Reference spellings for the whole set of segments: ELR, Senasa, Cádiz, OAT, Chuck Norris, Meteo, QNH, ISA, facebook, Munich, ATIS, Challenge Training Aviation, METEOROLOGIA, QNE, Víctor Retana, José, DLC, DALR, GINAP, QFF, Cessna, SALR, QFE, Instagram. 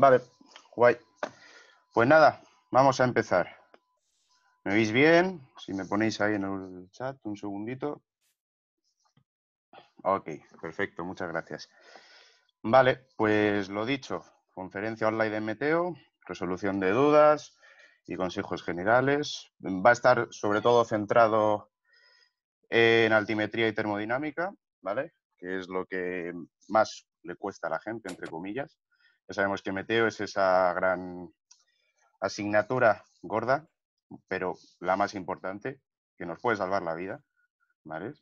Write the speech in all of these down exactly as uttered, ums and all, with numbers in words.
Vale, guay. Pues nada, vamos a empezar. ¿Me oís bien? Si me ponéis ahí en el chat, un segundito. Ok, perfecto, muchas gracias. Vale, pues lo dicho, conferencia online de Meteo, resolución de dudas y consejos generales. Va a estar sobre todo centrado en altimetría y termodinámica, ¿vale? Que es lo que más le cuesta a la gente, entre comillas. Ya sabemos que Meteo es esa gran asignatura gorda, pero la más importante, que nos puede salvar la vida, ¿vale?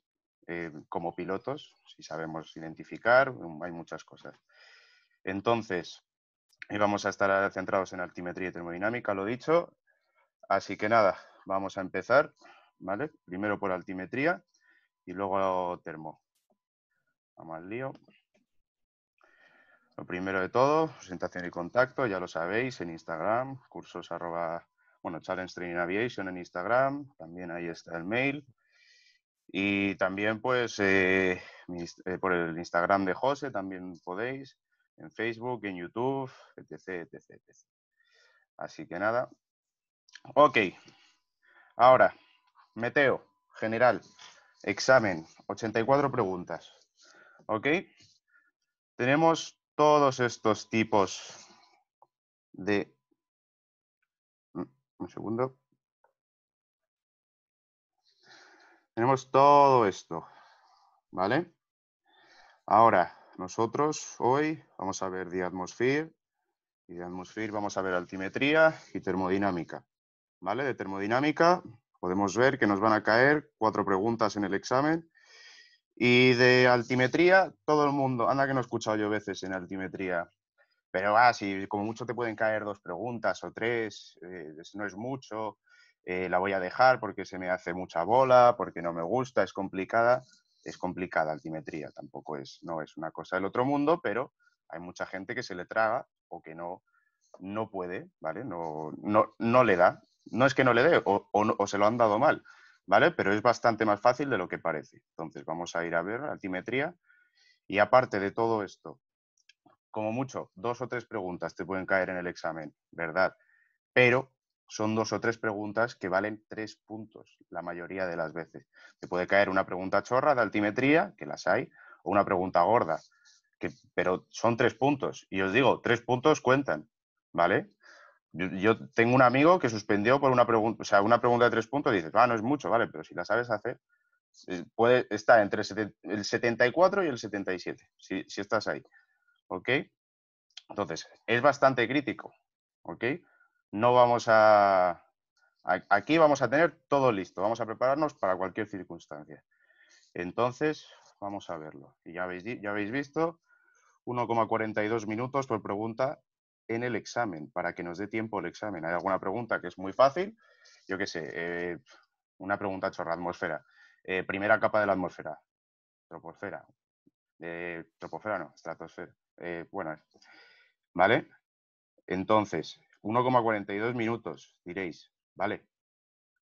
Eh, como pilotos, si sabemos identificar, hay muchas cosas. Entonces, vamos a estar centrados en altimetría y termodinámica, lo dicho. Así que nada, vamos a empezar, ¿vale? Primero por altimetría y luego termo. Vamos al lío. Lo primero de todo, presentación y contacto, ya lo sabéis, en Instagram, cursos arroba, bueno, Challenge Training Aviation en Instagram, también ahí está el mail. Y también, pues, eh, por el Instagram de José también podéis, en Facebook, en YouTube, etc, etc, etcétera. Así que nada. Ok. Ahora, Meteo, general, examen, ochenta y cuatro preguntas. Ok. Tenemos todos estos tipos de... Un segundo. Tenemos todo esto, ¿vale? Ahora, nosotros hoy vamos a ver de atmósfera y de atmósfera vamos a ver altimetría y termodinámica, ¿vale? De termodinámica podemos ver que nos van a caer cuatro preguntas en el examen. Y de altimetría, todo el mundo, anda que no he escuchado yo veces en altimetría, pero ah, si como mucho te pueden caer dos preguntas o tres, eh, no es mucho, eh, la voy a dejar porque se me hace mucha bola, porque no me gusta, es complicada. Es complicada altimetría, tampoco es, no es una cosa del otro mundo, pero hay mucha gente que se le traga o que no, no puede, ¿vale? No, no, no le da, no es que no le dé o, o, o se lo han dado mal. ¿Vale? Pero es bastante más fácil de lo que parece. Entonces vamos a ir a ver altimetría y aparte de todo esto, como mucho, dos o tres preguntas te pueden caer en el examen, ¿verdad? Pero son dos o tres preguntas que valen tres puntos la mayoría de las veces. Te puede caer una pregunta chorra de altimetría, que las hay, o una pregunta gorda, que, pero son tres puntos. Y os digo, tres puntos cuentan, ¿vale? Yo tengo un amigo que suspendió por una pregunta, o sea, una pregunta de tres puntos y dices, ah, no es mucho, vale, pero si la sabes hacer, puede, está entre el setenta y cuatro y el setenta y siete, si, si estás ahí, ¿ok? Entonces, es bastante crítico, ¿ok? No vamos a... Aquí vamos a tener todo listo, vamos a prepararnos para cualquier circunstancia. Entonces, vamos a verlo. Y ya habéis, ya habéis visto, uno coma cuarenta y dos minutos por pregunta en el examen, para que nos dé tiempo el examen. Hay alguna pregunta que es muy fácil, yo qué sé, eh, una pregunta chorra, atmósfera, eh, primera capa de la atmósfera, troposfera, eh, troposfera no, estratosfera, eh, bueno, ¿vale? Entonces, uno coma cuarenta y dos minutos, diréis, ¿vale?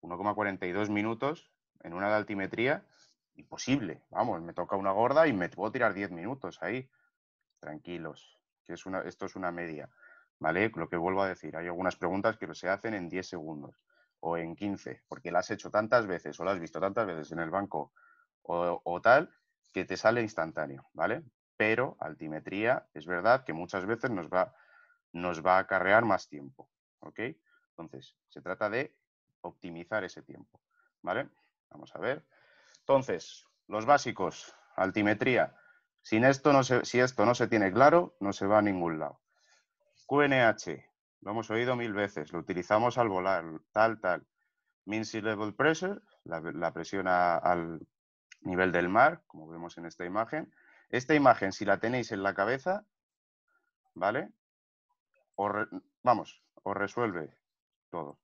uno coma cuarenta y dos minutos en una de altimetría, imposible, vamos, me toca una gorda y me puedo tirar diez minutos ahí, tranquilos, que es una, esto es una media. ¿Vale? Lo que vuelvo a decir, hay algunas preguntas que se hacen en diez segundos o en quince, porque las has hecho tantas veces o las has visto tantas veces en el banco o, o tal, que te sale instantáneo, ¿vale? Pero altimetría es verdad que muchas veces nos va, nos va a acarrear más tiempo, ¿ok? Entonces, se trata de optimizar ese tiempo, ¿vale? Vamos a ver. Entonces, los básicos, altimetría. Sin esto no se, si esto no se tiene claro, no se va a ningún lado. Q N H, lo hemos oído mil veces, lo utilizamos al volar, tal, tal. Mean Sea Level Pressure, la, la presión a, al nivel del mar, como vemos en esta imagen. Esta imagen, si la tenéis en la cabeza, ¿vale? O re, vamos, os resuelve todo,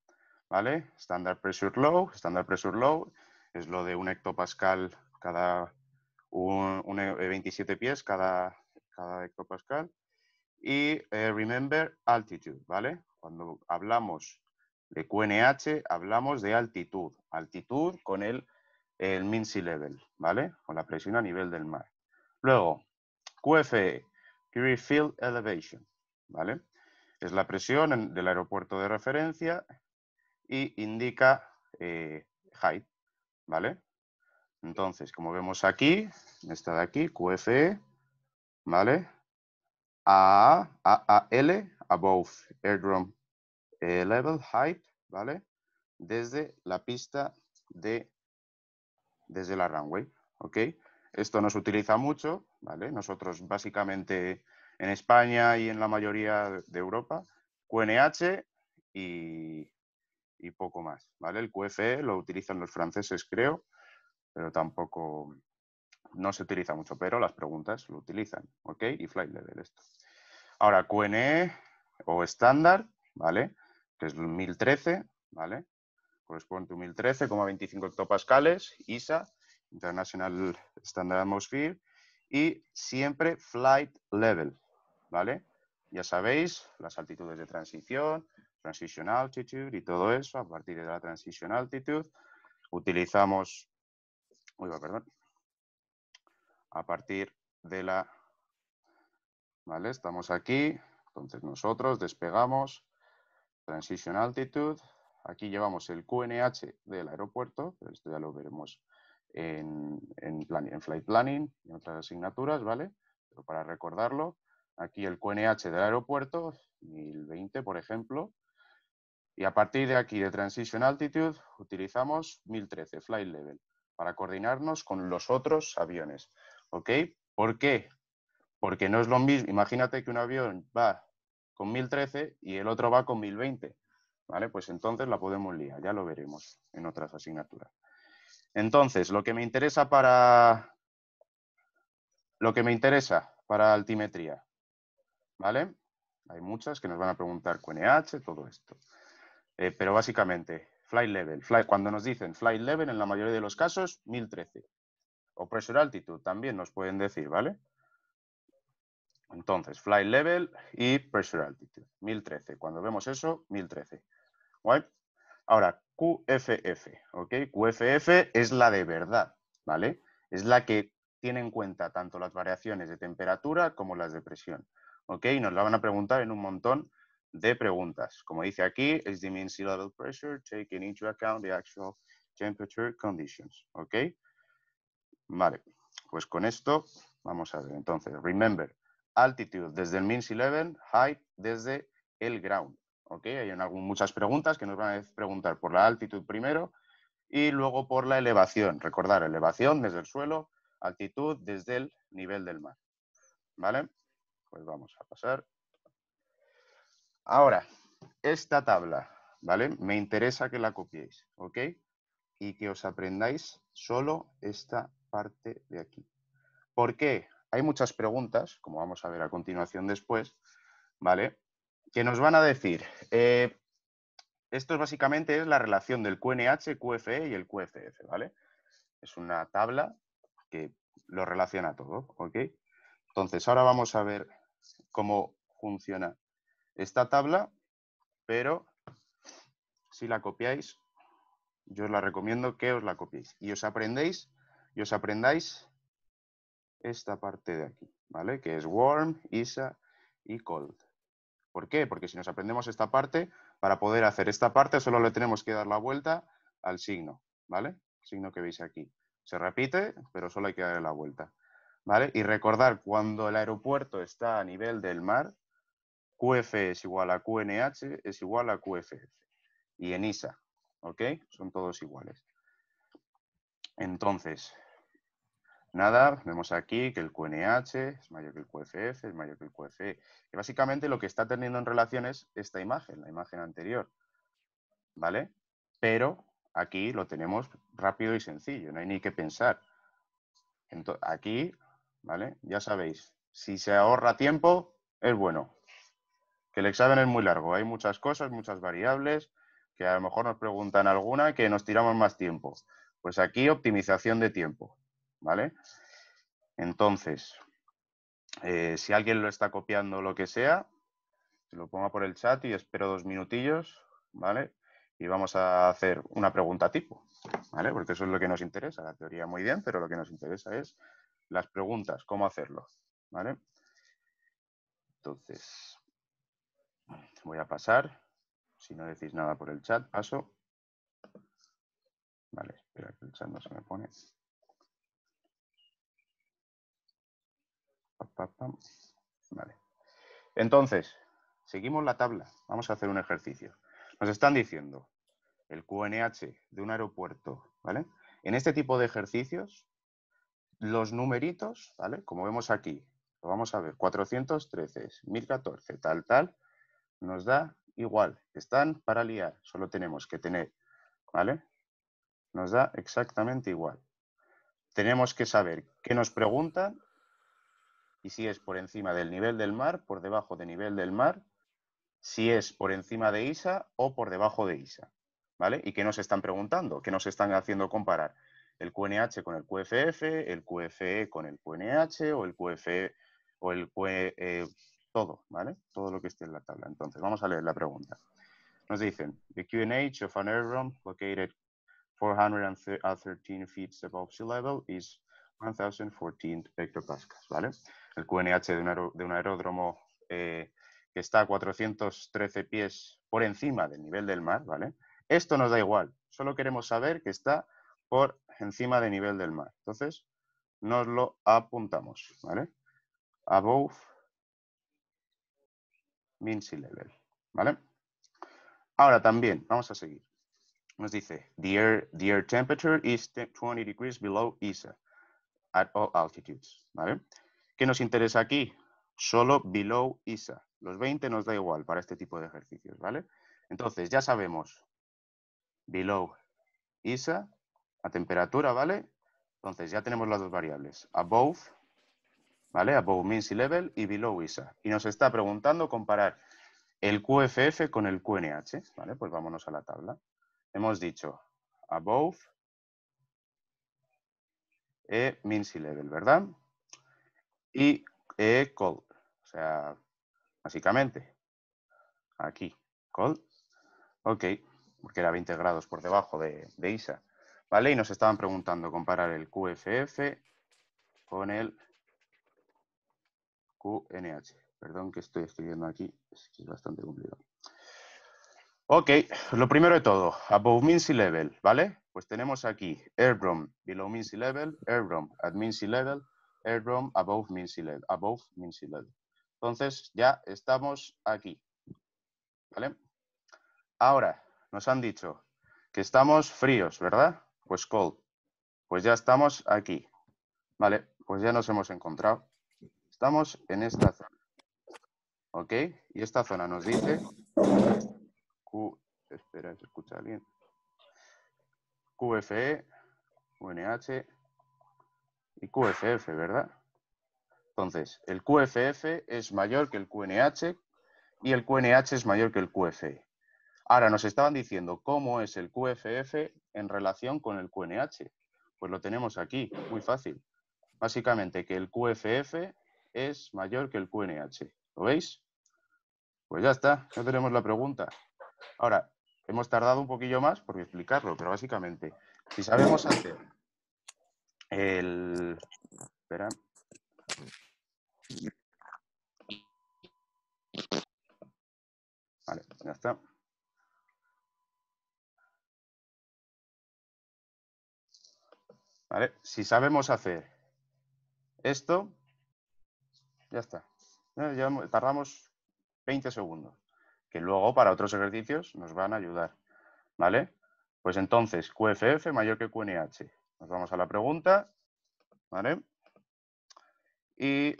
¿vale? Standard Pressure Low, Standard Pressure Low es lo de un hectopascal cada, un, un veintisiete pies cada, cada hectopascal. Y eh, remember altitude, ¿vale? Cuando hablamos de Q N H, hablamos de altitud. Altitud con el, el mean sea level, ¿vale? Con la presión a nivel del mar. Luego, Q F E, Curie Field Elevation, ¿vale? es la presión en, del aeropuerto de referencia y indica eh, height, ¿vale? Entonces, como vemos aquí, esta de aquí, Q F E, ¿vale? A, A, A L, above airdrome eh, level, height, ¿vale? Desde la pista de, desde la runway, ¿ok? Esto no se utiliza mucho, ¿vale? Nosotros básicamente en España y en la mayoría de Europa, Q N H y, y poco más, ¿vale? El Q F E lo utilizan los franceses, creo, pero tampoco, no se utiliza mucho, pero las preguntas lo utilizan, ¿ok? Y flight level esto. Ahora, Q N E o estándar, ¿vale? Que es mil trece, ¿vale? Corresponde a mil trece coma veinticinco hectopascales, I S A, International Standard Atmosphere, y siempre flight level, ¿vale? Ya sabéis, las altitudes de transición, transition altitude y todo eso, a partir de la transition altitude, utilizamos, uy, perdón, a partir de la, ¿vale? Estamos aquí, entonces nosotros despegamos, transition altitude, aquí llevamos el Q N H del aeropuerto, pero esto ya lo veremos En, en, plan, en flight planning y otras asignaturas, ¿vale? Pero para recordarlo, aquí el Q N H del aeropuerto, mil veinte por ejemplo, y a partir de aquí de Transition Altitude utilizamos mil trece, flight level, para coordinarnos con los otros aviones, ¿ok? ¿Por qué? Porque no es lo mismo, imagínate que un avión va con mil trece y el otro va con mil veinte, ¿vale? Pues entonces la podemos liar, ya lo veremos en otras asignaturas. Entonces, lo que me interesa para lo que me interesa para altimetría, ¿vale? Hay muchas que nos van a preguntar Q N H, todo esto. Eh, pero básicamente, flight level. Fly, cuando nos dicen flight level, en la mayoría de los casos, mil trece. O pressure altitude también nos pueden decir, ¿vale? Entonces, flight level y pressure altitude, mil trece. Cuando vemos eso, mil trece. ¿Guay? Ahora, Q F F, ¿ok? Q F F es la de verdad, ¿vale? Es la que tiene en cuenta tanto las variaciones de temperatura como las de presión, ¿ok? Y nos la van a preguntar en un montón de preguntas. Como dice aquí, es the mean sea level pressure, taking into account the actual temperature conditions, ¿ok? Vale, pues con esto vamos a ver. Entonces, remember, altitude desde el mean sea level, height desde el ground. Okay, hay en algún, muchas preguntas que nos van a preguntar por la altitud primero y luego por la elevación. Recordar, elevación desde el suelo, altitud desde el nivel del mar. ¿Vale? Pues vamos a pasar. Ahora, esta tabla, ¿vale? Me interesa que la copiéis, ¿ok? Y que os aprendáis solo esta parte de aquí. ¿Por qué? Hay muchas preguntas, como vamos a ver a continuación después, ¿vale? Que nos van a decir, eh, esto básicamente es la relación del Q N H, Q F E y el Q F F, ¿vale? Es una tabla que lo relaciona todo, ¿ok? Entonces, ahora vamos a ver cómo funciona esta tabla, pero si la copiáis, yo os la recomiendo que os la copiéis y os aprendéis, y os aprendáis esta parte de aquí, ¿vale? Que es warm, I S A y cold. ¿Por qué? Porque si nos aprendemos esta parte, para poder hacer esta parte solo le tenemos que dar la vuelta al signo, ¿vale? El signo que veis aquí. Se repite, pero solo hay que darle la vuelta, ¿vale? Y recordar, cuando el aeropuerto está a nivel del mar, Q F es igual a Q N H, es igual a Q F F. Y en I S A, ¿ok? Son todos iguales. Entonces, nada, vemos aquí que el Q N H es mayor que el Q F F, es mayor que el Q F E. Y básicamente lo que está teniendo en relación es esta imagen, la imagen anterior, ¿vale? Pero aquí lo tenemos rápido y sencillo, no hay ni que pensar. Entonces, aquí, ¿vale? Ya sabéis, si se ahorra tiempo, es bueno. Que el examen es muy largo, hay muchas cosas, muchas variables, que a lo mejor nos preguntan alguna que nos tiramos más tiempo. Pues aquí, optimización de tiempo. ¿Vale? Entonces, eh, si alguien lo está copiando lo que sea, se lo ponga por el chat y espero dos minutillos, ¿vale? Y vamos a hacer una pregunta tipo, ¿vale? Porque eso es lo que nos interesa, la teoría muy bien, pero lo que nos interesa es las preguntas, cómo hacerlo, ¿vale? Entonces, Voy a pasar. Si no decís nada por el chat, paso. Vale, espera que el chat no se me pone. Vale. Entonces, seguimos la tabla. Vamos a hacer un ejercicio. Nos están diciendo el Q N H de un aeropuerto, ¿vale? En este tipo de ejercicios, los numeritos, ¿vale? Como vemos aquí, lo vamos a ver, cuatrocientos trece, mil catorce, tal, tal, nos da igual. Están para liar, solo tenemos que tener, ¿vale? Nos da exactamente igual. Tenemos que saber qué nos preguntan y si es por encima del nivel del mar, por debajo del nivel del mar, si es por encima de I S A o por debajo de I S A, ¿vale? ¿Y qué nos están preguntando? ¿Qué nos están haciendo comparar? El Q N H con el Q F F, el Q F E con el Q N H o el Q F E o el Q E, eh, todo, ¿vale? Todo lo que esté en la tabla. Entonces, vamos a leer la pregunta. Nos dicen, the Q N H of an airborne located four hundred thirteen feet above sea level is one thousand fourteen hectopascals, ¿vale? El Q N H de un, aer de un aeródromo eh, que está a cuatrocientos trece pies por encima del nivel del mar, ¿vale? Esto nos da igual, solo queremos saber que está por encima del nivel del mar. Entonces, nos lo apuntamos, ¿vale? Above mean sea level, ¿vale? Ahora también, vamos a seguir. Nos dice, the air, the air temperature is twenty degrees below I S A at all altitudes, ¿vale? ¿Qué nos interesa aquí? Solo below I S A. Los veinte nos da igual para este tipo de ejercicios, ¿vale? Entonces, ya sabemos, below I S A, a temperatura, ¿vale? Entonces, ya tenemos las dos variables, above, ¿vale? Above mean sea level y below I S A. Y nos está preguntando comparar el Q F F con el Q N H, ¿vale? Pues vámonos a la tabla. Hemos dicho above e mean sea level, ¿verdad? Y e cold, o sea, básicamente, aquí, cold, ok, porque era veinte grados por debajo de, de I S A, ¿vale? Y nos estaban preguntando comparar el Q F F con el Q N H. Perdón que estoy escribiendo aquí, es que es bastante complicado. Ok, lo primero de todo, above mean sea level, ¿vale? Pues tenemos aquí airdrome below mean sea level, airdrome at mean sea level, airdrome above mean sea level, above mean sea level. Entonces ya estamos aquí, ¿vale? Ahora, nos han dicho que estamos fríos, ¿verdad? Pues cold. Pues ya estamos aquí, ¿vale? Pues ya nos hemos encontrado. Estamos en esta zona, ¿ok? Y esta zona nos dice... Q, espera, se escucha bien. Q F E, Q N H y Q F F, ¿verdad? Entonces, el Q F F es mayor que el Q N H y el Q N H es mayor que el Q F E. Ahora, nos estaban diciendo cómo es el Q F F en relación con el Q N H. Pues lo tenemos aquí, muy fácil. Básicamente que el Q F F es mayor que el Q N H. ¿Lo veis? Pues ya está, ya tenemos la pregunta. Ahora, hemos tardado un poquillo más por explicarlo, pero básicamente, si sabemos hacer el... Espera. Vale, ya está. Vale, si sabemos hacer esto, ya está. Ya tardamos veinte segundos. Que luego para otros ejercicios nos van a ayudar, ¿vale? Pues entonces, Q F F mayor que Q N H. Nos vamos a la pregunta, ¿vale? Y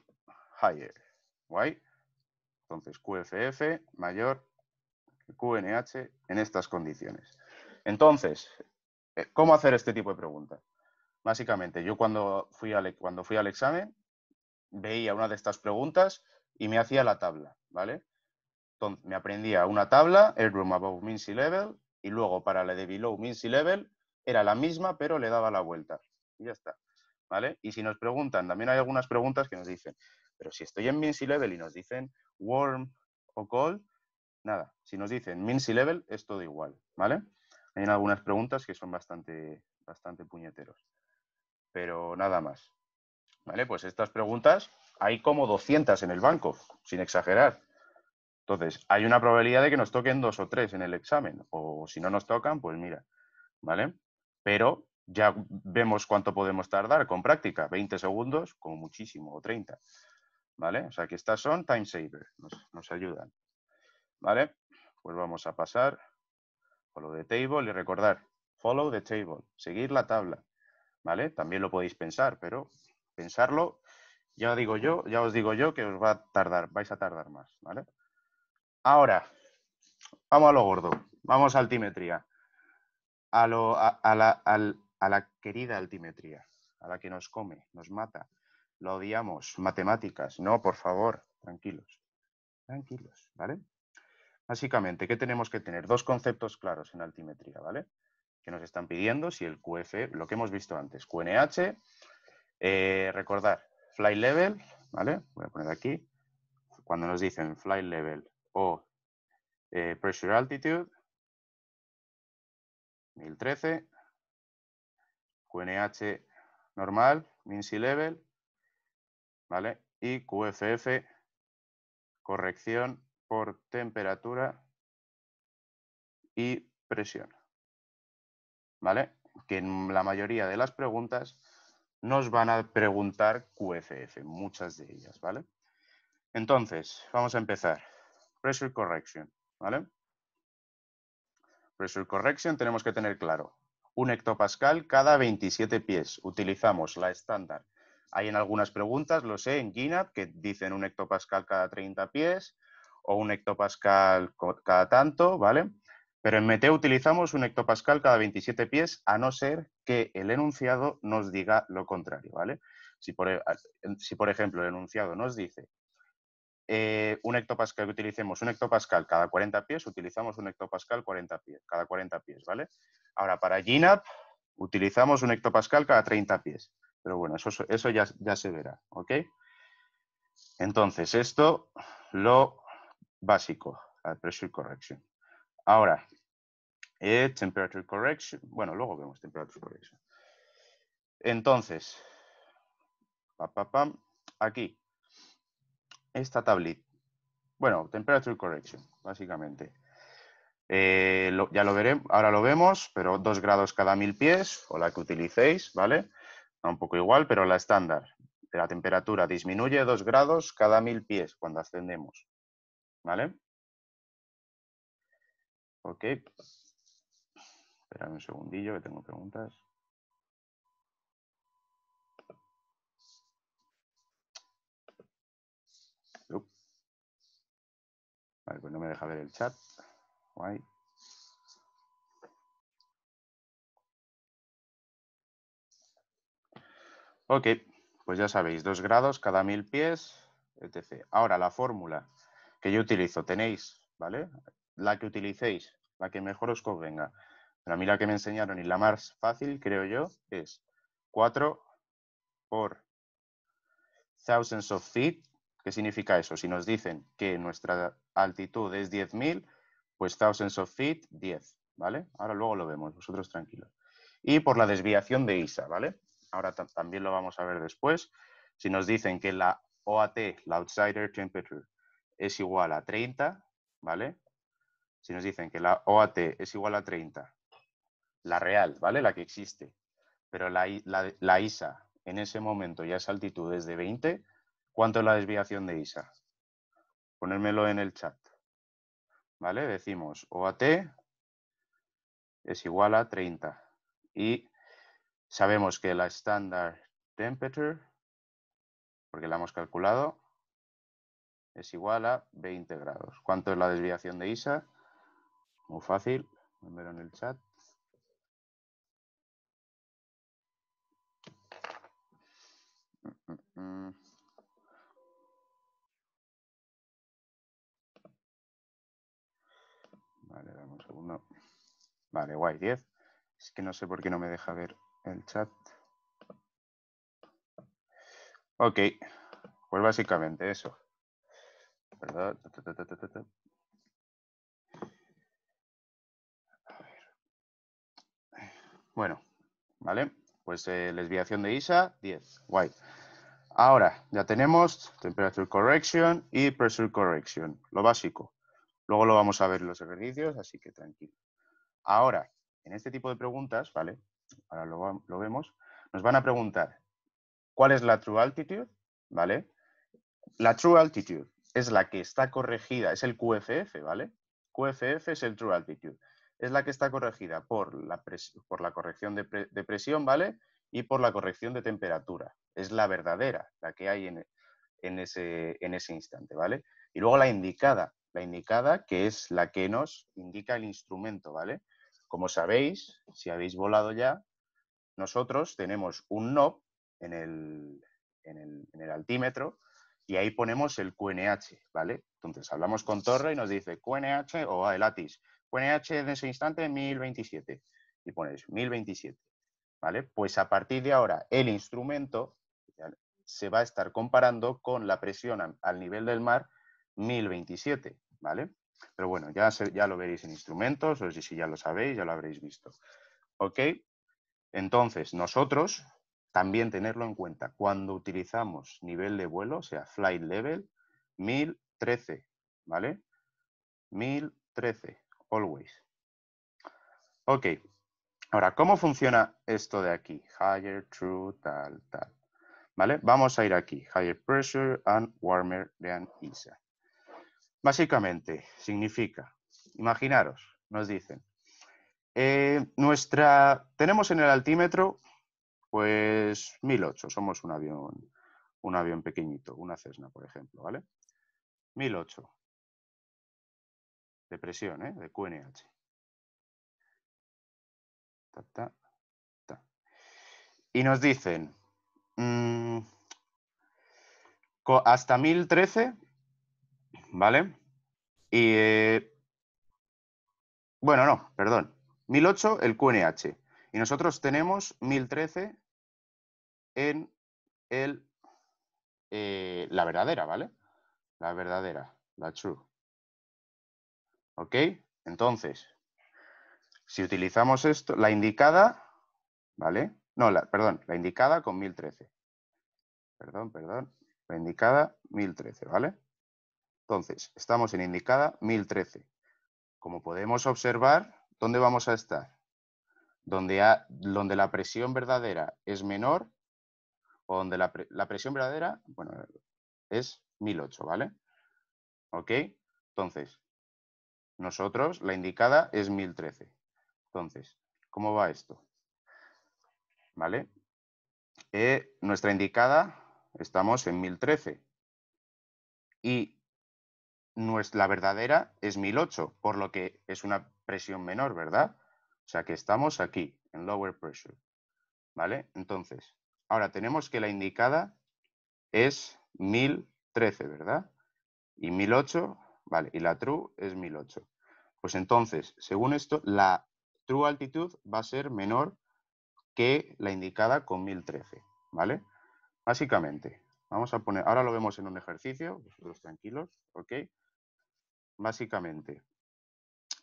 higher, guay. Entonces, Q F F mayor que Q N H en estas condiciones. Entonces, ¿cómo hacer este tipo de preguntas? Básicamente, yo cuando fui al, cuando fui al examen, veía una de estas preguntas y me hacía la tabla, ¿vale? Entonces, me aprendía una tabla, airdrome above mean sea level, y luego para la de below mean sea level era la misma, pero le daba la vuelta. Y ya está, ¿vale? Y si nos preguntan, también hay algunas preguntas que nos dicen, pero si estoy en mean sea level y nos dicen warm o cold, nada. Si nos dicen mean sea level, es todo igual, ¿vale? Hay algunas preguntas que son bastante, bastante puñeteros. Pero nada más, ¿vale? Pues estas preguntas hay como doscientas en el banco, sin exagerar. Entonces, hay una probabilidad de que nos toquen dos o tres en el examen, o si no nos tocan, pues mira, ¿vale? Pero ya vemos cuánto podemos tardar con práctica, veinte segundos, como muchísimo, o treinta, ¿vale? O sea que estas son time saver, nos, nos ayudan, ¿vale? Pues vamos a pasar follow the table y recordar, follow the table, seguir la tabla, ¿vale? También lo podéis pensar, pero pensarlo, ya digo yo, ya os digo yo que os va a tardar, vais a tardar más, ¿vale? Ahora, vamos a lo gordo, vamos a altimetría, a, lo, a, a, la, a, la, a la querida altimetría, a la que nos come, nos mata, la odiamos, matemáticas, no, por favor, tranquilos, tranquilos, ¿vale? Básicamente, ¿qué tenemos que tener? Dos conceptos claros en altimetría, ¿vale? Que nos están pidiendo, si el Q F E, lo que hemos visto antes, Q N H, eh, recordar, flight level, ¿vale? Voy a poner aquí, cuando nos dicen flight level, o eh, pressure altitude, mil trece, Q N H normal, mean sea level, ¿vale? Y Q F F, corrección por temperatura y presión, ¿vale? Que en la mayoría de las preguntas nos van a preguntar Q F F, muchas de ellas, ¿vale? Entonces, vamos a empezar. Pressure correction, ¿vale? Pressure correction tenemos que tener claro. Un hectopascal cada veintisiete pies. Utilizamos la estándar. Hay en algunas preguntas, lo sé, en GINAP, que dicen un hectopascal cada treinta pies o un hectopascal cada tanto, ¿vale? Pero en Meteo utilizamos un hectopascal cada veintisiete pies, a no ser que el enunciado nos diga lo contrario, ¿vale? Si por, si por ejemplo el enunciado nos dice Eh, un hectopascal que utilicemos, un hectopascal cada cuarenta pies, utilizamos un hectopascal cuarenta pies, cada cuarenta pies, ¿vale? Ahora, para GINAP, utilizamos un hectopascal cada treinta pies. Pero bueno, eso, eso ya, ya se verá, ¿ok? Entonces, esto, lo básico, la pressure correction. Ahora, eh, temperature correction, bueno, luego vemos temperature correction. Entonces, pam, pam, pam, aquí. Esta tablita, bueno, temperature correction, básicamente. Eh, lo, ya lo veremos, ahora lo vemos, pero dos grados cada mil pies, o la que utilicéis, ¿vale? Da un poco igual, pero la estándar. La temperatura disminuye dos grados cada mil pies cuando ascendemos, ¿vale? Ok. Esperad un segundillo que tengo preguntas. Vale, pues no me deja ver el chat. Guay. Ok, pues ya sabéis, dos grados cada mil pies, etcétera. Ahora, la fórmula que yo utilizo, tenéis, ¿vale? La que utilicéis, la que mejor os convenga. Pero a mí la que me enseñaron y la más fácil, creo yo, es cuatro por thousands of feet. ¿Qué significa eso? Si nos dicen que nuestra altitud es diez mil, pues thousands of feet, diez, ¿vale? Ahora luego lo vemos, vosotros tranquilos. Y por la desviación de I S A, ¿vale? Ahora también lo vamos a ver después. Si nos dicen que la O A T, la Outsider Temperature, es igual a treinta, ¿vale? Si nos dicen que la O A T es igual a treinta, la real, ¿vale? La que existe, pero la, la, la I S A en ese momento ya esa altitud es de veinte, ¿cuánto es la desviación de I S A? Ponérmelo en el chat, ¿vale? Decimos O A T es igual a treinta y sabemos que la Standard Temperature, porque la hemos calculado, es igual a veinte grados. ¿Cuánto es la desviación de I S A? Muy fácil, ponérmelo en el chat. Mm, mm, mm. Vale, dame un segundo. Vale, guay, diez. Es que no sé por qué no me deja ver el chat. Ok, pues básicamente eso. ¿Verdad? Bueno, vale, pues eh, desviación de I S A, diez, guay. Ahora, ya tenemos temperature correction y pressure correction, lo básico. Luego lo vamos a ver en los ejercicios, así que tranquilo. Ahora, en este tipo de preguntas, ¿vale? Ahora lo, lo vemos. Nos van a preguntar, ¿cuál es la true altitude? ¿Vale? La true altitude es la que está corregida, es el Q F F, ¿vale? Q F F es el true altitude. Es la que está corregida por la, pres por la corrección de, pre de presión, ¿vale? Y por la corrección de temperatura. Es la verdadera, la que hay en, en, ese, en ese instante, ¿vale? Y luego la indicada, la indicada que es la que nos indica el instrumento, ¿vale? Como sabéis, si habéis volado ya, nosotros tenemos un knob en el, en el, en el altímetro y ahí ponemos el Q N H, ¿vale? Entonces hablamos con Torre y nos dice Q N H o ah, el ATIS. Q N H en ese instante mil veintisiete y pones mil veintisiete. ¿Vale? Pues a partir de ahora el instrumento se va a estar comparando con la presión al nivel del mar mil veintisiete, ¿vale? Pero bueno, ya, se, ya lo veréis en instrumentos, o si ya lo sabéis, ya lo habréis visto. ¿Ok? Entonces, nosotros también tenerlo en cuenta. Cuando utilizamos nivel de vuelo, o sea, flight level, mil trece, ¿vale? mil trece, always. Ok. Ahora, ¿cómo funciona esto de aquí? Higher, true, tal, tal. ¿Vale? Vamos a ir aquí. Higher pressure and warmer than I S A. Básicamente, significa, imaginaros, nos dicen, eh, nuestra, tenemos en el altímetro, pues, mil ocho. Somos un avión, un avión pequeñito, una Cessna, por ejemplo, ¿vale? mil ocho. De presión, ¿eh? De Q N H. Ta, ta, ta. Y nos dicen, mmm, hasta mil trece, ¿vale? Y, eh, bueno, no, perdón, mil ocho el Q N H. Y nosotros tenemos mil trece en el, eh, la verdadera, ¿vale? La verdadera, la true. ¿Ok? Entonces... Si utilizamos esto, la indicada, ¿vale? No, la, perdón, la indicada con mil trece. Perdón, perdón. La indicada mil trece, ¿vale? Entonces, estamos en indicada mil trece. Como podemos observar, ¿dónde vamos a estar? Donde, ha, donde la presión verdadera es menor, o donde la, pre, la presión verdadera, bueno, es mil ocho, ¿vale? ¿Ok? Entonces, nosotros, la indicada es mil trece. Entonces, ¿cómo va esto? ¿Vale? Eh, nuestra indicada, estamos en mil trece. Y nuestra, la verdadera es mil ocho, por lo que es una presión menor, ¿verdad? O sea que estamos aquí, en lower pressure. ¿Vale? Entonces, ahora tenemos que la indicada es mil trece, ¿verdad? Y mil ocho, vale, y la true es mil ocho. Pues entonces, según esto, la... true altitude va a ser menor que la indicada con mil trece, ¿vale? Básicamente, vamos a poner, ahora lo vemos en un ejercicio, vosotros tranquilos, ¿ok? Básicamente,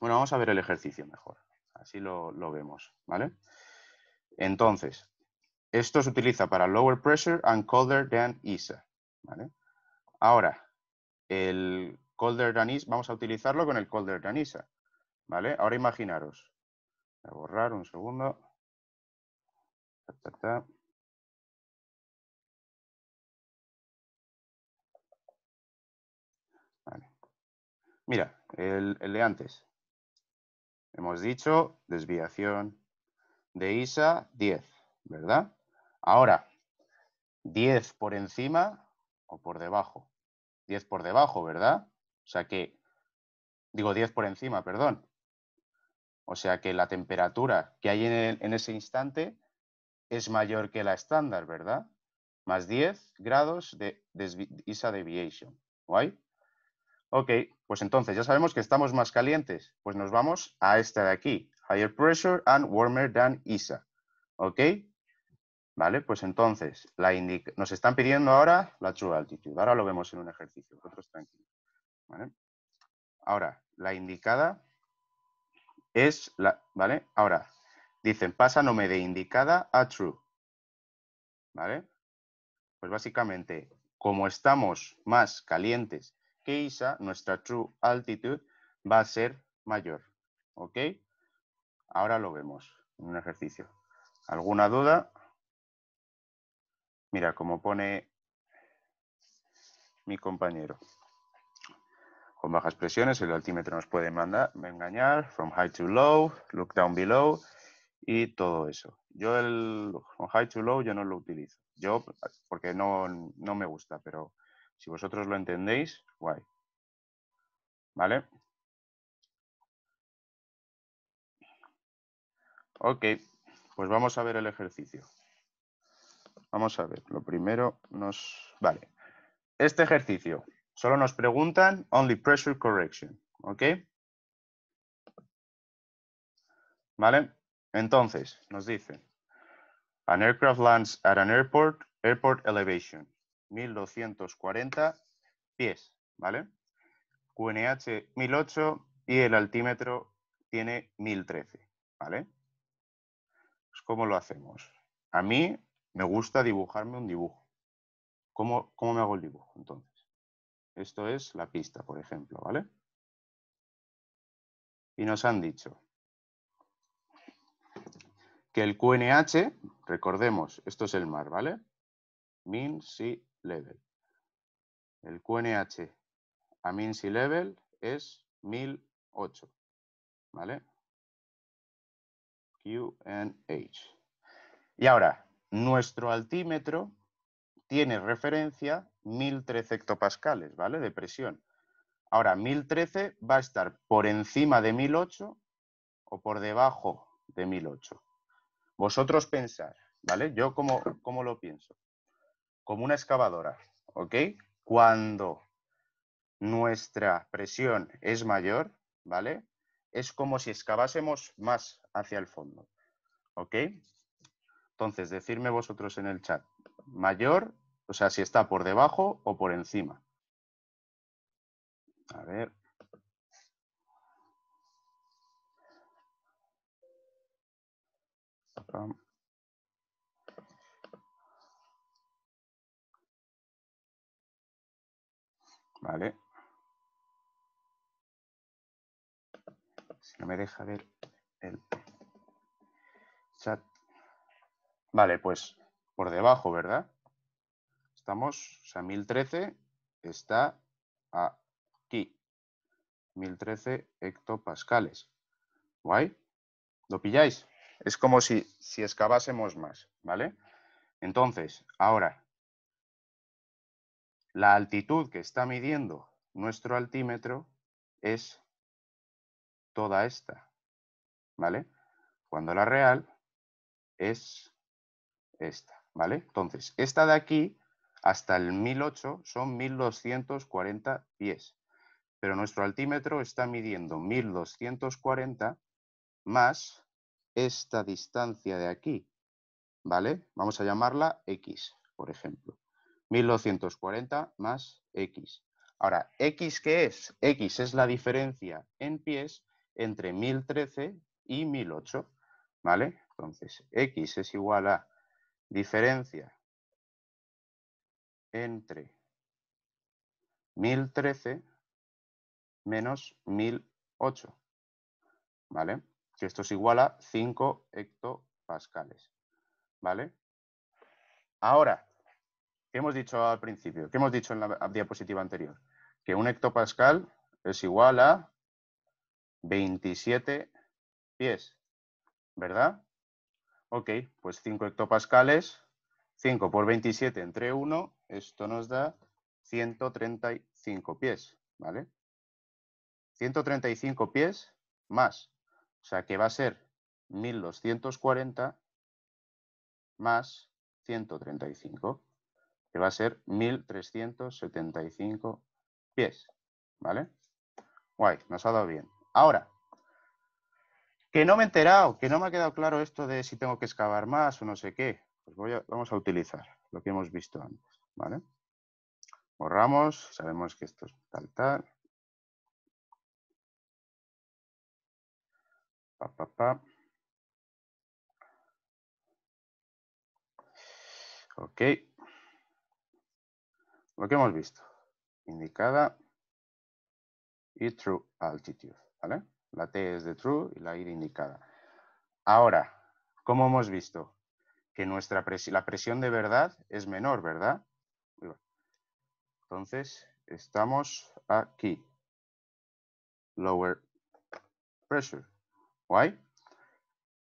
bueno, vamos a ver el ejercicio mejor, así lo, lo vemos, ¿vale? Entonces, esto se utiliza para lower pressure and colder than I S A, ¿vale? Ahora, el colder than I S A, vamos a utilizarlo con el colder than I S A, ¿vale? Ahora imaginaros. Voy a borrar un segundo. Ta, ta, ta. Vale. Mira, el, el de antes. Hemos dicho desviación de I S A diez, ¿verdad? Ahora, diez por encima o por debajo. diez por debajo, ¿verdad? O sea que, digo diez por encima, perdón. O sea que la temperatura que hay en, el, en ese instante es mayor que la estándar, ¿verdad? Más diez grados de, de I S A deviation. ¿Guay? Ok, pues entonces ya sabemos que estamos más calientes. Pues nos vamos a esta de aquí. Higher pressure and warmer than I S A. ¿Ok? Vale, pues entonces la indica, nos están pidiendo ahora la true altitude. Ahora lo vemos en un ejercicio. Vosotros tranquilos. ¿Vale? Ahora, la indicada... es la, ¿vale? Ahora, dicen, pasa no me de indicada a true, ¿vale? Pues básicamente, como estamos más calientes que I S A, nuestra true altitude va a ser mayor. ¿Ok? Ahora lo vemos en un ejercicio. ¿Alguna duda? Mira, como pone mi compañero. Con bajas presiones, el altímetro nos puede mandar, engañar, from high to low, look down below y todo eso. Yo el from high to low yo no lo utilizo, yo porque no, no me gusta, pero si vosotros lo entendéis, guay. ¿Vale? Ok, pues vamos a ver el ejercicio. Vamos a ver, lo primero nos... Vale, este ejercicio. Solo nos preguntan only pressure correction, ¿ok? ¿Vale? Entonces, nos dicen, an aircraft lands at an airport, airport elevation, mil doscientos cuarenta pies, ¿vale? Q N H mil ocho y el altímetro tiene mil trece, ¿vale? Pues, ¿cómo lo hacemos? A mí me gusta dibujarme un dibujo. ¿Cómo, cómo me hago el dibujo, entonces? Esto es la pista, por ejemplo, ¿vale? Y nos han dicho que el Q N H, recordemos, esto es el mar, ¿vale? Mean Sea Level. El Q N H a Mean Sea Level es mil ocho, ¿vale? Q N H. Y ahora, nuestro altímetro tiene referencia mil trece hectopascales, ¿vale? De presión. Ahora, mil trece va a estar por encima de mil ocho o por debajo de mil ocho. Vosotros pensar, ¿vale? Yo, ¿cómo, cómo lo pienso? Como una excavadora, ¿ok? Cuando nuestra presión es mayor, ¿vale? Es como si excavásemos más hacia el fondo, ¿ok? Entonces, decirme vosotros en el chat, mayor, o sea, si está por debajo o por encima. A ver. Vale. Si no me deja ver el chat. Vale, pues por debajo, ¿verdad? Estamos, o sea, mil trece está aquí. mil trece hectopascales. ¿Guay? ¿Lo pilláis? Es como si, si excavásemos más, ¿vale? Entonces, ahora, la altitud que está midiendo nuestro altímetro es toda esta, ¿vale? Cuando la real es esta, ¿vale? Entonces, esta de aquí hasta el mil ocho son mil doscientos cuarenta pies, pero nuestro altímetro está midiendo mil doscientos cuarenta más esta distancia de aquí, ¿vale? Vamos a llamarla X, por ejemplo. mil doscientos cuarenta más X. Ahora, ¿X qué es? X es la diferencia en pies entre mil trece y mil ocho, ¿vale? Entonces, X es igual a diferencia entre mil trece menos mil ocho, ¿vale? Que esto es igual a cinco hectopascales, ¿vale? Ahora, ¿qué hemos dicho al principio? ¿Qué hemos dicho en la diapositiva anterior? Que un hectopascal es igual a veintisiete pies, ¿verdad? Ok, pues cinco hectopascales... cinco por veintisiete entre uno, esto nos da ciento treinta y cinco pies, ¿vale? ciento treinta y cinco pies más, o sea que va a ser mil doscientos cuarenta más ciento treinta y cinco, que va a ser mil trescientos setenta y cinco pies, ¿vale? Guay, nos ha dado bien. Ahora, que no me he enterado, que no me ha quedado claro esto de si tengo que excavar más o no sé qué. Pues voy a, vamos a utilizar lo que hemos visto antes, ¿vale? Borramos, sabemos que esto es tal, tal. Pa, pa, pa. Ok. Lo que hemos visto, indicada y true altitude, ¿vale? La T es de true y la I de indicada. Ahora, ¿cómo hemos visto? Que nuestra presión, la presión de verdad es menor, ¿verdad? Entonces, estamos aquí. Lower pressure. ¿Guay?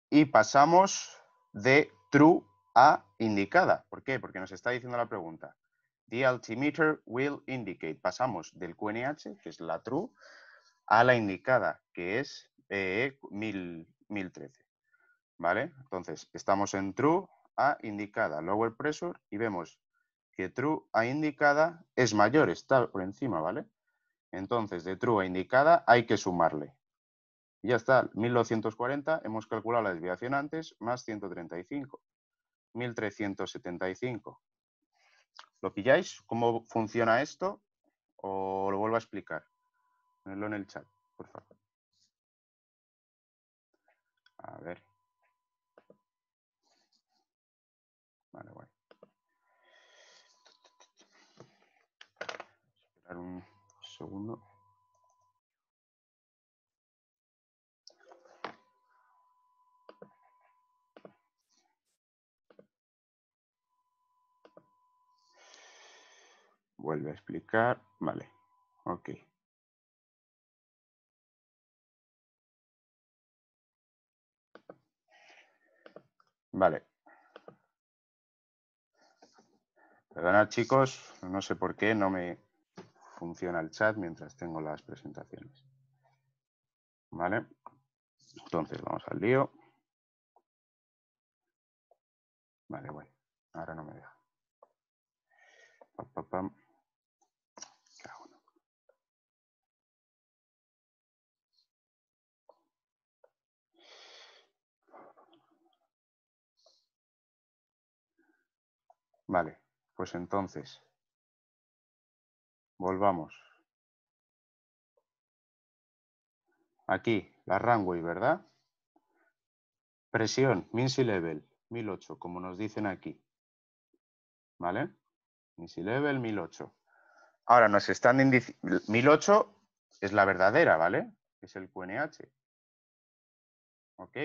Y pasamos de true a indicada. ¿Por qué? Porque nos está diciendo la pregunta. The altimeter will indicate. Pasamos del Q N H, que es la true, a la indicada, que es eh, mil trece. ¿Vale? Entonces, estamos en true a indicada, lower pressure, y vemos que true a indicada es mayor, está por encima, ¿vale? Entonces, de true a indicada hay que sumarle. Ya está, mil doscientos cuarenta, hemos calculado la desviación antes, más ciento treinta y cinco, mil trescientos setenta y cinco. ¿Lo pilláis? ¿Cómo funciona esto? ¿O lo vuelvo a explicar? Ponedlo en el chat, por favor. A ver. Vale, guay. Esperar un segundo. Vuelve a explicar. Vale. Ok. Vale. Perdonad, chicos. No sé por qué no me funciona el chat mientras tengo las presentaciones. Vale. Entonces, vamos al lío. Vale, bueno. Ahora no me deja. Pam, pam, pam. Vale, pues entonces, volvamos. Aquí, la runway, ¿verdad? Presión, min sea level, mil ocho, como nos dicen aquí. ¿Vale? Min sea level, mil ocho. Ahora nos están indicando, mil ocho es la verdadera, ¿vale? Es el Q N H. ¿Ok?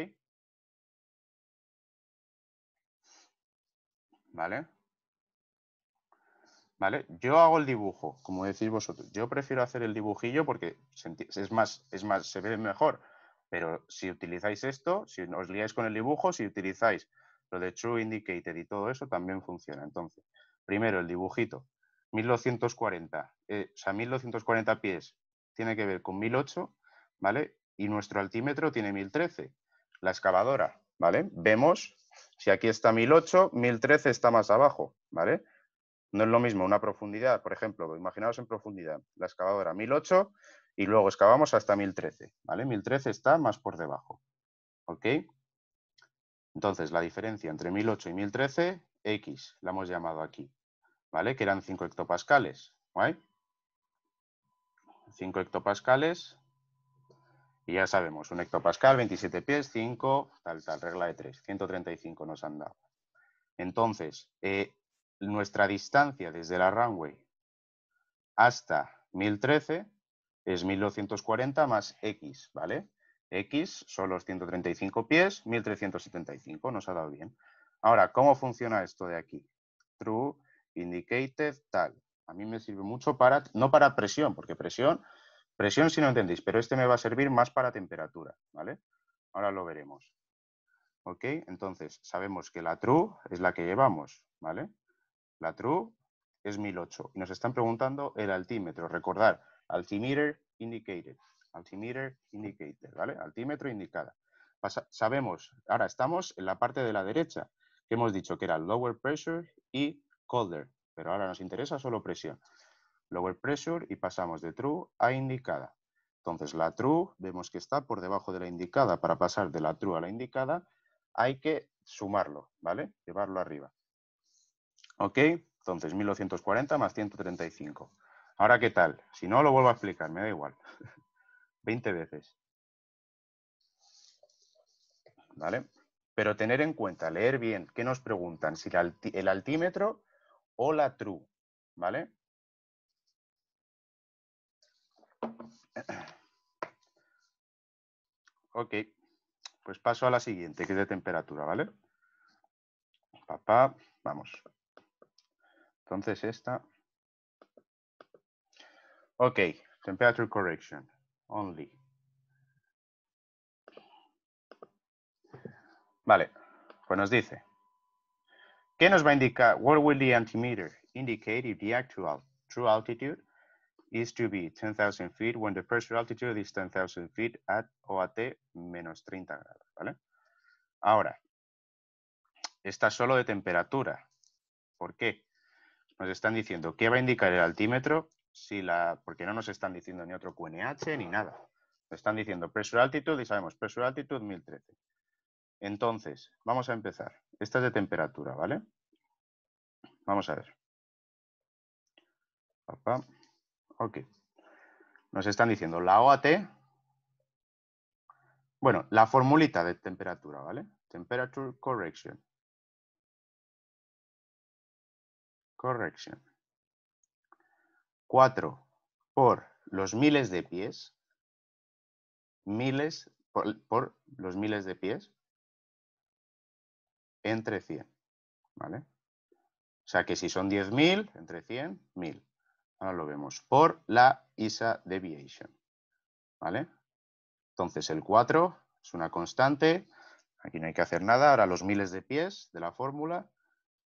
¿Vale? ¿Vale? Yo hago el dibujo, como decís vosotros. Yo prefiero hacer el dibujillo porque es más, es más, se ve mejor. Pero si utilizáis esto, si os liáis con el dibujo, si utilizáis lo de True Indicated y todo eso, también funciona. Entonces, primero el dibujito. mil doscientos cuarenta, eh, o sea, mil doscientos cuarenta pies tiene que ver con mil ocho, ¿vale? Y nuestro altímetro tiene mil trece. La excavadora, ¿vale? Vemos si aquí está mil ocho, mil trece está más abajo, ¿vale? No es lo mismo una profundidad, por ejemplo, imaginaos en profundidad, la excavadora mil ocho y luego excavamos hasta mil trece, ¿vale? mil trece está más por debajo, ¿ok? Entonces, la diferencia entre mil ocho y mil trece, X, la hemos llamado aquí, ¿vale? Que eran cinco hectopascales, ¿vale? cinco hectopascales y ya sabemos, un hectopascal, veintisiete pies, cinco, tal, tal, regla de tres, ciento treinta y cinco nos han dado. Entonces, eh, nuestra distancia desde la runway hasta mil trece es mil doscientos cuarenta más X, ¿vale? X son los ciento treinta y cinco pies, mil trescientos setenta y cinco, nos ha dado bien. Ahora, ¿cómo funciona esto de aquí? True, indicated, tal. A mí me sirve mucho para, no para presión, porque presión, presión si no entendéis, pero este me va a servir más para temperatura, ¿vale? Ahora lo veremos. ¿Ok? Entonces, sabemos que la true es la que llevamos, ¿vale? La true es mil ocho. Y nos están preguntando el altímetro. Recordar, altimeter indicated. Altimeter indicated, ¿vale? Altímetro indicada. Pasa, sabemos, ahora estamos en la parte de la derecha, que hemos dicho que era lower pressure y colder. Pero ahora nos interesa solo presión. Lower pressure y pasamos de true a indicada. Entonces la true, vemos que está por debajo de la indicada. Para pasar de la true a la indicada, hay que sumarlo, ¿vale? Llevarlo arriba. ¿Ok? Entonces, mil doscientos cuarenta más ciento treinta y cinco. Ahora, ¿qué tal? Si no, lo vuelvo a explicar, me da igual. veinte veces. ¿Vale? Pero tener en cuenta, leer bien, ¿qué nos preguntan? Si el, alt- el altímetro o la true, ¿vale? Ok, pues paso a la siguiente, que es de temperatura, ¿vale? Papá, vamos. Entonces esta. Ok, temperature correction, only. Vale, pues nos dice. ¿Qué nos va a indicar? What will the altimeter indicate if the actual true altitude is to be ten thousand feet when the pressure altitude is ten thousand feet at O A T menos treinta grados, ¿vale? Ahora, está solo de temperatura. ¿Por qué? Nos están diciendo qué va a indicar el altímetro si la... porque no nos están diciendo ni otro Q N H ni nada. Nos están diciendo pressure altitude y sabemos pressure altitude mil trece. Entonces, vamos a empezar. Esta es de temperatura, ¿vale? Vamos a ver. Papá. Ok. Nos están diciendo la O A T. Bueno, la formulita de temperatura, ¿vale? Temperature correction. Correction. cuatro por los miles de pies. Miles por, por los miles de pies. Entre cien, ¿vale? O sea que si son diez mil, entre cien, mil. Ahora lo vemos por la I S A deviation, ¿vale? Entonces el cuatro es una constante, aquí no hay que hacer nada. Ahora los miles de pies de la fórmula,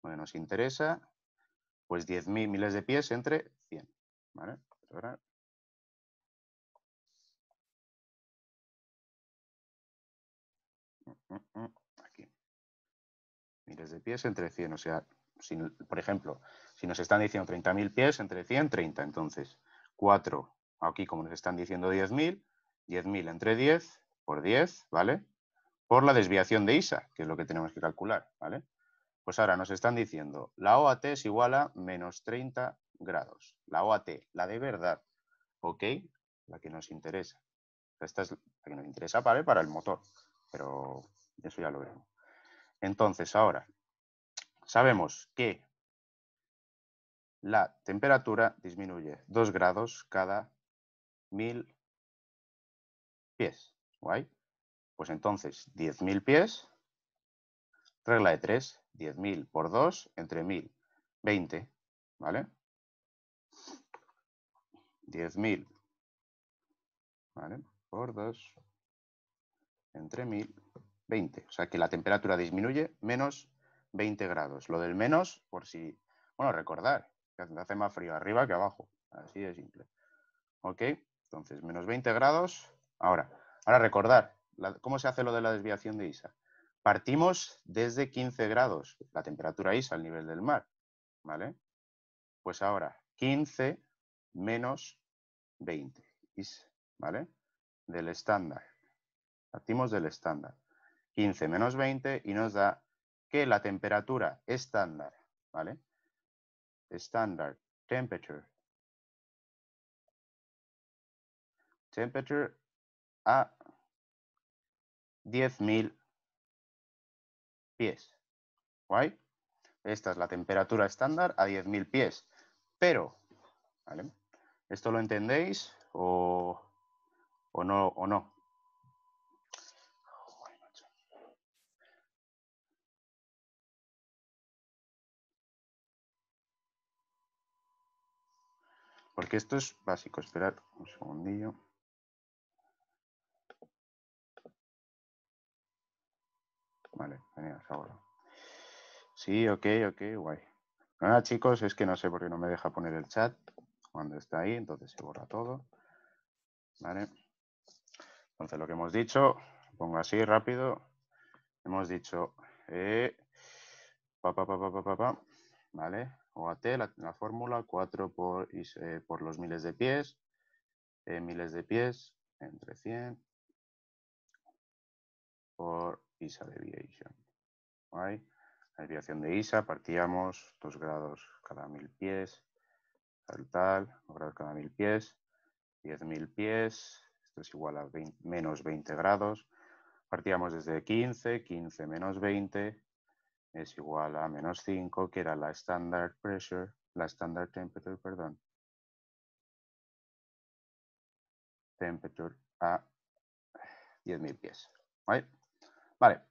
bueno, nos interesa, pues diez mil miles de pies entre cien, ¿vale? Ahora... miles de pies entre cien, o sea, si, por ejemplo, si nos están diciendo treinta mil pies entre cien, treinta, entonces cuatro, aquí como nos están diciendo diez mil, diez mil entre diez por diez, ¿vale? Por la desviación de I S A, que es lo que tenemos que calcular, ¿vale? Pues ahora nos están diciendo la O A T es igual a menos treinta grados, la O A T, la de verdad, ¿ok? La que nos interesa, esta es la que nos interesa, ¿vale? Para el motor, pero eso ya lo veremos. Entonces, ahora, sabemos que la temperatura disminuye dos grados cada mil pies. ¿Guay? Pues entonces, diez mil pies, regla de tres, diez mil por dos, entre mil, veinte, ¿vale? diez mil, ¿vale? Por dos, entre mil. veinte, o sea que la temperatura disminuye menos veinte grados. Lo del menos, por si... bueno, recordar, que hace más frío arriba que abajo. Así de simple. ¿Ok? Entonces, menos veinte grados. Ahora, ahora recordar, la, ¿cómo se hace lo de la desviación de I S A? Partimos desde quince grados, la temperatura I S A, al nivel del mar. ¿Vale? Pues ahora, quince menos veinte. I S A, ¿vale? Del estándar. Partimos del estándar. quince menos veinte y nos da que la temperatura estándar, ¿vale? Estándar, temperature. Temperature a diez mil pies. ¿Guay? Esta es la temperatura estándar a diez mil pies. Pero, ¿vale? ¿Esto lo entendéis o, o no? O no? Porque esto es básico. Esperad un segundillo. Vale, venid ahora. Sí, ok, ok, guay. Nada, chicos, es que no sé por qué no me deja poner el chat cuando está ahí, entonces se borra todo. Vale. Entonces lo que hemos dicho, pongo así rápido. Hemos dicho, eh, pa, pa, pa, pa, pa, pa, pa, vale. O A T, la, la fórmula, cuatro por, eh, por los miles de pies, eh, miles de pies, entre cien, por I S A deviation. ¿Vale? La desviación de I S A, partíamos dos grados cada mil pies, tal, tal, dos grados cada mil pies, diez mil pies, esto es igual a veinte, menos veinte grados, partíamos desde quince, quince menos veinte, es igual a menos cinco, que era la standard pressure, la standard temperature, perdón. temperature a diez mil pies. ¿Vale? Vale.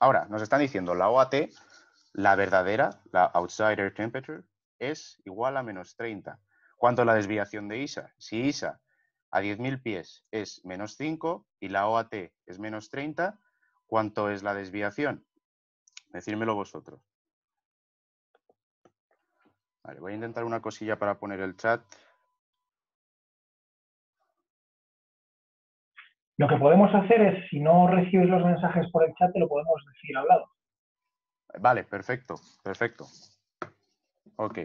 Ahora, nos están diciendo la O A T, la verdadera, la outsider temperature, es igual a menos treinta. ¿Cuánto es la desviación de I S A? Si I S A a diez mil pies es menos cinco y la O A T es menos treinta, ¿cuánto es la desviación? Decídmelo vosotros. Vale, voy a intentar una cosilla para poner el chat. Lo que podemos hacer es, si no recibes los mensajes por el chat, te lo podemos decir hablado. Vale, perfecto, perfecto. Ok,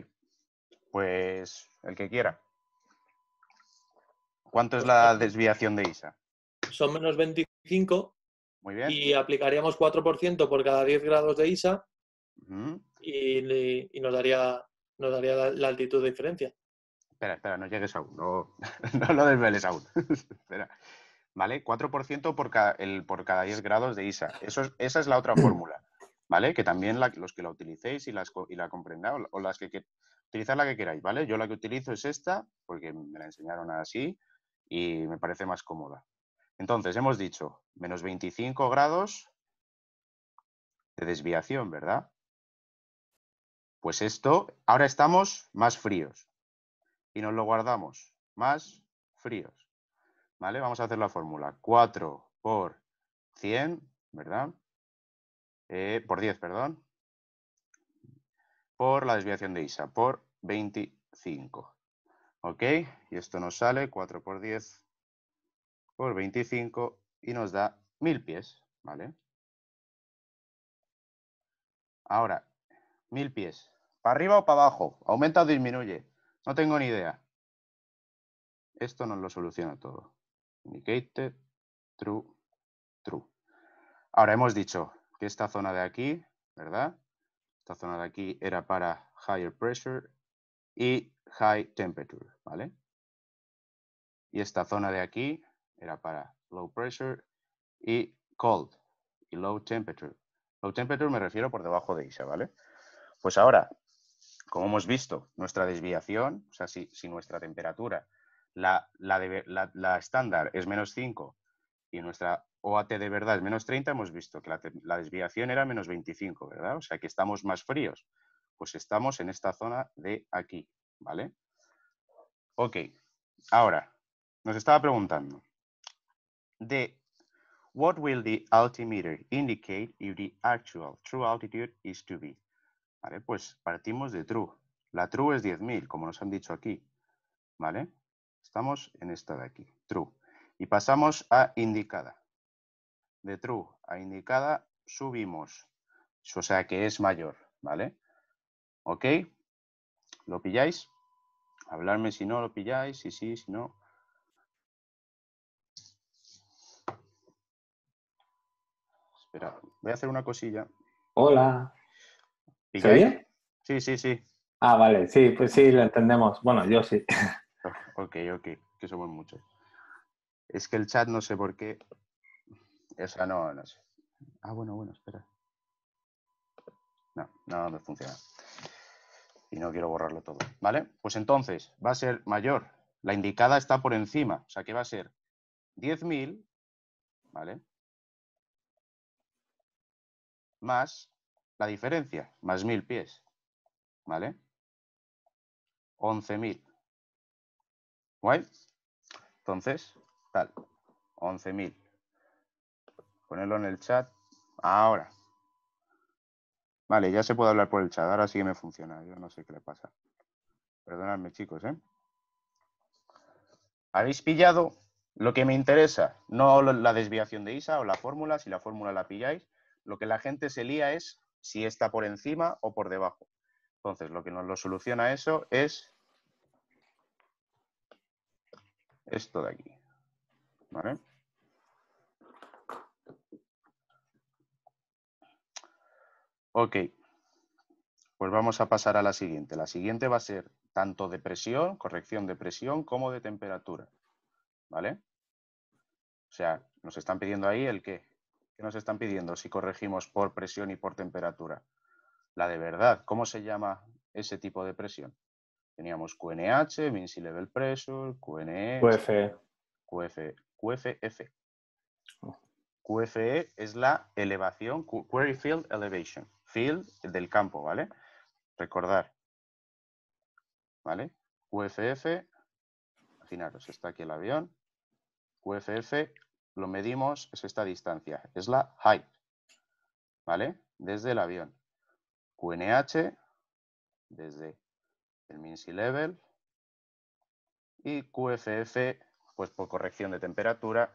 pues el que quiera. ¿Cuánto es la desviación de I S A? Son menos veinticinco. Muy bien. Y aplicaríamos cuatro por ciento por cada diez grados de I S A. Uh-huh. y, y nos daría, nos daría la, la altitud de diferencia. Espera, espera, no llegues aún. No, no lo desveles aún. Espera. ¿Vale? cuatro por ciento por cada, el, por cada diez grados de I S A. Eso es, esa es la otra fórmula. ¿Vale? Que también la, los que la utilicéis y, las, y la comprendáis, o, o las que, que utilizad la que queráis, ¿vale? Yo la que utilizo es esta, porque me la enseñaron así y me parece más cómoda. Entonces, hemos dicho menos veinticinco grados de desviación, ¿verdad? Pues esto, ahora estamos más fríos y nos lo guardamos, más fríos, ¿vale? Vamos a hacer la fórmula, cuatro por cien, ¿verdad? Eh, por diez, perdón, por la desviación de I S A, por veinticinco, ¿ok? Y esto nos sale cuatro por diez por veinticinco y nos da mil pies, ¿vale? Ahora, mil pies, ¿para arriba o para abajo? ¿Aumenta o disminuye? No tengo ni idea. Esto nos lo soluciona todo. Indicated, true, true. Ahora hemos dicho que esta zona de aquí, ¿verdad? Esta zona de aquí era para higher pressure y high temperature, ¿vale? Y esta zona de aquí era para low pressure y cold y low temperature. Low temperature me refiero por debajo de I S A, ¿vale? Pues ahora, como hemos visto, nuestra desviación, o sea, si, si nuestra temperatura, la, la, de, la, la estándar es menos cinco y nuestra O A T de verdad es menos treinta, hemos visto que la, la desviación era menos veinticinco, ¿verdad? O sea, que estamos más fríos. Pues estamos en esta zona de aquí, ¿vale? Ok, ahora, nos estaba preguntando, de what will the altimeter indicate if the actual true altitude is to be? Vale, pues partimos de true. La true es diez mil, como nos han dicho aquí, ¿vale? Estamos en esta de aquí, true. Y pasamos a indicada. De true a indicada subimos, o sea que es mayor, ¿vale? ¿Ok? ¿Lo pilláis? Hablarme si no lo pilláis, si sí, si no. Espera, voy a hacer una cosilla. Hola. ¿Se oye? Sí, sí, sí. Ah, vale, sí, pues sí, lo entendemos. Bueno, yo sí. Ok, ok, que somos muchos. Es que el chat no sé por qué. O sea, no, no sé. Ah, bueno, bueno, espera. No, no me funciona. Y no quiero borrarlo todo, ¿vale? Pues entonces, va a ser mayor. La indicada está por encima. O sea, que va a ser diez mil, ¿vale? Más la diferencia, más mil pies, ¿vale? once mil. ¿Guay? Entonces, tal, once mil. Ponerlo en el chat. Ahora. Vale, ya se puede hablar por el chat. Ahora sí que me funciona. Yo no sé qué le pasa. Perdonadme, chicos, ¿eh? ¿Habéis pillado lo que me interesa? No la desviación de I S A o la fórmula. Si la fórmula la pilláis, lo que la gente se lía es si está por encima o por debajo. Entonces, lo que nos lo soluciona eso es esto de aquí. ¿Vale? Ok, pues vamos a pasar a la siguiente. La siguiente va a ser tanto de presión, corrección de presión, como de temperatura, ¿vale? O sea, nos están pidiendo ahí el qué. ¿Qué nos están pidiendo si corregimos por presión y por temperatura? La de verdad, ¿cómo se llama ese tipo de presión? Teníamos Q N H, min sea level pressure, Q N E... Q F E. Q F E. Q F F. Q F E es la elevación, Query Field Elevation. Field del campo, ¿vale? Recordar. ¿Vale? Q F F, imaginaros, está aquí el avión. Q F F lo medimos, es esta distancia. Es la height, ¿vale? Desde el avión. Q N H, desde el min sea level. Y Q F F, pues por corrección de temperatura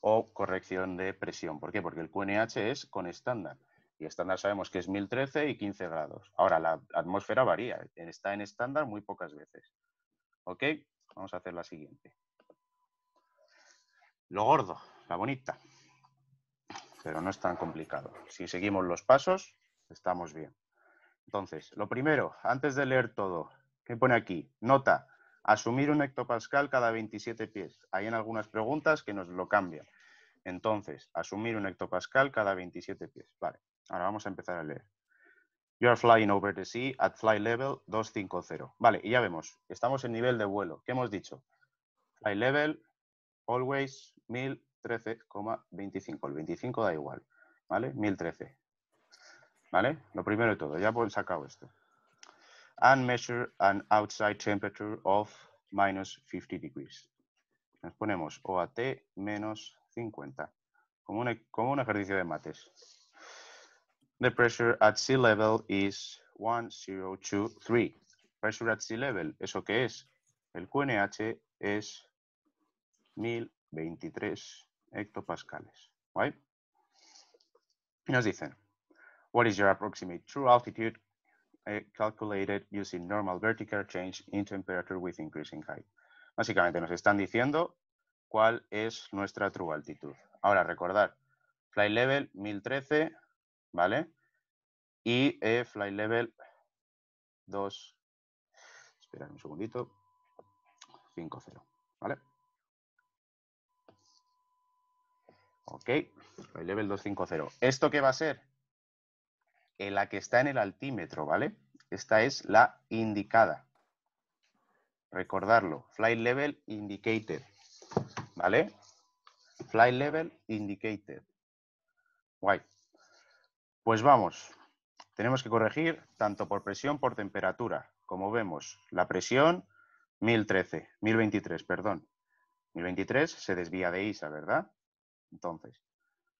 o corrección de presión. ¿Por qué? Porque el Q N H es con estándar. Y estándar sabemos que es mil trece y quince grados. Ahora, la atmósfera varía. Está en estándar muy pocas veces. ¿Ok? Vamos a hacer la siguiente. Lo gordo, la bonita. Pero no es tan complicado. Si seguimos los pasos, estamos bien. Entonces, lo primero, antes de leer todo, ¿qué pone aquí? Nota. Asumir un hectopascal cada veintisiete pies. Hay en algunas preguntas que nos lo cambian. Entonces, asumir un hectopascal cada veintisiete pies. Vale, ahora vamos a empezar a leer. You are flying over the sea at flight level doscientos cincuenta. Vale, y ya vemos, estamos en nivel de vuelo. ¿Qué hemos dicho? Flight level, always, mil trece coma veinticinco. El veinticinco da igual, ¿vale? mil trece. ¿Vale? Lo primero de todo, ya he sacado esto. And measure an outside temperature of minus fifty degrees. Nos ponemos O A T menos cincuenta, como un, como un ejercicio de mates. The pressure at sea level is one thousand twenty-three. Pressure at sea level, ¿eso qué es? El Q N H es mil veintitrés hectopascales. ¿Vale? Y nos dicen, what is your approximate true altitude calculated using normal vertical change in temperature with increasing height? Básicamente nos están diciendo cuál es nuestra true altitud. Ahora recordar, flight level mil trece, ¿vale? Y eh, flight level dos, esperad un segundito, cincuenta, ¿vale? Ok, flight level doscientos cincuenta. ¿Esto qué va a ser? En la que está en el altímetro, ¿vale? Esta es la indicada. Recordarlo. Flight Level Indicator, ¿vale? Flight Level Indicator. Guay. Pues vamos. Tenemos que corregir tanto por presión por temperatura. Como vemos, la presión mil trece, mil veintitrés, perdón. mil veintitrés se desvía de I S A, ¿verdad? Entonces,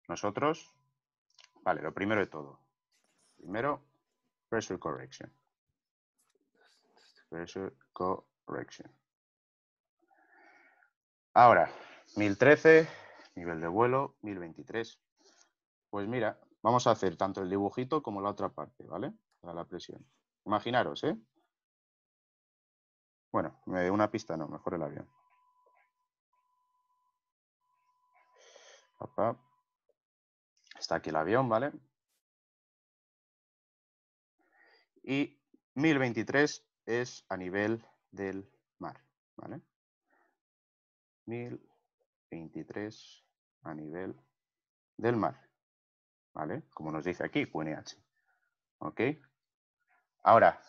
nosotros... Vale, lo primero de todo. Primero, pressure correction. Pressure correction. Ahora, mil trece, nivel de vuelo, mil veintitrés. Pues mira, vamos a hacer tanto el dibujito como la otra parte, ¿vale? Para la presión. Imaginaros, ¿eh? Bueno, una pista no, mejor el avión. Está aquí el avión, ¿vale? Y mil veintitrés es a nivel del mar, ¿vale? mil veintitrés a nivel del mar, ¿vale? Como nos dice aquí, Q N H. ¿Ok? Ahora,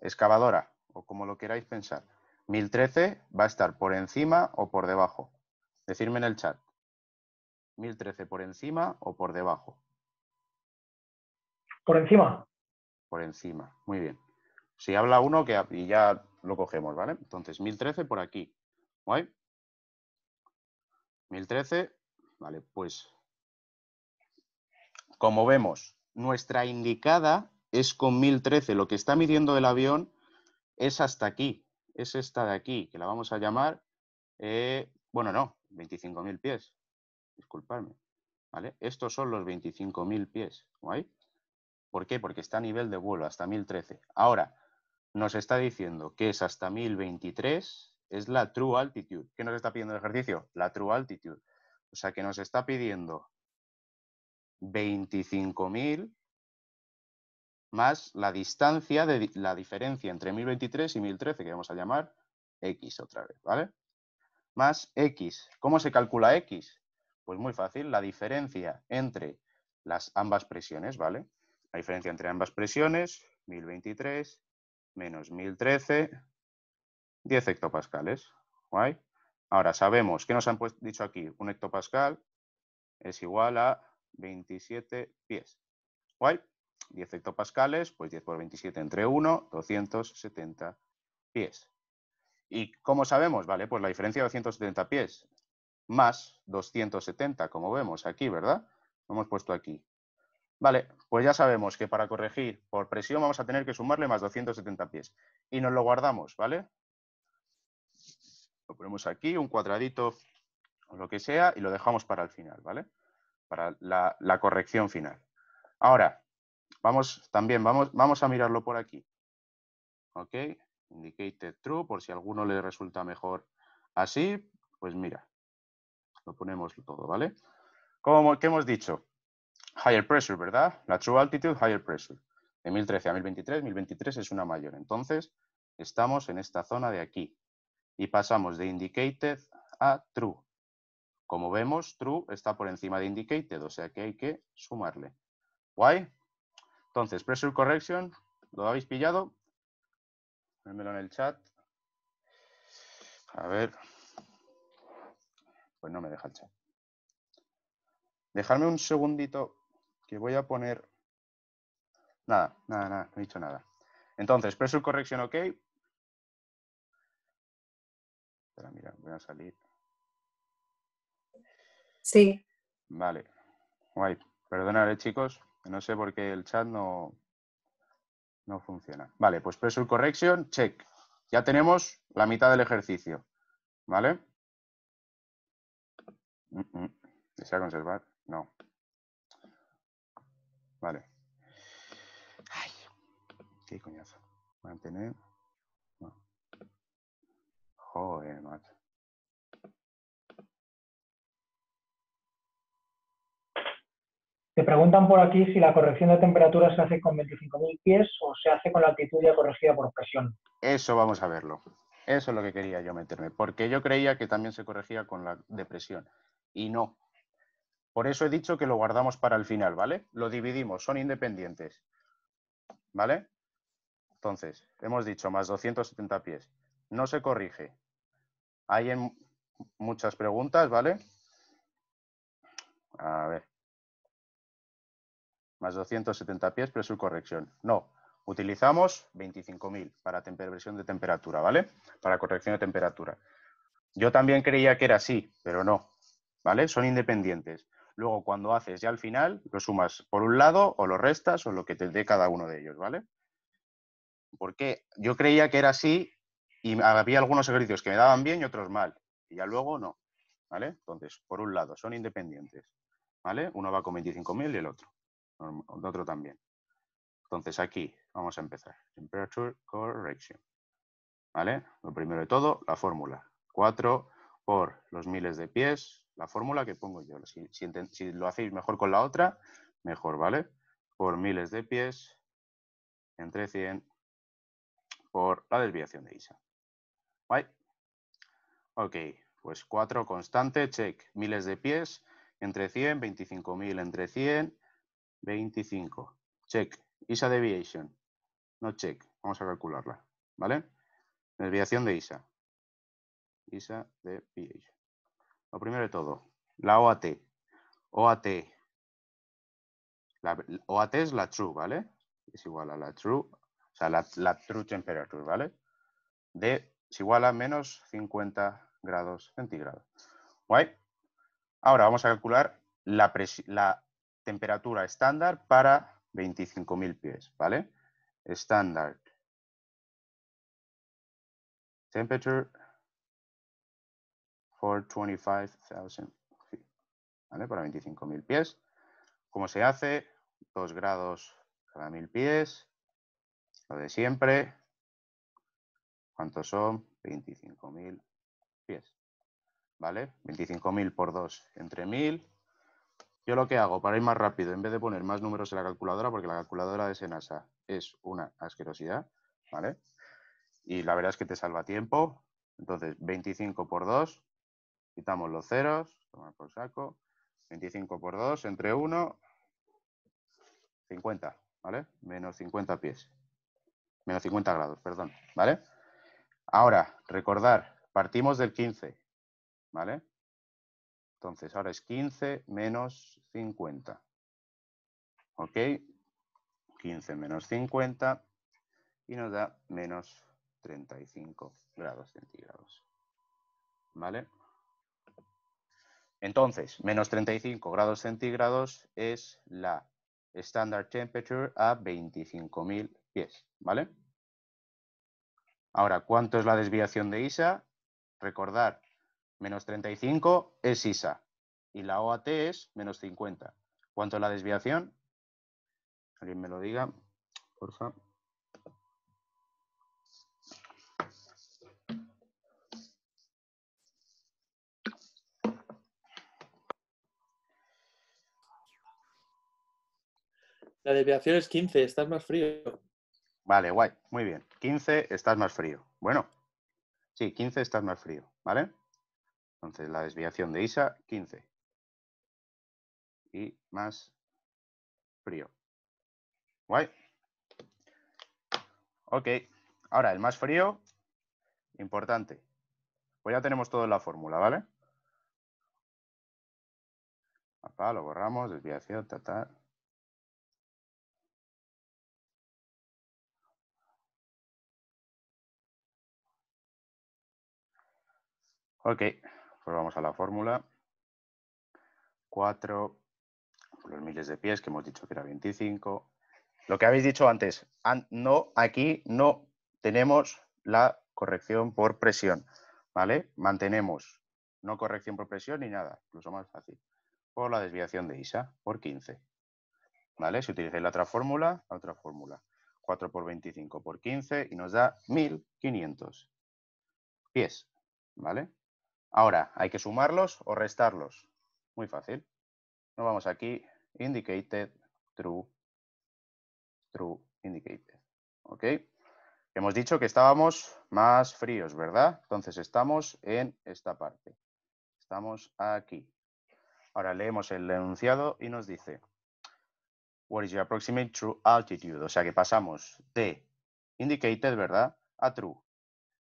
excavadora, o como lo queráis pensar, mil trece va a estar por encima o por debajo. Decidme en el chat, mil trece por encima o por debajo. Por encima. Por encima, muy bien. Si habla uno, que y ya lo cogemos, ¿vale? Entonces, mil trece por aquí. ¿Guay? mil trece, vale, pues... Como vemos, nuestra indicada es con mil trece. Lo que está midiendo el avión es hasta aquí. Es esta de aquí, que la vamos a llamar... Eh, bueno, no, veinticinco mil pies. Disculpadme, ¿vale? Estos son los veinticinco mil pies. ¿Guay? ¿Por qué? Porque está a nivel de vuelo, hasta mil trece. Ahora, nos está diciendo que es hasta mil veintitrés, es la true altitude. ¿Qué nos está pidiendo el ejercicio? La true altitude. O sea, que nos está pidiendo veinticinco mil más la distancia, de, la diferencia entre mil veintitrés y mil trece, que vamos a llamar X otra vez, ¿vale? Más X. ¿Cómo se calcula X? Pues muy fácil, la diferencia entre las ambas presiones, ¿vale? La diferencia entre ambas presiones, mil veintitrés menos mil trece, diez hectopascales. ¿Guay? Ahora sabemos, ¿qué nos han dicho aquí? Un hectopascal es igual a veintisiete pies. ¿Guay? diez hectopascales, pues diez por veintisiete entre uno, doscientos setenta pies. ¿Y cómo sabemos? Vale, pues la diferencia de doscientos setenta pies más doscientos setenta, como vemos aquí, ¿verdad? Lo hemos puesto aquí. Vale, pues ya sabemos que para corregir por presión vamos a tener que sumarle más doscientos setenta pies. Y nos lo guardamos, ¿vale? Lo ponemos aquí, un cuadradito o lo que sea, y lo dejamos para el final, ¿vale? Para la, la corrección final. Ahora, vamos también, vamos, vamos a mirarlo por aquí. ¿Ok? Indicated true, por si a alguno le resulta mejor así, pues mira, lo ponemos todo, ¿vale? Como que hemos dicho, higher pressure, ¿verdad? La true altitude, higher pressure. De mil trece a mil veintitrés, mil veintitrés es una mayor. Entonces, estamos en esta zona de aquí. Y pasamos de indicated a true. Como vemos, true está por encima de indicated, o sea que hay que sumarle. ¿Guay? Entonces, pressure correction, ¿lo habéis pillado? Pónmelo en el chat. A ver. Pues no me deja el chat. Dejadme un segundito que voy a poner... Nada, nada, nada, no he dicho nada. Entonces, pressure correction, ok. Espera, mira, voy a salir. Sí. Vale. Guay. Perdonad, chicos. No sé por qué el chat no... No funciona. Vale, pues pressure correction, check. Ya tenemos la mitad del ejercicio. ¿Vale? ¿Desea conservar? No. Vale. Ay, qué coñazo. Mantener. No. Joder, macho. Te preguntan por aquí si la corrección de temperatura se hace con veinticinco mil pies o se hace con la altitud ya corregida por presión. Eso vamos a verlo. Eso es lo que quería yo meterme. Porque yo creía que también se corregía con la de presión. Y no. Por eso he dicho que lo guardamos para el final, ¿vale? Lo dividimos, son independientes. ¿Vale? Entonces, hemos dicho más doscientos setenta pies. No se corrige. Hay en muchas preguntas, ¿vale? A ver. Más doscientos setenta pies, pressure correction. No, utilizamos veinticinco mil para presión de temperatura, ¿vale? Para corrección de temperatura. Yo también creía que era así, pero no, ¿vale? Son independientes. Luego, cuando haces ya al final, lo sumas por un lado o lo restas o lo que te dé cada uno de ellos, ¿vale? Porque yo creía que era así y había algunos ejercicios que me daban bien y otros mal. Y ya luego no, ¿vale? Entonces, por un lado, son independientes, ¿vale? Uno va con veinticinco mil y el otro. De otro también. Entonces aquí vamos a empezar. Temperature correction. ¿Vale? Lo primero de todo, la fórmula. cuatro por los miles de pies. La fórmula que pongo yo. Si, si, si lo hacéis mejor con la otra, mejor, ¿vale? Por miles de pies entre cien por la desviación de I S A. ¿Vale? Ok. Pues cuatro constante, check. Miles de pies entre cien, veinticinco mil entre cien. veinticinco. Check. I S A deviation. No check. Vamos a calcularla. ¿Vale? Desviación de I S A. I S A deviation. Lo primero de todo. La O A T. O A T. La, la O A T es la true, ¿vale? Es igual a la true. O sea, la, la true temperature, ¿vale? De es igual a menos cincuenta grados centígrados. ¿Guay? Ahora vamos a calcular la presión. La temperatura estándar para veinticinco mil pies, ¿vale? Estándar. Temperature for twenty-five thousand feet, ¿vale? Para veinticinco mil pies. ¿Cómo se hace? dos grados cada mil pies. Lo de siempre. ¿Cuántos son? veinticinco mil pies, ¿vale? veinticinco mil por dos entre mil. Yo lo que hago para ir más rápido, en vez de poner más números en la calculadora, porque la calculadora de Senasa es una asquerosidad, ¿vale? Y la verdad es que te salva tiempo. Entonces, veinticinco por dos, quitamos los ceros, toma por saco, veinticinco por dos entre uno, cincuenta, ¿vale? Menos cincuenta pies, menos cincuenta grados, perdón, ¿vale? Ahora, recordar, partimos del quince, ¿Vale? Entonces, ahora es quince menos cincuenta. ¿Ok? quince menos cincuenta y nos da menos treinta y cinco grados centígrados. ¿Vale? Entonces, menos treinta y cinco grados centígrados es la standard temperature a veinticinco mil pies. ¿Vale? Ahora, ¿cuánto es la desviación de I S A? Recordar, menos treinta y cinco es I S A y la O A T es menos cincuenta. ¿Cuánto es la desviación? Alguien me lo diga, por favor. La desviación es quince, estás más frío. Vale, guay, muy bien. quince, estás más frío. Bueno, sí, quince, estás más frío, ¿vale? Entonces, la desviación de I S A, quince. Y más frío. Guay. Ok, ahora el más frío, importante. Pues ya tenemos todo en la fórmula, ¿vale? Acá lo borramos, desviación, ta, ta. Ok, pues vamos a la fórmula. cuatro por los miles de pies, que hemos dicho que era veinticinco. Lo que habéis dicho antes, no, aquí no tenemos la corrección por presión, ¿vale? Mantenemos no corrección por presión ni nada, incluso más fácil, por la desviación de I S A, por quince, ¿vale? Si utilizáis la otra fórmula, la otra fórmula, cuatro por veinticinco por quince y nos da mil quinientos pies, ¿vale? Ahora, ¿hay que sumarlos o restarlos? Muy fácil. Nos vamos aquí, indicated, true, true, indicated. ¿Ok? Hemos dicho que estábamos más fríos, ¿verdad? Entonces estamos en esta parte. Estamos aquí. Ahora leemos el enunciado y nos dice, what is your approximate true altitude? O sea que pasamos de indicated, ¿verdad?, a true.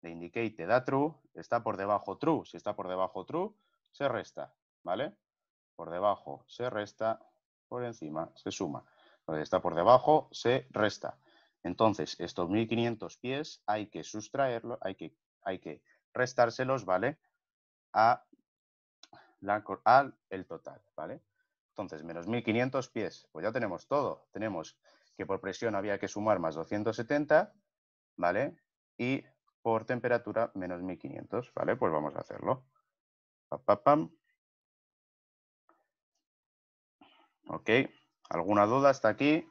De indicated a true, está por debajo true. Si está por debajo true, se resta, ¿vale? Por debajo se resta, por encima se suma. Donde está por debajo, se resta. Entonces, estos mil quinientos pies hay que sustraerlos, hay que, hay que restárselos, ¿vale? A la, al el total, ¿vale? Entonces, menos mil quinientos pies, pues ya tenemos todo. Tenemos que por presión había que sumar más doscientos setenta, ¿vale? Y por temperatura menos mil quinientos, ¿vale? Pues vamos a hacerlo. Pam, pam, pam. Ok, ¿alguna duda hasta aquí?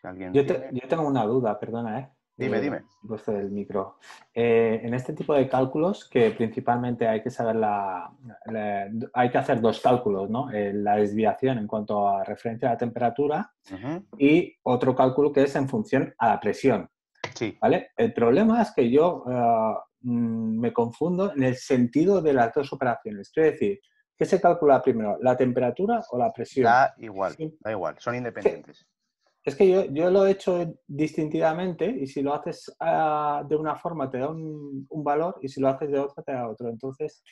Si alguien yo, te, yo tengo una duda, perdona, ¿eh? Dime, eh, dime. Puesto del micro. Eh, en este tipo de cálculos, que principalmente hay que saber la, la hay que hacer dos cálculos, ¿no? Eh, la desviación en cuanto a referencia a la temperatura uh-huh. y otro cálculo que es en función a la presión. Sí. ¿Vale? El problema es que yo uh, me confundo en el sentido de las dos operaciones. Quiero decir, ¿qué se calcula primero? ¿La temperatura o la presión? Da igual, sí. da igual, son independientes. Es que yo, yo lo he hecho distintivamente y si lo haces uh, de una forma te da un, un valor y si lo haces de otra te da otro. Entonces,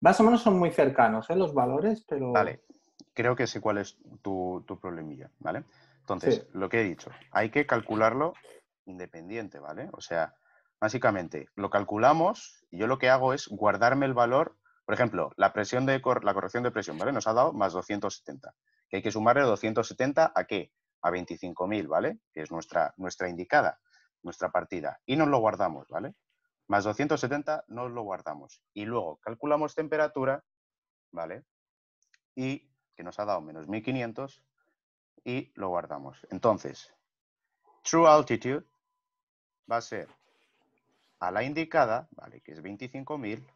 más o menos son muy cercanos, ¿eh?, los valores, pero... Vale, creo que sé cuál es tu, tu problemilla, ¿vale? Entonces, sí. Lo que he dicho, hay que calcularlo independiente, ¿vale? O sea, básicamente lo calculamos y yo lo que hago es guardarme el valor, por ejemplo, la presión de cor la corrección de presión, ¿vale? Nos ha dado más doscientos setenta, que hay que sumarle doscientos setenta ¿a qué? A veinticinco mil, ¿vale? Que es nuestra, nuestra indicada, nuestra partida, y nos lo guardamos, ¿vale? Más doscientos setenta nos lo guardamos y luego calculamos temperatura, ¿vale? Y que nos ha dado menos mil quinientos y lo guardamos. Entonces, true altitude va a ser a la indicada, ¿vale?, que es veinticinco mil,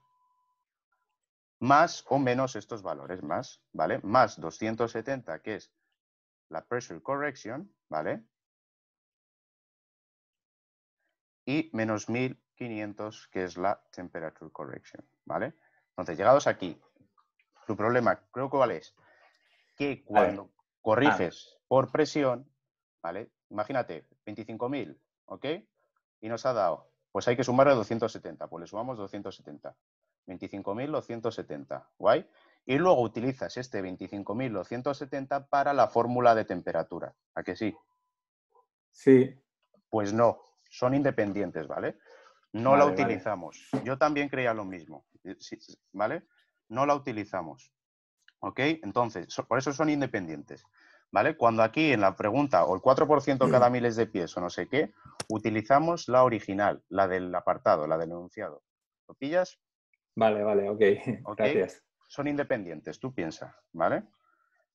más o menos estos valores, más, ¿vale? Más doscientos setenta, que es la pressure correction, ¿vale? Y menos mil quinientos, que es la temperature correction, ¿vale? Entonces, llegados aquí, tu problema, creo que cuál es, que cuando corriges por presión, ¿vale? Imagínate, veinticinco mil, ¿ok? Y nos ha dado, pues hay que sumarle doscientos setenta, pues le sumamos doscientos setenta. veinticinco mil doscientos setenta, ¿guay? Y luego utilizas este veinticinco mil doscientos setenta para la fórmula de temperatura, ¿a que sí? Sí. Pues no, son independientes, ¿vale? No vale, la utilizamos. Vale. Yo también creía lo mismo, ¿vale? No la utilizamos, ¿ok? Entonces, por eso son independientes, ¿vale? Cuando aquí en la pregunta, o el cuatro por ciento cada miles de pies o no sé qué, utilizamos la original, la del apartado, la del enunciado. ¿Lo pillas? Vale, vale, ok, okay. Gracias. Son independientes, tú piensas, ¿vale?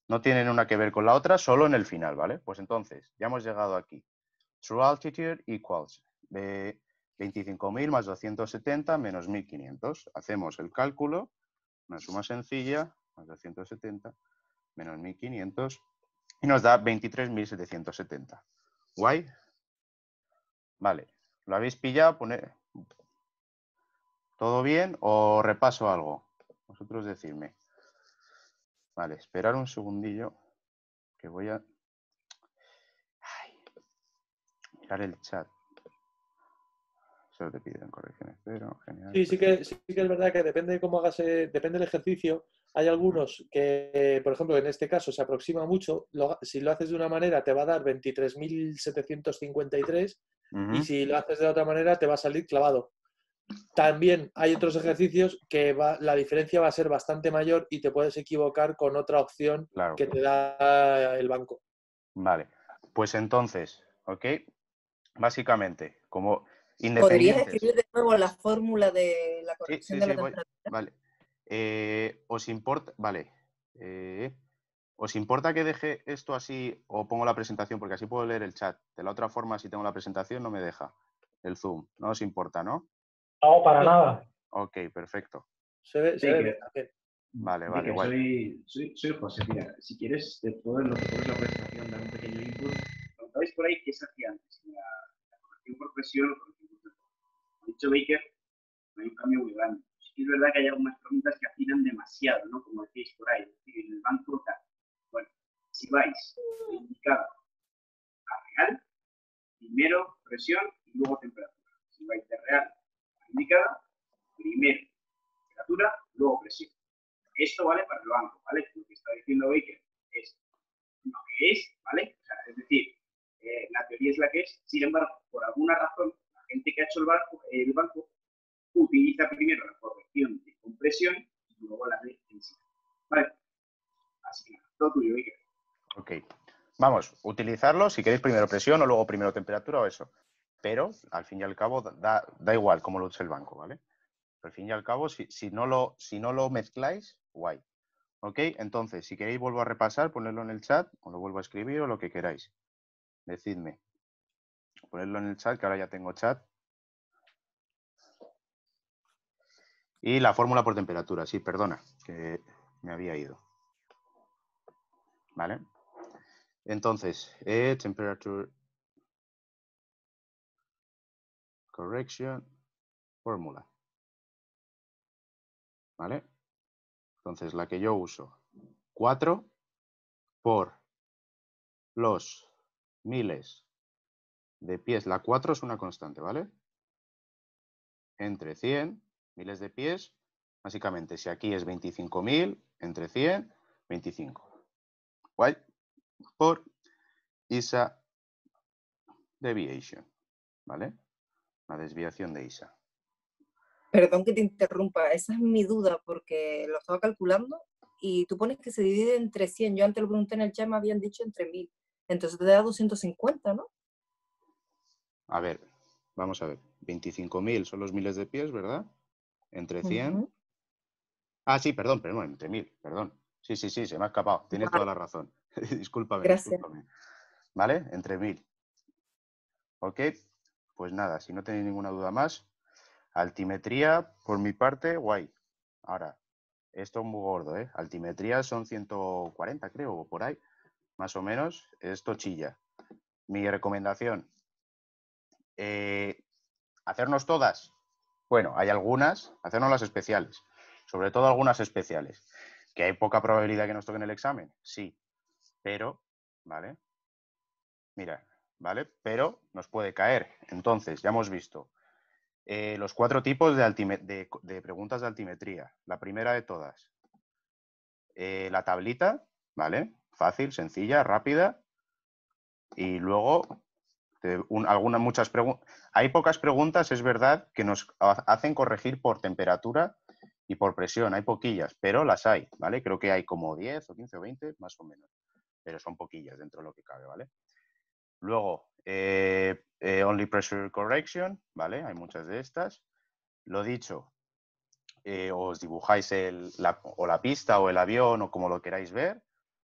No tienen una que ver con la otra, solo en el final, ¿vale? Pues entonces, ya hemos llegado aquí. True altitude equals de veinticinco mil más doscientos setenta menos mil quinientos. Hacemos el cálculo, una suma sencilla, más doscientos setenta menos mil quinientos y nos da veintitrés mil setecientos setenta. ¿Guay? Vale, ¿lo habéis pillado? Poner... ¿Todo bien o repaso algo? Vosotros decirme. Vale, esperar un segundillo que voy a Ay, mirar el chat. Solo te piden correcciones, pero genial. Sí, sí que, sí que es verdad que depende de cómo hagas, eh, depende del ejercicio. Hay algunos que, por ejemplo, en este caso se aproxima mucho. Lo, si lo haces de una manera te va a dar veintitrés mil setecientos cincuenta y tres uh-huh. y si lo haces de otra manera te va a salir clavado. También hay otros ejercicios que va, la diferencia va a ser bastante mayor y te puedes equivocar con otra opción claro. que te da el banco. Vale, pues entonces, ¿ok? Básicamente, como independientes... ¿Podrías escribir de nuevo la fórmula de la corrección sí, sí, de la sí, temperatura? Voy, vale. Eh, ¿Os importa? Vale. Eh, ¿Os importa que deje esto así o pongo la presentación? Porque así puedo leer el chat. De la otra forma, si tengo la presentación, no me deja el Zoom. No os importa, ¿no? No, para nada. Ok, perfecto. Se ve, se sí, ve. Que, vale, vale, guay. Soy, soy, soy José, mira, si quieres, después de lo que pones la presentación, dar un pequeño input. ¿Sabéis por ahí qué se hacía antes? La, la corrección por presión o corrección por presión. Como ha dicho Baker, no hay un cambio muy grande. Sí que es verdad que hay algunas preguntas que afinan demasiado, ¿no? Como decís por ahí, en el banco tal. Bueno, si vais indicado a real, primero presión y luego temperatura. Si vais de real, indicada, primero temperatura, luego presión. Esto vale para el banco, ¿vale? Lo que está diciendo Baker es lo que es, ¿vale? O sea, es decir, eh, la teoría es la que es. Sin embargo, por alguna razón, la gente que ha hecho el banco, el banco utiliza primero la corrección de compresión y luego la de densidad, ¿vale? Así que nada, todo tuyo, Baker. Ok. Vamos, utilizarlo si queréis primero presión o luego primero temperatura o eso. Pero, al fin y al cabo, da, da igual cómo lo use el banco, ¿vale? Pero, al fin y al cabo, si, si, no lo, si no lo mezcláis, guay. ¿Ok? Entonces, si queréis vuelvo a repasar, ponedlo en el chat, o lo vuelvo a escribir, o lo que queráis. Decidme. Ponedlo en el chat, que ahora ya tengo chat. Y la fórmula por temperatura, sí, perdona, que me había ido. ¿Vale? Entonces, eh, temperature... Correction fórmula. ¿Vale? Entonces, la que yo uso. cuatro por los miles de pies. La cuatro es una constante, ¿vale? Entre cien, miles de pies. Básicamente, si aquí es veinticinco mil, entre cien, veinticinco. ¿Guay? Por I S A deviation. ¿Vale? La desviación de I S A. Perdón que te interrumpa, esa es mi duda porque lo estaba calculando y tú pones que se divide entre cien. Yo antes lo pregunté en el chat, me habían dicho entre mil. Entonces te da doscientos cincuenta, ¿no? A ver, vamos a ver. veinticinco mil son los miles de pies, ¿verdad? Entre cien. Uh-huh. Ah, sí, perdón, pero no, entre mil, perdón. Sí, sí, sí, se me ha escapado. Tienes vale. toda la razón. Discúlpame. Gracias. Discúlpame. ¿Vale? Entre mil. Ok. Pues nada, si no tenéis ninguna duda más, altimetría, por mi parte, guay. Ahora, esto es muy gordo, ¿eh? Altimetría son ciento cuarenta, creo, o por ahí, más o menos. Esto chilla. Mi recomendación, eh, hacernos todas. Bueno, hay algunas, hacernos las especiales. Sobre todo algunas especiales. ¿Que hay poca probabilidad que nos toquen el examen? Sí. Pero, ¿vale? Mira. ¿Vale? Pero nos puede caer. Entonces, ya hemos visto Eh, los cuatro tipos de, de, de preguntas de altimetría. La primera de todas. Eh, la tablita, ¿vale? Fácil, sencilla, rápida. Y luego, te, un, algunas, muchas preguntas. Hay pocas preguntas, es verdad, que nos hacen corregir por temperatura y por presión. Hay poquillas, pero las hay, ¿vale? Creo que hay como diez o quince o veinte, más o menos. Pero son poquillas dentro de lo que cabe, ¿vale? Luego, eh, eh, Only Pressure Correction, ¿vale? Hay muchas de estas. Lo dicho, eh, os dibujáis el, la, o la pista o el avión o como lo queráis ver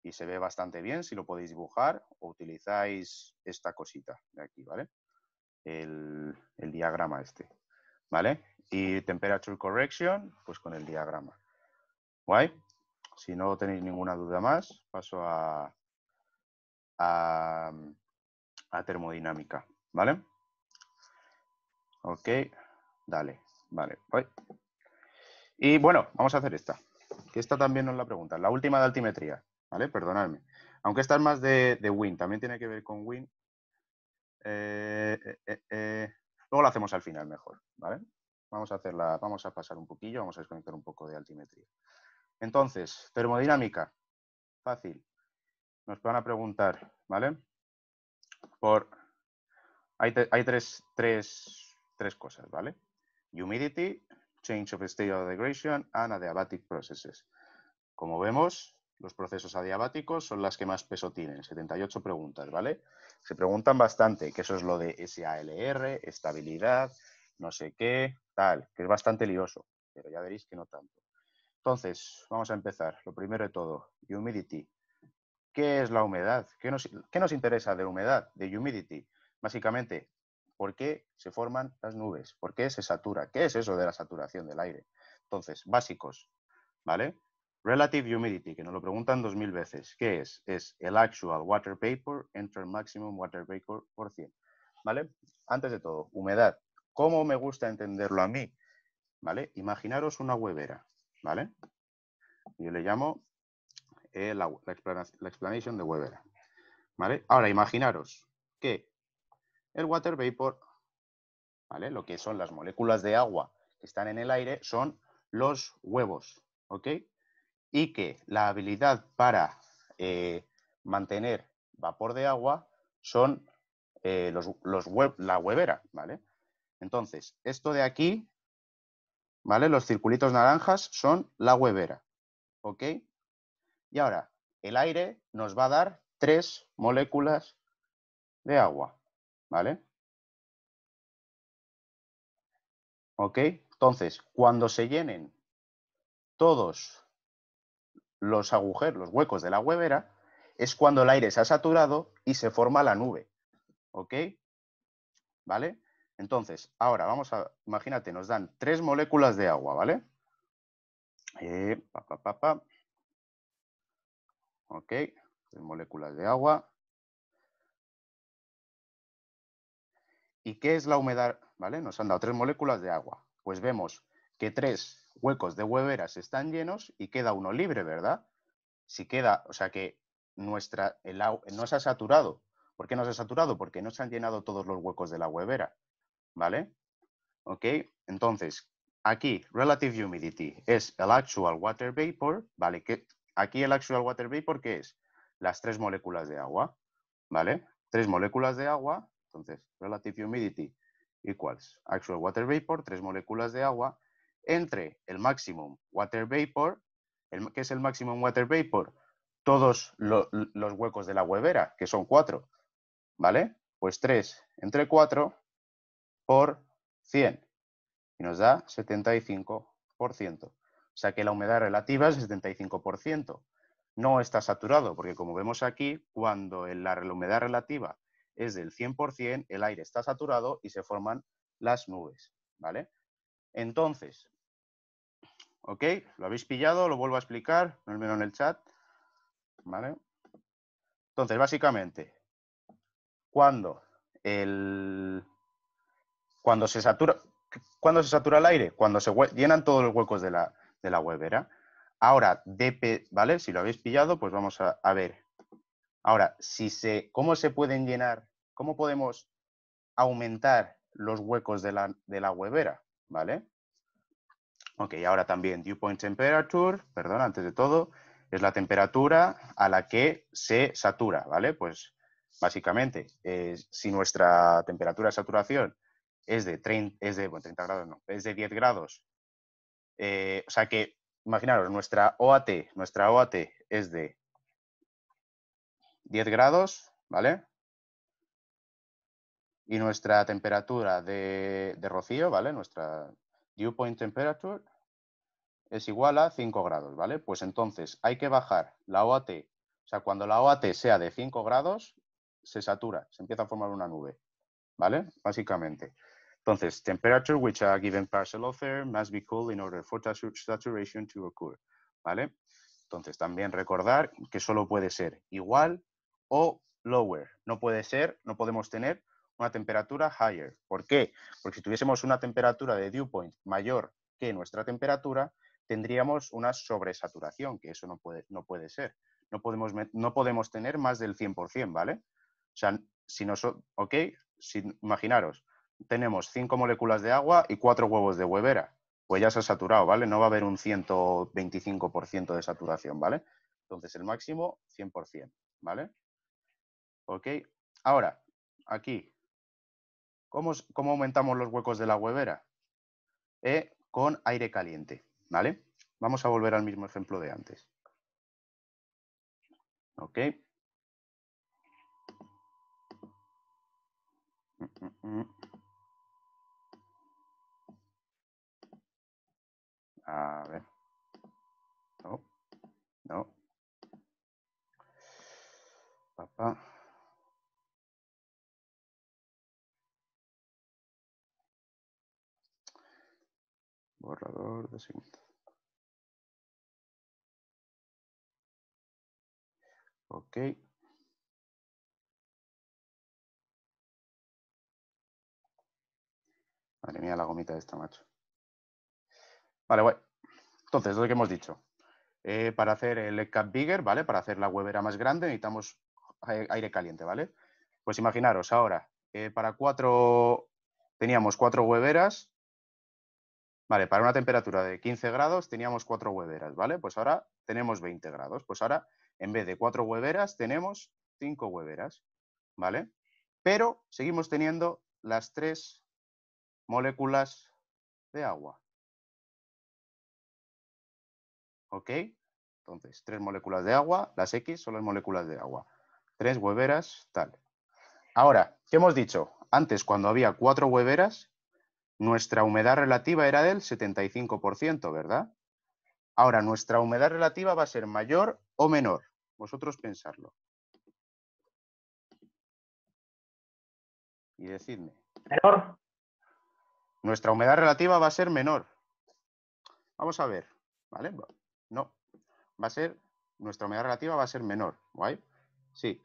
y se ve bastante bien si lo podéis dibujar o utilizáis esta cosita de aquí, ¿vale? El, el diagrama este, ¿vale? Y Temperature Correction, pues con el diagrama. ¿Guay? Si no tenéis ninguna duda más, paso a, a, a termodinámica, ¿vale? Ok, dale, vale. Y bueno, vamos a hacer esta, que esta también nos la preguntan, la última de altimetría, ¿vale? Perdonadme. Aunque esta es más de, de Win, también tiene que ver con Win. Eh, eh, eh. Luego la hacemos al final mejor, ¿vale? Vamos a hacerla, vamos a pasar un poquillo, vamos a desconectar un poco de altimetría. Entonces, termodinámica, fácil. Nos van a preguntar, ¿vale? Por, hay te, hay tres, tres, tres cosas, ¿vale? Humidity, change of state of degradation and adiabatic processes. Como vemos, los procesos adiabáticos son las que más peso tienen, setenta y ocho preguntas, ¿vale? Se preguntan bastante, que eso es lo de S A L R, estabilidad, no sé qué, tal, que es bastante lioso, pero ya veréis que no tanto. Entonces, vamos a empezar. Lo primero de todo, humidity. ¿Qué es la humedad? ¿Qué nos, qué nos interesa de humedad, de humidity? Básicamente, ¿por qué se forman las nubes? ¿Por qué se satura? ¿Qué es eso de la saturación del aire? Entonces, básicos, ¿vale? Relative humidity, que nos lo preguntan dos mil veces. ¿Qué es? Es el actual water vapor entre el maximum water vapor por cien, ¿vale? Antes de todo, humedad. ¿Cómo me gusta entenderlo a mí? ¿Vale? Imaginaros una huevera. ¿Vale? Yo le llamo eh, la, la, la explanation de Webera. ¿Vale? Ahora, imaginaros que el water vapor, ¿vale? Lo que son las moléculas de agua que están en el aire son los huevos, ¿ok? Y que la habilidad para eh, mantener vapor de agua son eh, los, los web, la huevera, ¿vale? Entonces, esto de aquí... ¿Vale? Los circulitos naranjas son la huevera, ¿ok? Y ahora, el aire nos va a dar tres moléculas de agua, ¿vale? ¿Ok? Entonces, cuando se llenen todos los agujeros, los huecos de la huevera, es cuando el aire se ha saturado y se forma la nube, ¿ok? ¿Vale? Entonces, ahora vamos a, imagínate, nos dan tres moléculas de agua, ¿vale? Eh, pa, pa, pa, pa. Ok, tres moléculas de agua. ¿Y qué es la humedad? ¿Vale? Nos han dado tres moléculas de agua. Pues vemos que tres huecos de hueveras están llenos y queda uno libre, ¿verdad? Si queda, o sea que nuestra, el agua no se ha saturado. ¿Por qué no se ha saturado? Porque no se han llenado todos los huecos de la huevera. ¿Vale? Ok, entonces, aquí, relative humidity es el actual water vapor, ¿vale? Que aquí el actual water vapor, ¿qué es? Las tres moléculas de agua, ¿vale? Tres moléculas de agua, entonces, relative humidity equals actual water vapor, tres moléculas de agua, entre el maximum water vapor, el, ¿qué es el maximum water vapor? Todos lo, los huecos de la huevera, que son cuatro, ¿vale? Pues tres entre cuatro... por cien, y nos da setenta y cinco por ciento. O sea que la humedad relativa es setenta y cinco por ciento. No está saturado, porque como vemos aquí, cuando la humedad relativa es del cien por ciento, el aire está saturado y se forman las nubes, ¿vale? Entonces, ¿ok? ¿Lo habéis pillado? Lo vuelvo a explicar, no es menos en el chat, ¿vale? Entonces, básicamente, cuando el... Cuando se satura, ¿cuándo se satura el aire? Cuando se llenan todos los huecos de la, de la huevera. Ahora, D P, ¿vale? Si lo habéis pillado, pues vamos a, a ver. Ahora, si se, ¿cómo se pueden llenar? ¿Cómo podemos aumentar los huecos de la, de la huevera, ¿vale? Ok, ahora también dew point temperature, perdón, antes de todo, es la temperatura a la que se satura, ¿vale? Pues básicamente, eh, si nuestra temperatura de saturación es de treinta, es de, bueno, treinta grados, no, es de diez grados, eh, o sea que, imaginaros, nuestra O A T, nuestra O A T es de diez grados, ¿vale? Y nuestra temperatura de, de rocío, ¿vale? Nuestra dew point temperature es igual a cinco grados, ¿vale? Pues entonces hay que bajar la O A T. O sea, cuando la O A T sea de cinco grados, se satura, se empieza a formar una nube, ¿vale? Básicamente. Entonces, temperature which a given parcel of air must be cooled in order for saturation to occur, ¿vale? Entonces, también recordar que solo puede ser igual o lower. No puede ser, no podemos tener una temperatura higher. ¿Por qué? Porque si tuviésemos una temperatura de dew point mayor que nuestra temperatura, tendríamos una sobresaturación, que eso no puede, no puede ser. No podemos, no podemos tener más del cien por cien, ¿vale? O sea, si nos, ok, si, imaginaros, tenemos cinco moléculas de agua y cuatro huevos de huevera, pues ya se ha saturado, ¿vale? No va a haber un ciento veinticinco por ciento de saturación, ¿vale? Entonces el máximo, cien por cien, ¿vale? Ok, ahora, aquí, ¿Cómo, ¿Cómo aumentamos los huecos de la huevera? Eh, con aire caliente, ¿vale? Vamos a volver al mismo ejemplo de antes. Ok. A ver. No. No. Papá. Borrador de segmento. Ok. Madre mía, la gomita de esta, macho. Vale, bueno. Entonces, lo que hemos dicho. Eh, para hacer el egg cap bigger, ¿vale? Para hacer la huevera más grande necesitamos aire caliente, ¿vale? Pues imaginaros ahora, eh, para cuatro... Teníamos cuatro hueveras. Vale, para una temperatura de quince grados teníamos cuatro hueveras, ¿vale? Pues ahora tenemos veinte grados. Pues ahora, en vez de cuatro hueveras, tenemos cinco hueveras, ¿vale? Pero seguimos teniendo las tres moléculas de agua. ¿Ok? Entonces, tres moléculas de agua, las X son las moléculas de agua. tres hueveras, tal. Ahora, ¿qué hemos dicho? Antes, cuando había cuatro hueveras... nuestra humedad relativa era del setenta y cinco por ciento, ¿verdad? Ahora, nuestra humedad relativa va a ser mayor o menor. Vosotros pensadlo. Y decidme. Menor. Nuestra humedad relativa va a ser menor. Vamos a ver, ¿vale? No, va a ser, nuestra humedad relativa va a ser menor, ¿guay? Sí,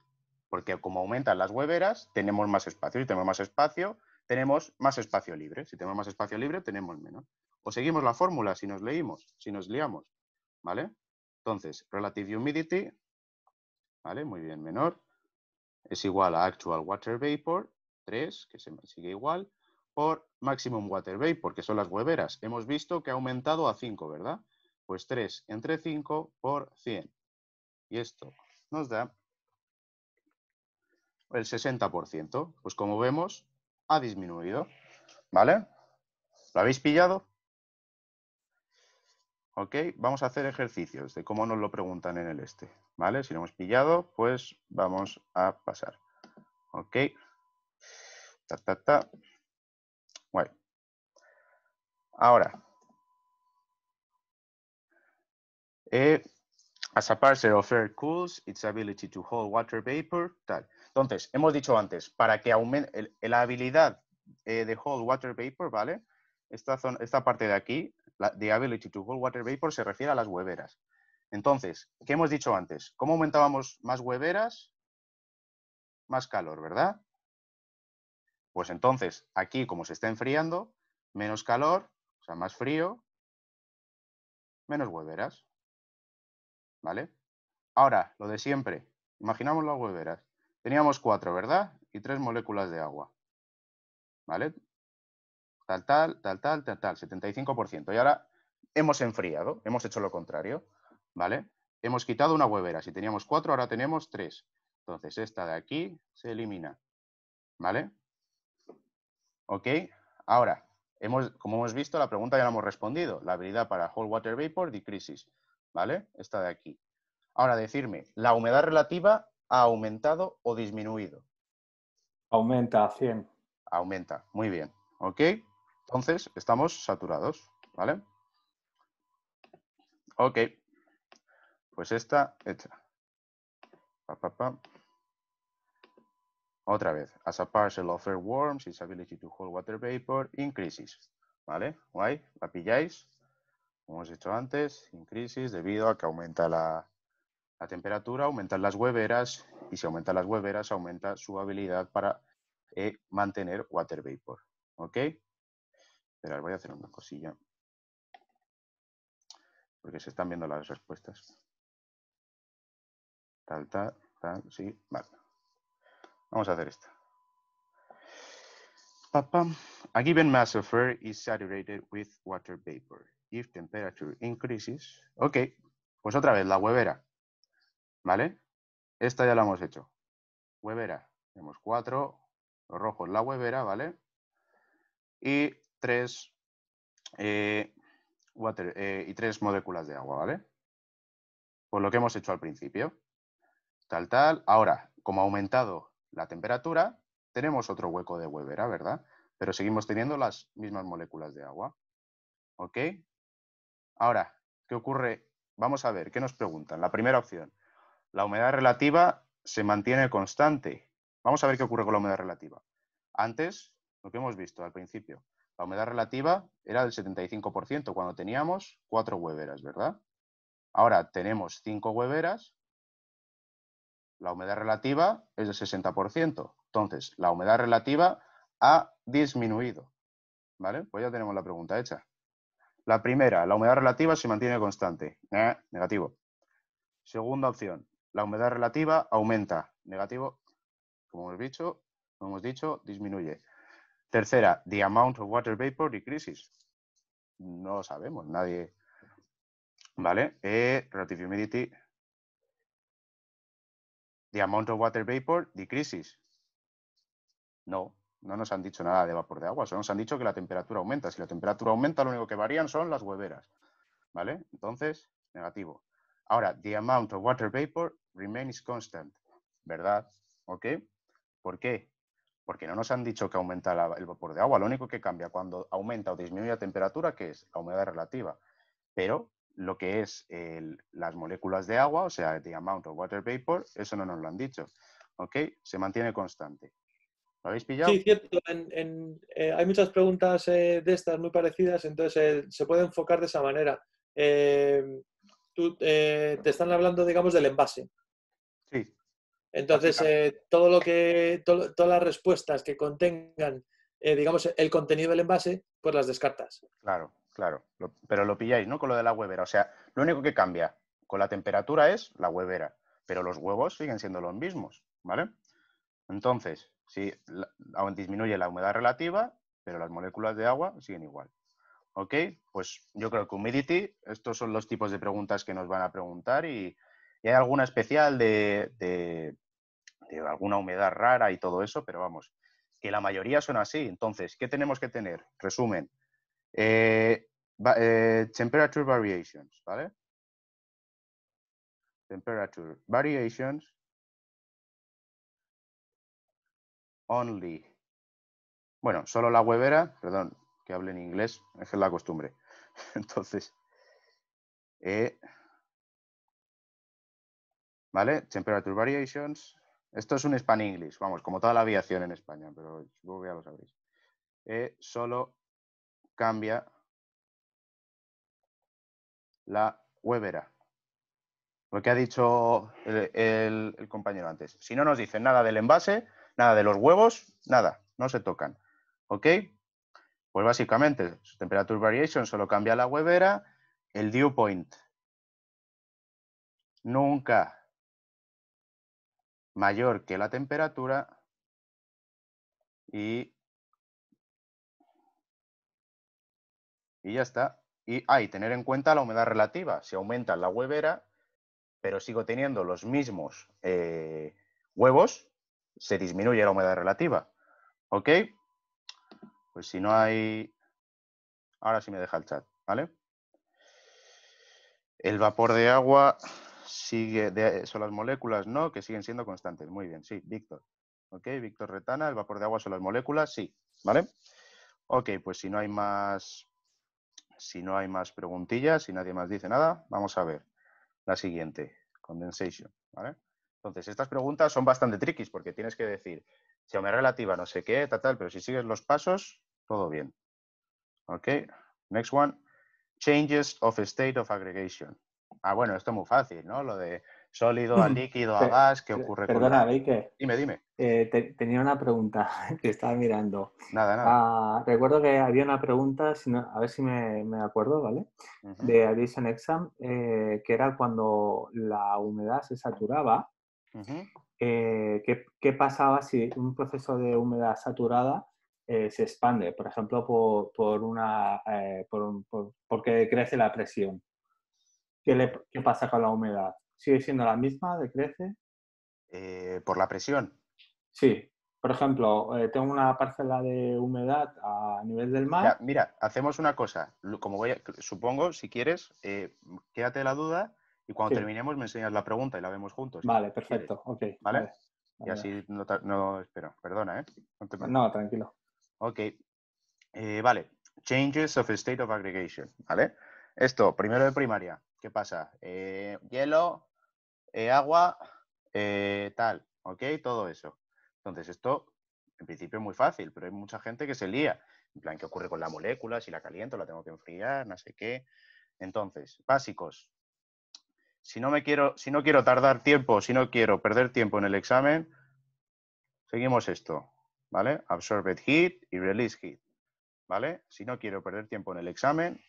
porque como aumentan las hueveras, tenemos más espacio y tenemos más espacio... tenemos más espacio libre. Si tenemos más espacio libre, tenemos menos. O seguimos la fórmula si nos leímos, si nos liamos, ¿vale? Entonces, relative humidity, ¿vale? Muy bien, menor, es igual a actual water vapor, tres, que se sigue igual, por maximum water vapor, que son las hueveras. Hemos visto que ha aumentado a cinco, ¿verdad? Pues tres entre cinco por cien. Y esto nos da el sesenta por ciento. Pues como vemos... ha disminuido, ¿vale? ¿Lo habéis pillado? Ok, vamos a hacer ejercicios de cómo nos lo preguntan en el este, ¿vale? Si lo hemos pillado, pues vamos a pasar. Ok. Ta, ta, ta. Guay. Ahora. Eh, as a parcel of air cools, its ability to hold water vapor, tal. Entonces, hemos dicho antes, para que aumente la habilidad eh, de hold water vapor, ¿vale? Esta, zona, esta parte de aquí, la, the ability to hold water vapor, se refiere a las hueveras. Entonces, ¿qué hemos dicho antes? ¿Cómo aumentábamos más hueveras? Más calor, ¿verdad? Pues entonces, aquí, como se está enfriando, menos calor, o sea, más frío, menos hueveras, ¿vale? Ahora, lo de siempre, imaginamos las hueveras. Teníamos cuatro, ¿verdad? Y tres moléculas de agua, ¿vale? tal, tal, tal, tal, tal, tal, setenta y cinco por ciento. Y ahora hemos enfriado, hemos hecho lo contrario, ¿vale? Hemos quitado una huevera. Si teníamos cuatro, ahora tenemos tres. Entonces, esta de aquí se elimina, ¿vale? Ok, ahora, hemos, como hemos visto, la pregunta ya la hemos respondido. La habilidad para whole water vapor decreases, ¿vale? Esta de aquí. Ahora, decirme, ¿la humedad relativa ha aumentado o disminuido? Aumenta a cien. Aumenta, muy bien. ¿Ok? Entonces, estamos saturados, ¿vale? Ok. Pues esta hecha. Pa, pa, pa. Otra vez. As a parcel of airworms, its ability to hold water vapor increases. ¿Vale? Guay. La pilláis. Como hemos dicho antes, increases debido a que aumenta la, la temperatura, aumentan las hueveras, y si aumentan las hueveras, aumenta su habilidad para eh, mantener water vapor. ¿Ok? Espera, voy a hacer una cosilla. Porque se están viendo las respuestas. Tal, tal, tal, sí, vale. Vamos a hacer esta. Papam. A given mass of air is saturated with water vapor. If temperature increases... Ok, pues otra vez, la huevera. ¿Vale? Esta ya la hemos hecho. Huevera. Tenemos cuatro, los rojos la huevera, ¿vale? Y tres... Eh, Water, eh, y tres moléculas de agua, ¿vale? Por lo que hemos hecho al principio. Tal, tal. Ahora, como ha aumentado la temperatura, tenemos otro hueco de huevera, ¿verdad? Pero seguimos teniendo las mismas moléculas de agua. ¿Ok? Ahora, ¿qué ocurre? Vamos a ver, ¿qué nos preguntan? La primera opción. La humedad relativa se mantiene constante. Vamos a ver qué ocurre con la humedad relativa. Antes, lo que hemos visto al principio. La humedad relativa era del setenta y cinco por ciento cuando teníamos cuatro hueveras, ¿verdad? Ahora tenemos cinco hueveras, la humedad relativa es del sesenta por ciento. Entonces, la humedad relativa ha disminuido, ¿vale? Pues ya tenemos la pregunta hecha. La primera, la humedad relativa se mantiene constante. Eh, negativo. Segunda opción, la humedad relativa aumenta. Negativo, como hemos dicho, como hemos dicho, disminuye. Tercera, the amount of water vapor decreases. No lo sabemos, nadie... ¿Vale? Eh, relative humidity. The amount of water vapor decreases. No, no nos han dicho nada de vapor de agua, solo nos han dicho que la temperatura aumenta. Si la temperatura aumenta, lo único que varían son las hueveras. ¿Vale? Entonces, negativo. Ahora, the amount of water vapor remains constant. ¿Verdad? ¿Ok? ¿Por qué? Porque no nos han dicho que aumenta la, el vapor de agua. Lo único que cambia cuando aumenta o disminuye la temperatura, que es la humedad relativa. Pero lo que es el, las moléculas de agua, o sea, the amount of water vapor, eso no nos lo han dicho. ¿Ok? Se mantiene constante. ¿Lo habéis pillado? Sí, cierto. En, en, eh, hay muchas preguntas eh, de estas muy parecidas, entonces eh, se puede enfocar de esa manera. Eh, tú, eh, te están hablando, digamos, del envase. Sí. Entonces, eh, todo lo que, todo, todas las respuestas que contengan, eh, digamos, el contenido del envase, pues las descartas. Claro, claro. Lo, pero lo pilláis, ¿no? Con lo de la huevera. O sea, lo único que cambia con la temperatura es la huevera. Pero los huevos siguen siendo los mismos, ¿vale? Entonces, sí, la, aún disminuye la humedad relativa, pero las moléculas de agua siguen igual. ¿Ok? Pues yo creo que humidity, estos son los tipos de preguntas que nos van a preguntar y, y hay alguna especial de... de de alguna humedad rara y todo eso, pero vamos, que la mayoría son así. Entonces, ¿qué tenemos que tener? Resumen. Eh, va, eh, temperature variations, ¿vale? Temperature variations only. Bueno, solo la huevera, perdón, que hable en inglés, es la costumbre. Entonces, eh, ¿vale? Temperature variations. Esto es un Span English, vamos, como toda la aviación en España, pero ya lo sabréis. Eh, solo cambia la huevera. Lo que ha dicho el, el, el compañero antes. Si no nos dicen nada del envase, nada de los huevos, nada, no se tocan. ¿Ok? Pues básicamente, temperature variation solo cambia la huevera, el dew point. Nunca mayor que la temperatura y Y ya está. Y hay ah, tener en cuenta la humedad relativa. Si aumenta la huevera, pero sigo teniendo los mismos eh, huevos, se disminuye la humedad relativa. ¿Ok? Pues si no hay... Ahora sí me deja el chat, ¿vale? El vapor de agua sigue... De... Son las moléculas, ¿no? Que siguen siendo constantes. Muy bien, sí, Víctor. ¿Ok? Víctor Retana, el vapor de agua son las moléculas, sí. ¿Vale? Ok, pues si no hay más... Si no hay más preguntillas, si nadie más dice nada, vamos a ver la siguiente, condensation, ¿vale? Entonces, estas preguntas son bastante triquis porque tienes que decir, si humedad relativa no sé qué, tal, tal, pero si sigues los pasos, todo bien. Ok, next one, changes of state of aggregation. Ah, bueno, esto es muy fácil, ¿no? Lo de sólido a líquido a gas, ¿qué ocurre con...? Perdona, Beike. Dime, dime. Eh, te, tenía una pregunta que estaba mirando. Nada, nada. Ah, recuerdo que había una pregunta, si no, a ver si me, me acuerdo, ¿vale? Uh-huh. De Aviation Exam, eh, que era cuando la humedad se saturaba. Uh-huh. eh, ¿qué, ¿Qué pasaba si un proceso de humedad saturada eh, se expande? Por ejemplo, por, por una, eh, por un, por, porque crece la presión. ¿Qué, le, ¿Qué pasa con la humedad? ¿Sigue siendo la misma? ¿Decrece? Eh, ¿Por la presión? Sí. Por ejemplo, eh, tengo una parcela de humedad a nivel del mar. Ya, mira, hacemos una cosa. Como voy a, supongo, si quieres, eh, quédate la duda y cuando sí. terminemos me enseñas la pregunta y la vemos juntos. Vale, perfecto. Okay, ¿vale? Vale. Y así no, no espero. Perdona, ¿eh? No, te... no tranquilo. Ok. Eh, vale. Changes of state of aggregation. ¿Vale? Esto, primero de primaria. ¿Qué pasa? Eh, hielo, eh, agua, eh, tal, ¿ok? Todo eso. Entonces esto, en principio es muy fácil, pero hay mucha gente que se lía. En plan, ¿qué ocurre con la molécula? Si la caliento, la tengo que enfriar, no sé qué. Entonces, básicos. Si no me quiero, si no quiero tardar tiempo, si no quiero perder tiempo en el examen, seguimos esto, ¿vale? Absorbed heat y release heat, ¿vale? Si no quiero perder tiempo en el examen...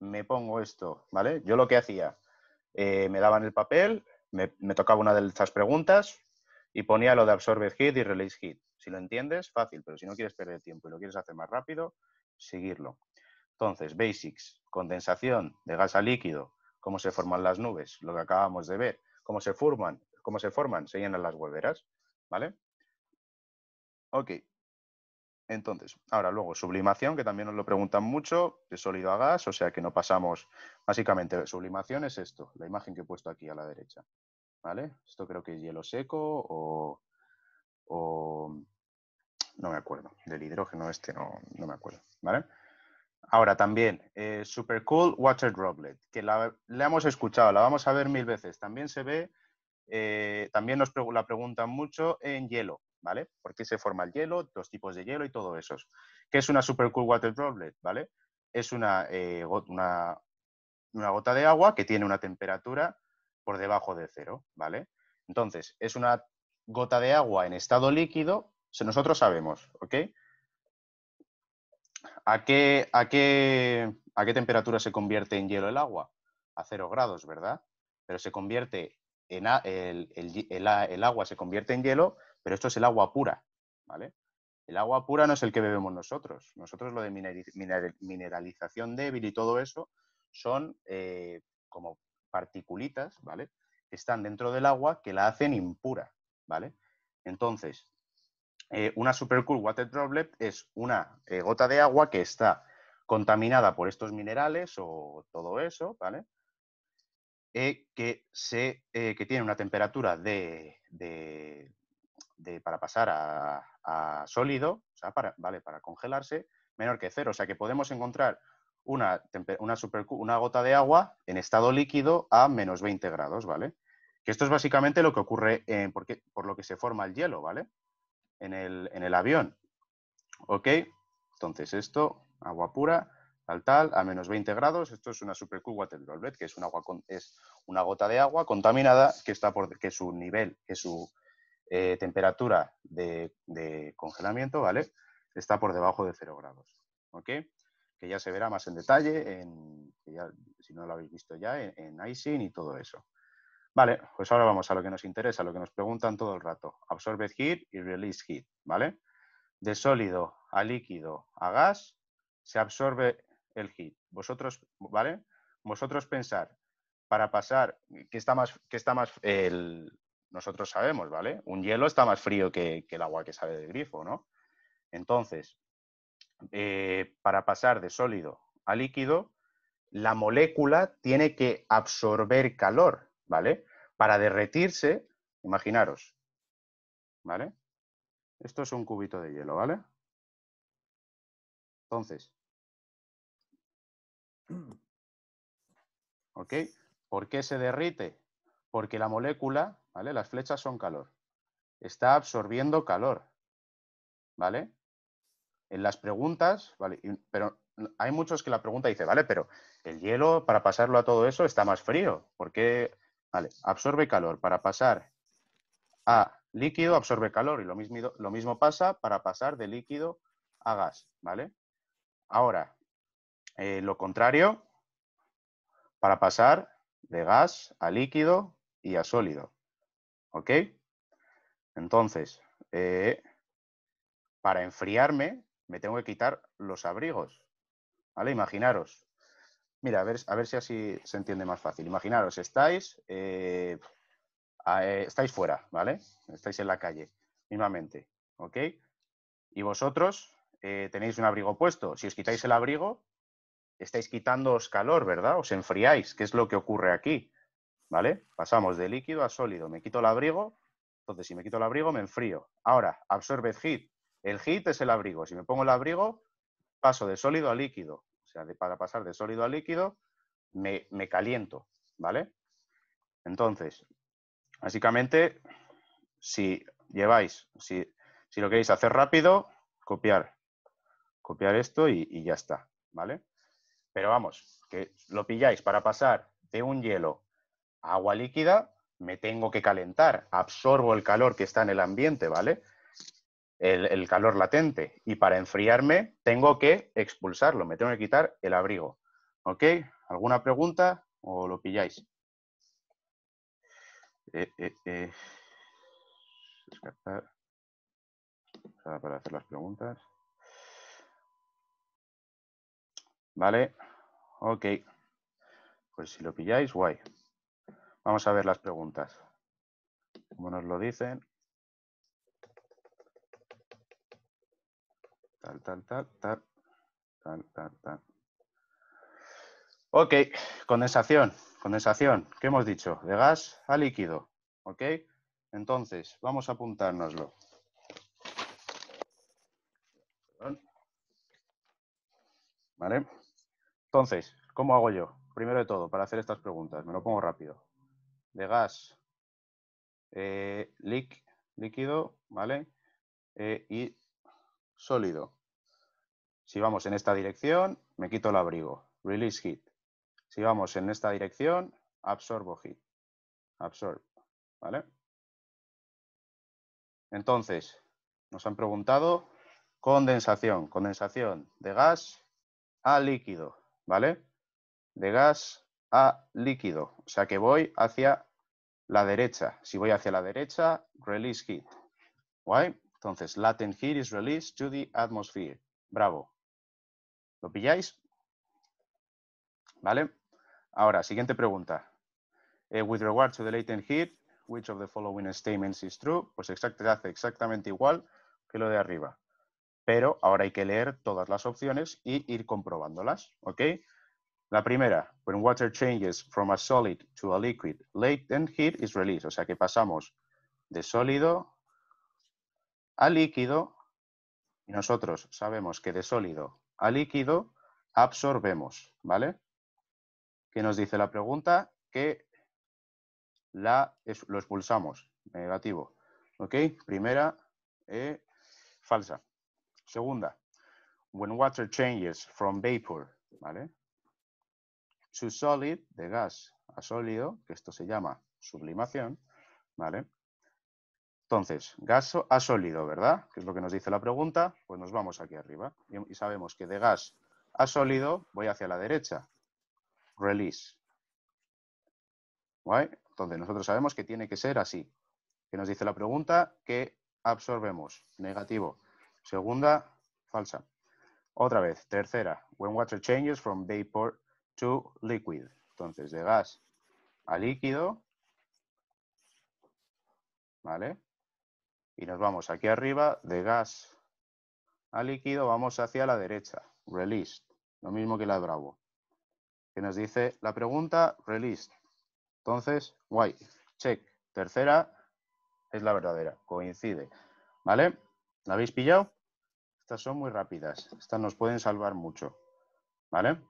me pongo esto, ¿vale? Yo lo que hacía, eh, me daban el papel, me, me tocaba una de estas preguntas y ponía lo de absorbed heat y release heat. Si lo entiendes, fácil, pero si no quieres perder tiempo y lo quieres hacer más rápido, seguirlo. Entonces, basics, condensación de gas a líquido, cómo se forman las nubes, lo que acabamos de ver, cómo se forman, cómo se forman, se llenan las hueveras, ¿vale? Ok. Entonces, ahora luego sublimación, que también nos lo preguntan mucho, de sólido a gas, o sea que no pasamos, básicamente sublimación es esto, la imagen que he puesto aquí a la derecha, ¿vale? Esto creo que es hielo seco o, o no me acuerdo, del hidrógeno este no, no me acuerdo, ¿vale? Ahora también, eh, super cool water droplet, que la, la hemos escuchado, la vamos a ver mil veces, también se ve, eh, también nos preg- la preguntan mucho en hielo. ¿Vale? ¿Por qué se forma el hielo? Los tipos de hielo y todo eso. ¿Qué es una super cool water droplet? ¿Vale? Es una, eh, got, una, una gota de agua que tiene una temperatura por debajo de cero, ¿vale? Entonces, es una gota de agua en estado líquido, nosotros sabemos, ¿ok? ¿A qué, a qué, a qué temperatura se convierte en hielo el agua? A cero grados, ¿verdad? Pero se convierte en a, el, el, el, el agua se convierte en hielo. Pero esto es el agua pura, ¿vale? El agua pura no es el que bebemos nosotros. Nosotros lo de mineralización débil y todo eso son eh, como particulitas, ¿vale? Que están dentro del agua que la hacen impura, ¿vale? Entonces, eh, una super cool water droplet es una eh, gota de agua que está contaminada por estos minerales o todo eso, ¿vale? Eh, que, se, eh, que tiene una temperatura de... de De, para pasar a, a sólido, o sea, para, ¿vale? Para congelarse, menor que cero. O sea, que podemos encontrar una, una, super, una gota de agua en estado líquido a menos veinte grados, ¿vale? Que esto es básicamente lo que ocurre, eh, porque, por lo que se forma el hielo, ¿vale? En el, en el avión. ¿Ok? Entonces esto, agua pura, tal, tal, a menos veinte grados. Esto es una super cool water droplet, que es, un agua con, es una gota de agua contaminada que está por que su nivel, que su... Eh, temperatura de, de congelamiento, ¿vale? Está por debajo de cero grados, ¿ok? Que ya se verá más en detalle, en, que ya, si no lo habéis visto ya, en, en icing y todo eso. Vale, pues ahora vamos a lo que nos interesa, a lo que nos preguntan todo el rato. Absorbed heat y release heat, ¿vale? De sólido a líquido a gas se absorbe el hit. Vosotros, ¿vale? Vosotros pensar, para pasar, que está más, que está más el, nosotros sabemos, ¿vale? Un hielo está más frío que, que el agua que sale del grifo, ¿no? Entonces, eh, para pasar de sólido a líquido, la molécula tiene que absorber calor, ¿vale? Para derretirse, imaginaros, ¿vale? Esto es un cubito de hielo, ¿vale? Entonces, ¿ok? ¿Por qué se derrite? Porque la molécula, ¿vale? Las flechas son calor. Está absorbiendo calor, ¿vale? En las preguntas, ¿vale? Pero hay muchos que la pregunta dice, ¿vale? Pero el hielo, para pasarlo a todo eso, está más frío. ¿Por qué? Vale, absorbe calor. Para pasar a líquido, absorbe calor. Y lo mismo, lo mismo pasa para pasar de líquido a gas, ¿vale? Ahora, eh, lo contrario, para pasar de gas a líquido y a sólido, ¿ok? Entonces, eh, para enfriarme me tengo que quitar los abrigos, ¿vale? Imaginaros, mira, a ver, a ver si así se entiende más fácil. Imaginaros, estáis, eh, estáis fuera, ¿vale? Estáis en la calle, mismamente, ¿ok? Y vosotros eh, tenéis un abrigo puesto. Si os quitáis el abrigo, estáis quitándoos calor, ¿verdad? Os enfriáis, que es lo que ocurre aquí, ¿vale? Pasamos de líquido a sólido. Me quito el abrigo, entonces si me quito el abrigo me enfrío. Ahora, absorbe heat. El heat es el abrigo. Si me pongo el abrigo, paso de sólido a líquido. O sea, de, para pasar de sólido a líquido, me, me caliento, ¿vale? Entonces, básicamente, si lleváis... si Si lo queréis hacer rápido, copiar, copiar esto y, y ya está, ¿vale? Pero vamos, que lo pilláis. Para pasar de un hielo a agua líquida, me tengo que calentar, absorbo el calor que está en el ambiente, ¿vale? El, el calor latente. Y para enfriarme, tengo que expulsarlo, me tengo que quitar el abrigo, ¿ok? ¿Alguna pregunta o lo pilláis? Eh, eh, eh. Descartar. Para hacer las preguntas. Vale. Ok. Pues si lo pilláis, guay. Vamos a ver las preguntas. Como nos lo dicen. Tal, tal, tal, tal. Tal, tal, tal. Ok. Condensación. Condensación. ¿Qué hemos dicho? De gas a líquido. Ok. Entonces, vamos a apuntárnoslo. ¿Vale? Entonces, ¿cómo hago yo? Primero de todo, para hacer estas preguntas, me lo pongo rápido. De gas, eh, líqu líquido, ¿vale? Eh, y sólido. Si vamos en esta dirección, me quito el abrigo. Release heat. Si vamos en esta dirección, absorbo heat. Absorb, ¿vale? Entonces, nos han preguntado condensación. Condensación de gas a líquido, ¿vale? De gas a líquido. O sea que voy hacia la derecha. Si voy hacia la derecha, release heat. ¿Guay? Entonces, latent heat is released to the atmosphere. Bravo. ¿Lo pilláis? ¿Vale? Ahora, siguiente pregunta. Eh, with regard to the latent heat, which of the following statements is true? Pues exact- hace exactamente igual que lo de arriba. Pero ahora hay que leer todas las opciones y ir comprobándolas, ¿ok? La primera, when water changes from a solid to a liquid, latent heat is released. O sea que pasamos de sólido a líquido y nosotros sabemos que de sólido a líquido absorbemos, ¿vale? ¿Qué nos dice la pregunta? Que la, lo expulsamos, negativo, ¿ok? Primera, eh, falsa. Segunda, when water changes from vapor, ¿vale? To solid, de gas a sólido, que esto se llama sublimación, ¿vale? Entonces, gas a sólido, ¿verdad? Que es lo que nos dice la pregunta, pues nos vamos aquí arriba. Y sabemos que de gas a sólido voy hacia la derecha. Release. ¿Vale? Entonces, nosotros sabemos que tiene que ser así. ¿Qué nos dice la pregunta? Que absorbemos. Negativo. Segunda, falsa. Otra vez, tercera. When water changes from vapor to liquid. Entonces, de gas a líquido. ¿Vale? Y nos vamos aquí arriba, de gas a líquido, vamos hacia la derecha. Released. Lo mismo que la de Bravo. Que nos dice la pregunta, released. Entonces, guay. Check. Tercera es la verdadera. Coincide. ¿Vale? ¿La habéis pillado? Estas son muy rápidas. Estas nos pueden salvar mucho. ¿Vale?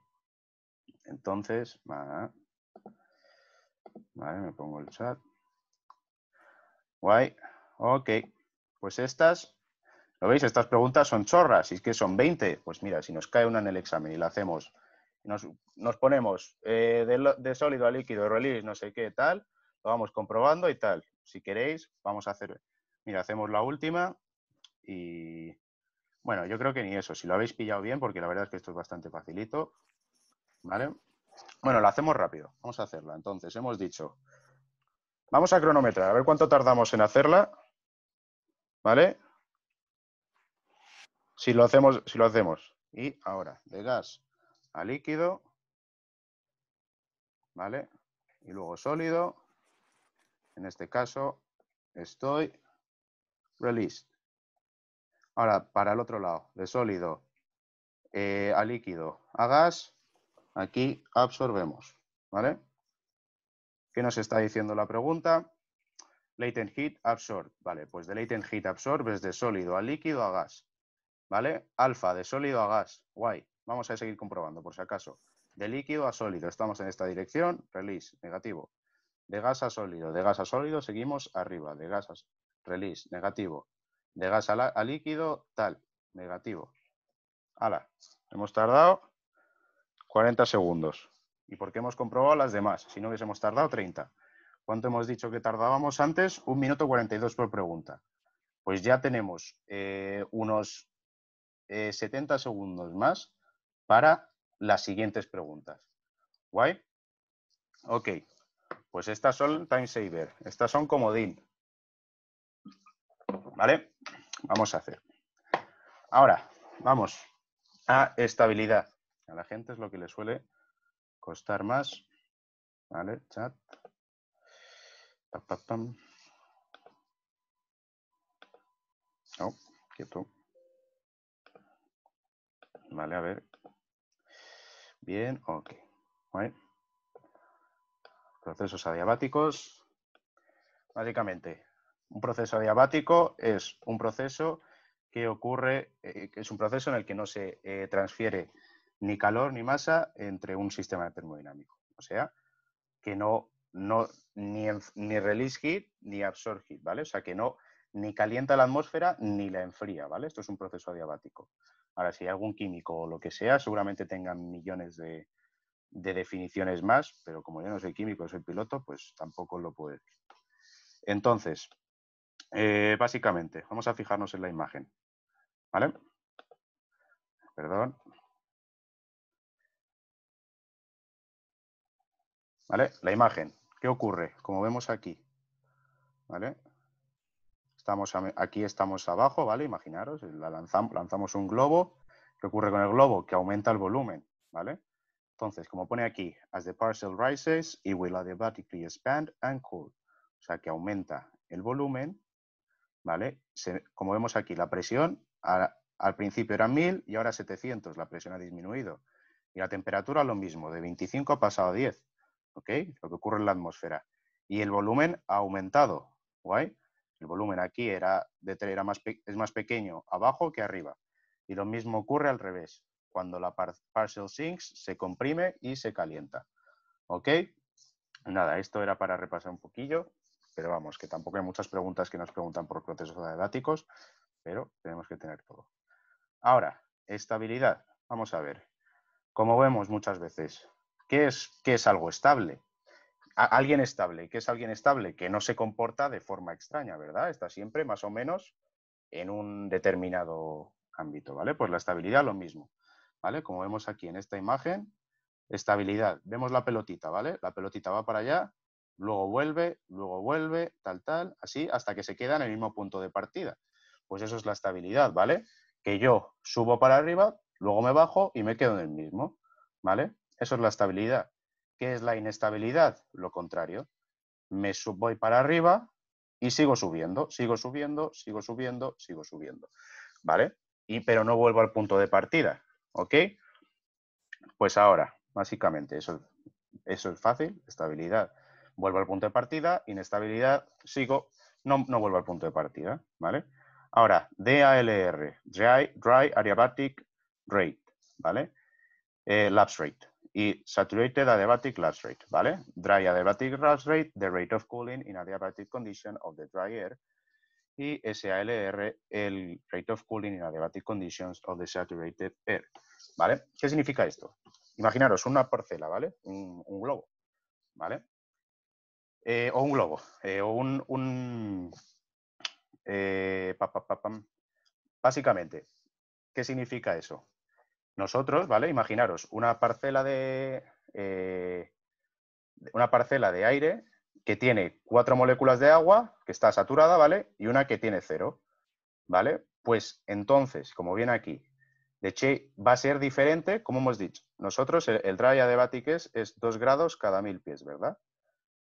Entonces, va. Vale, me pongo el chat. Guay. Ok. Pues estas, ¿lo veis? Estas preguntas son chorras. Si es que son veinte, pues mira, si nos cae una en el examen y la hacemos, nos, nos ponemos eh, de, de sólido a líquido, release, no sé qué, tal. Lo vamos comprobando y tal. Si queréis, vamos a hacer... Mira, hacemos la última y... Bueno, yo creo que ni eso, si lo habéis pillado bien, porque la verdad es que esto es bastante facilito, ¿vale? Bueno, lo hacemos rápido, vamos a hacerla. Entonces, hemos dicho, vamos a cronometrar, a ver cuánto tardamos en hacerla, ¿vale? Si lo hacemos, si lo hacemos. Y ahora, de gas a líquido, ¿vale? Y luego sólido, en este caso, estoy released. Ahora, para el otro lado, de sólido eh, a líquido a gas, aquí absorbemos, ¿vale? ¿Qué nos está diciendo la pregunta? Latent heat absorb, ¿vale? Pues de latent heat absorb es de sólido a líquido a gas, ¿vale? Alfa, de sólido a gas, guay. Vamos a seguir comprobando, por si acaso. De líquido a sólido, estamos en esta dirección, release, negativo. De gas a sólido, de gas a sólido, seguimos arriba, de gas a release, negativo. De gas a, la, a líquido, tal, negativo. Ala, hemos tardado cuarenta segundos. ¿Y por qué hemos comprobado las demás? Si no hubiésemos tardado treinta. ¿Cuánto hemos dicho que tardábamos antes? Un minuto cuarenta y dos por pregunta. Pues ya tenemos eh, unos eh, setenta segundos más para las siguientes preguntas. ¿Guay? Ok, pues estas son time saver, estas son comodín. ¿Vale? Vamos a hacer. Ahora, vamos a estabilidad. A la gente es lo que le suele costar más. ¿Vale? Chat. Pam, pam, pam. Oh, quieto. Vale, a ver. Bien, ok. Vale. Procesos adiabáticos. Básicamente, un proceso adiabático es un proceso que ocurre, eh, es un proceso en el que no se eh, transfiere ni calor ni masa entre un sistema termodinámico. O sea, que no, no ni, ni release heat ni absorb heat, ¿vale? O sea, que no ni calienta la atmósfera ni la enfría, ¿vale? Esto es un proceso adiabático. Ahora, si hay algún químico o lo que sea, seguramente tengan millones de, de definiciones más, pero como yo no soy químico, soy piloto, pues tampoco lo puedo decir. Entonces, Eh, básicamente, vamos a fijarnos en la imagen, ¿vale? Perdón. ¿Vale? La imagen, ¿qué ocurre? Como vemos aquí, ¿vale? Estamos aquí, estamos abajo, ¿vale? Imaginaros, la lanzamos, lanzamos un globo. ¿Qué ocurre con el globo? Que aumenta el volumen, ¿vale? Entonces, como pone aquí, as the parcel rises, it will adiabatically expand and cool. O sea, que aumenta el volumen. ¿Vale? Se, como vemos aquí, la presión a, al principio eran mil y ahora setecientos, la presión ha disminuido. Y la temperatura lo mismo, de veinticinco ha pasado a diez, ¿ok? Lo que ocurre en la atmósfera. Y el volumen ha aumentado, ¿guay? El volumen aquí era de, era más, es más pequeño abajo que arriba. Y lo mismo ocurre al revés, cuando la par, parcel sinks se comprime y se calienta, ¿ok? Nada, esto era para repasar un poquillo. Pero vamos, que tampoco hay muchas preguntas que nos preguntan por procesos adiabáticos, pero tenemos que tener todo. Ahora, estabilidad. Vamos a ver. Como vemos muchas veces, ¿qué es, qué es algo estable? Alguien estable. ¿Qué es alguien estable? Que no se comporta de forma extraña, ¿verdad? Está siempre más o menos en un determinado ámbito, ¿vale? Pues la estabilidad lo mismo, ¿vale? Como vemos aquí en esta imagen, estabilidad. Vemos la pelotita, ¿vale? La pelotita va para allá. Luego vuelve, luego vuelve, tal, tal, así, hasta que se queda en el mismo punto de partida. Pues eso es la estabilidad, ¿vale? Que yo subo para arriba, luego me bajo y me quedo en el mismo, ¿vale? Eso es la estabilidad. ¿Qué es la inestabilidad? Lo contrario. Me sub, voy para arriba y sigo subiendo, sigo subiendo, sigo subiendo, sigo subiendo, ¿vale? Y, pero no vuelvo al punto de partida, ¿ok? Pues ahora, básicamente, eso, eso es fácil, estabilidad. Vuelvo al punto de partida, inestabilidad, sigo, no, no vuelvo al punto de partida, ¿vale? Ahora, D A L R, Dry, dry Adiabatic Rate, ¿vale? Eh, lapse Rate y Saturated Adiabatic Lapse Rate, ¿vale? Dry Adiabatic Lapse Rate, the rate of cooling in adiabatic condition of the dry air, y S A L R, el rate of cooling in adiabatic conditions of the saturated air, ¿vale? ¿Qué significa esto? Imaginaros una parcela, ¿vale? Un, un globo, ¿vale? Eh, o un globo, eh, o un... un eh, pa, pa, pa, pam. Básicamente, ¿qué significa eso? Nosotros, ¿vale? Imaginaros una parcela de... Eh, una parcela de aire que tiene cuatro moléculas de agua, que está saturada, ¿vale? Y una que tiene cero, ¿vale? Pues entonces, como viene aquí, de hecho va a ser diferente, como hemos dicho. Nosotros, el, el dry adiabatic es, es dos grados cada mil pies, ¿verdad?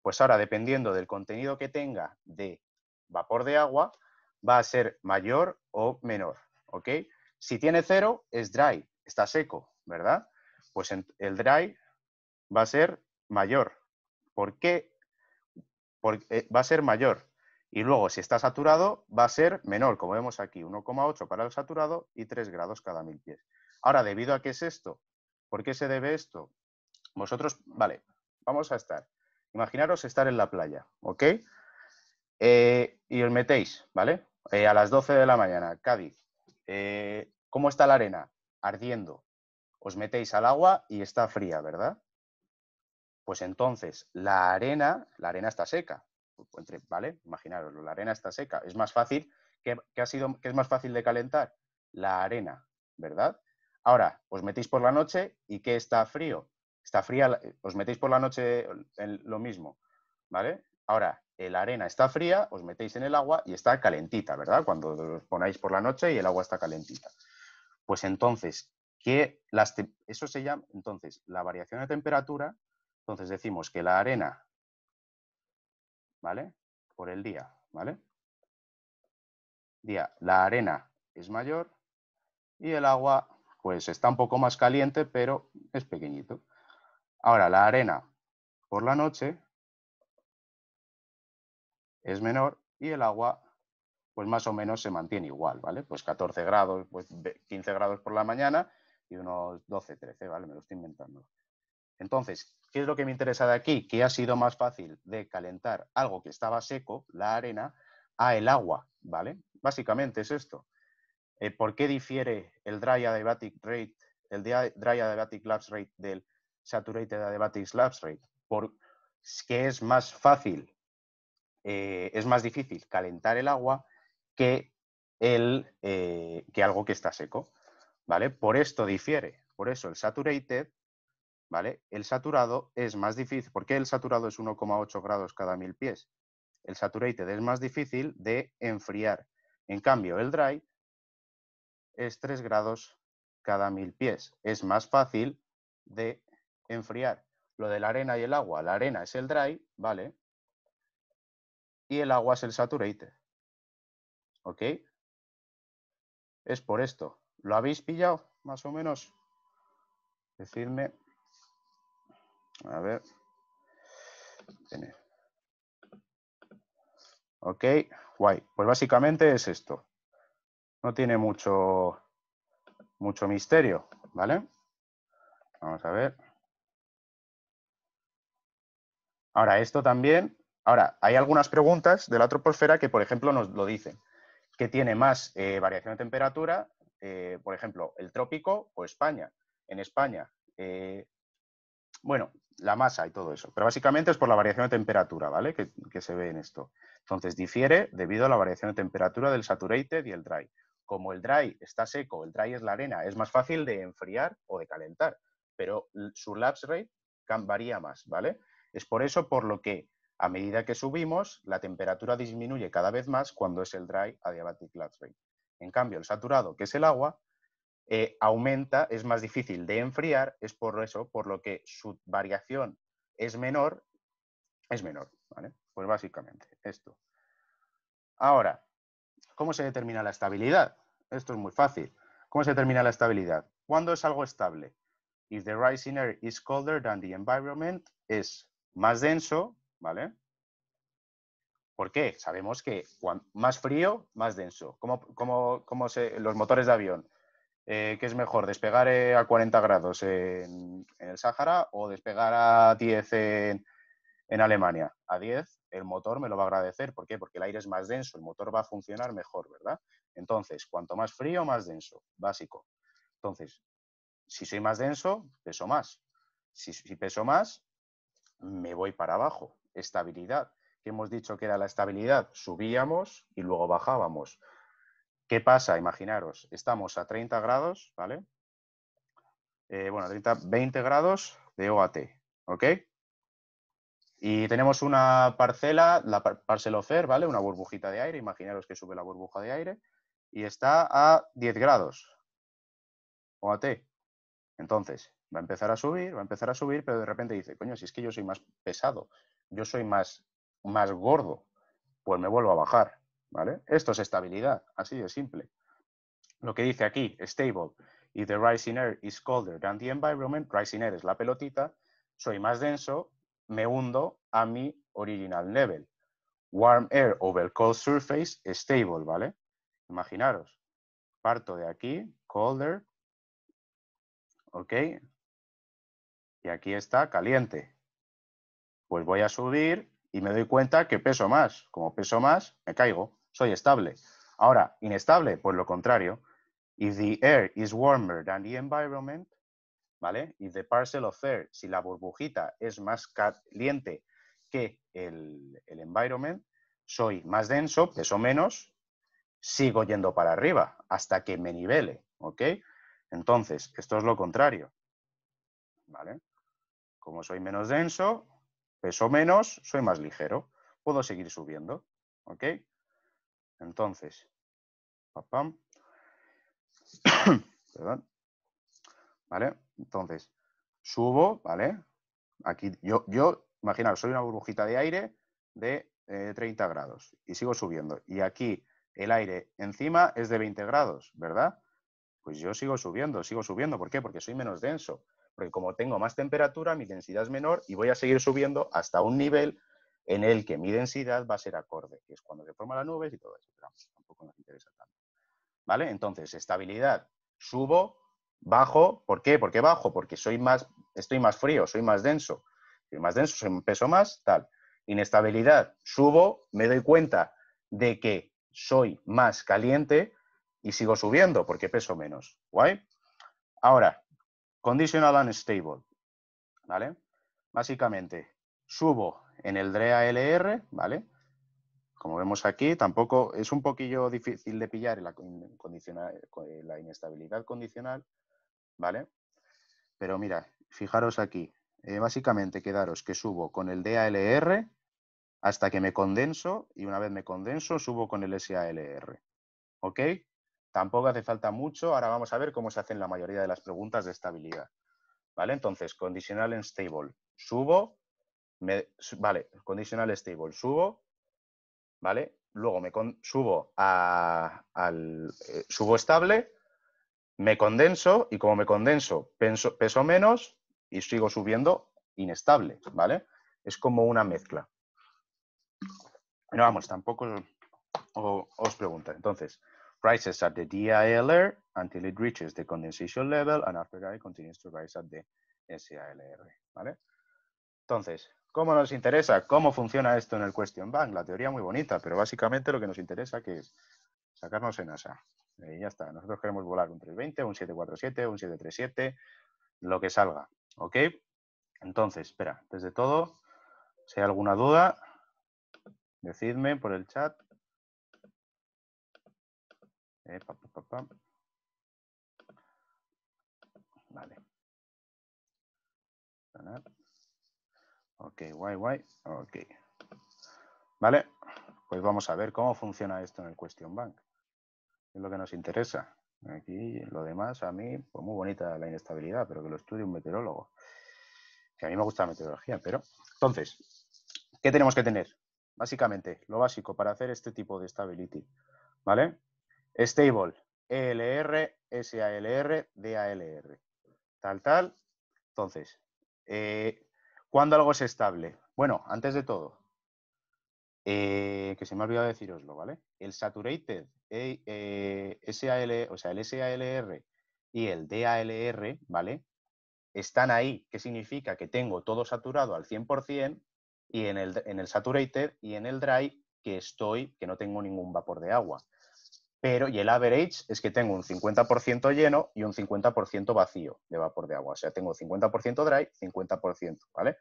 Pues ahora, dependiendo del contenido que tenga de vapor de agua, va a ser mayor o menor, ¿ok? Si tiene cero, es dry, está seco, ¿verdad? Pues en, el dry va a ser mayor. ¿Por qué? Porque va a ser mayor. Y luego, si está saturado, va a ser menor, como vemos aquí, uno coma ocho para el saturado y tres grados cada mil pies. Ahora, ¿debido a qué es esto? ¿Por qué se debe esto? Vosotros, vale, vamos a estar. Imaginaros estar en la playa, ¿ok? Eh, y os metéis, ¿vale? Eh, a las doce de la mañana, Cádiz. Eh, ¿Cómo está la arena? Ardiendo. Os metéis al agua y está fría, ¿verdad? Pues entonces, la arena, la arena está seca, ¿vale? Imaginaros, la arena está seca. Es más fácil, que, que ha sido, que es más fácil de calentar la arena, ¿verdad? Ahora, os metéis por la noche y ¿qué está frío? Está fría, os metéis por la noche en lo mismo, ¿vale? Ahora, la arena está fría, os metéis en el agua y está calentita, ¿verdad? Cuando os ponéis por la noche y el agua está calentita. Pues entonces, ¿qué las eso se llama? Entonces, la variación de temperatura, entonces decimos que la arena, ¿vale? Por el día, ¿vale? Día, la arena es mayor y el agua, pues está un poco más caliente, pero es pequeñito. Ahora, la arena por la noche es menor y el agua, pues más o menos se mantiene igual, ¿vale? Pues catorce grados, pues quince grados por la mañana y unos doce, trece, ¿vale? Me lo estoy inventando. Entonces, ¿qué es lo que me interesa de aquí? Que ha sido más fácil de calentar algo que estaba seco, la arena, a el agua, ¿vale? Básicamente es esto. Eh, ¿Por qué difiere el dry adiabatic rate, el dry adiabatic lapse rate del saturated adiabatic lapse rate? Porque es más fácil, eh, es más difícil calentar el agua que, el, eh, que algo que está seco, ¿vale? Por esto difiere, por eso el saturated, ¿vale? El saturado es más difícil, porque el saturado es uno coma ocho grados cada mil pies. El saturated es más difícil de enfriar. En cambio, el dry es tres grados cada mil pies. Es más fácil de enfriar. Lo de la arena y el agua. La arena es el dry, ¿vale? Y el agua es el saturated. ¿Ok? Es por esto. ¿Lo habéis pillado? Más o menos. Decidme. A ver. Ok, guay. Pues básicamente es esto. No tiene mucho, mucho misterio, ¿vale? Vamos a ver. Ahora, esto también. Ahora, hay algunas preguntas de la troposfera que, por ejemplo, nos lo dicen. ¿Qué tiene más eh, variación de temperatura? Eh, por ejemplo, ¿el trópico o España? En España, eh, bueno, la masa y todo eso. Pero básicamente es por la variación de temperatura, ¿vale? Que, que se ve en esto. Entonces, difiere debido a la variación de temperatura del saturated y el dry. Como el dry está seco, el dry es la arena, es más fácil de enfriar o de calentar. Pero su lapse rate varía más, ¿vale? Es por eso por lo que a medida que subimos, la temperatura disminuye cada vez más cuando es el dry adiabatic lapse rate. En cambio, el saturado, que es el agua, eh, aumenta, es más difícil de enfriar, es por eso, por lo que su variación es menor, es menor, ¿vale? Pues básicamente esto. Ahora, ¿cómo se determina la estabilidad? Esto es muy fácil. ¿Cómo se determina la estabilidad? ¿Cuándo es algo estable? If the rising air is colder than the environment, es más denso, ¿vale? ¿Por qué? Sabemos que más frío, más denso. ¿Cómo, cómo, cómo se, los motores de avión? Eh, ¿Qué es mejor? ¿Despegar eh, a cuarenta grados en, en el Sáhara o despegar a diez en, en Alemania? A diez el motor me lo va a agradecer. ¿Por qué? Porque el aire es más denso, el motor va a funcionar mejor, ¿verdad? Entonces, cuanto más frío, más denso. Básico. Entonces, si soy más denso, peso más. Si, si peso más, me voy para abajo. Estabilidad. Que hemos dicho que era la estabilidad, subíamos y luego bajábamos. ¿Qué pasa? Imaginaros, estamos a treinta grados, ¿vale? Eh, bueno, treinta, veinte grados de O A T, ¿ok? Y tenemos una parcela, la par parcelofer, ¿vale? Una burbujita de aire, imaginaros que sube la burbuja de aire, y está a diez grados O A T. Entonces, va a empezar a subir, va a empezar a subir, pero de repente dice, coño, si es que yo soy más pesado, yo soy más... más gordo, pues me vuelvo a bajar, ¿vale? Esto es estabilidad, así de simple. Lo que dice aquí, stable, if the rising air is colder than the environment, rising air es la pelotita, soy más denso, me hundo a mi original level. Warm air over cold surface, stable, ¿vale? Imaginaros, parto de aquí, colder, ¿ok? Y aquí está caliente. Pues voy a subir y me doy cuenta que peso más. Como peso más, me caigo. Soy estable. Ahora, inestable, pues lo contrario. If the air is warmer than the environment, ¿vale? If the parcel of air, si la burbujita es más caliente que el, el environment, soy más denso, peso menos, sigo yendo para arriba hasta que me nivele, ¿ok? Entonces, esto es lo contrario, ¿vale? Como soy menos denso, peso menos, soy más ligero. Puedo seguir subiendo, ¿ok? Entonces, papam. Perdón. ¿Vale? Entonces, subo, ¿vale? Aquí yo, yo imaginaos, soy una burbujita de aire de eh, treinta grados y sigo subiendo. Y aquí el aire encima es de veinte grados, ¿verdad? Pues yo sigo subiendo, sigo subiendo. ¿Por qué? Porque soy menos denso. Porque como tengo más temperatura, mi densidad es menor y voy a seguir subiendo hasta un nivel en el que mi densidad va a ser acorde, que es cuando se forman las nubes y todo eso. Pero tampoco nos interesa tanto. ¿Vale? Entonces, estabilidad. Subo, bajo. ¿Por qué? ¿Por qué bajo? Porque soy más, estoy más frío, soy más denso. Soy más denso, soy peso más, tal. Inestabilidad. Subo, me doy cuenta de que soy más caliente y sigo subiendo porque peso menos. ¿Guay? Ahora, conditional unstable, ¿vale? Básicamente, subo en el D A L R, ¿vale? Como vemos aquí, tampoco es un poquillo difícil de pillar la, condicional, la inestabilidad condicional, ¿vale? Pero mira, fijaros aquí, eh, básicamente quedaros que subo con el D A L R hasta que me condenso y una vez me condenso subo con el S A L R, ¿ok? Tampoco hace falta mucho. Ahora vamos a ver cómo se hacen la mayoría de las preguntas de estabilidad. ¿Vale? Entonces, conditional unstable. Subo. Me, vale, conditional stable. Subo. ¿Vale? Luego me con, subo a, al eh, subo estable. Me condenso. Y como me condenso, penso, peso menos y sigo subiendo inestable. ¿Vale? Es como una mezcla. Pero vamos, tampoco os, os pregunto. Entonces, rises at the D A L R until it reaches the condensation level and after that it continues to rise at the S A L R, ¿vale? Entonces, ¿cómo nos interesa? ¿Cómo funciona esto en el question bank? La teoría muy bonita, pero básicamente lo que nos interesa que es sacarnos en NASA. Eh, ya está, nosotros queremos volar un tres veinte, un siete cuarenta y siete, un siete treinta y siete, lo que salga, ¿ok? Entonces, espera, desde todo, si hay alguna duda, decidme por el chat. Eh, pa, pa, pa, pa. Vale. Ok, guay, guay. Ok. Vale. Pues vamos a ver cómo funciona esto en el question bank. Es lo que nos interesa. Aquí lo demás, a mí, pues muy bonita la inestabilidad, pero que lo estudie un meteorólogo. Que a mí me gusta la meteorología, pero... Entonces, ¿qué tenemos que tener? Básicamente, lo básico para hacer este tipo de stability, ¿vale? Stable, E L R, S A L R, D A L R, tal, tal. Entonces, eh, ¿cuándo algo es estable? Bueno, antes de todo, eh, que se me ha olvidado deciroslo, ¿vale? El saturated, eh, eh, S A L, o sea, el S A L R y el D A L R, ¿vale? Están ahí, que significa que tengo todo saturado al cien por cien y en el, en el saturated y en el dry que estoy, que no tengo ningún vapor de agua. Pero, y el average es que tengo un cincuenta por ciento lleno y un cincuenta por ciento vacío de vapor de agua. O sea, tengo cincuenta por ciento dry, cincuenta por ciento, ¿vale?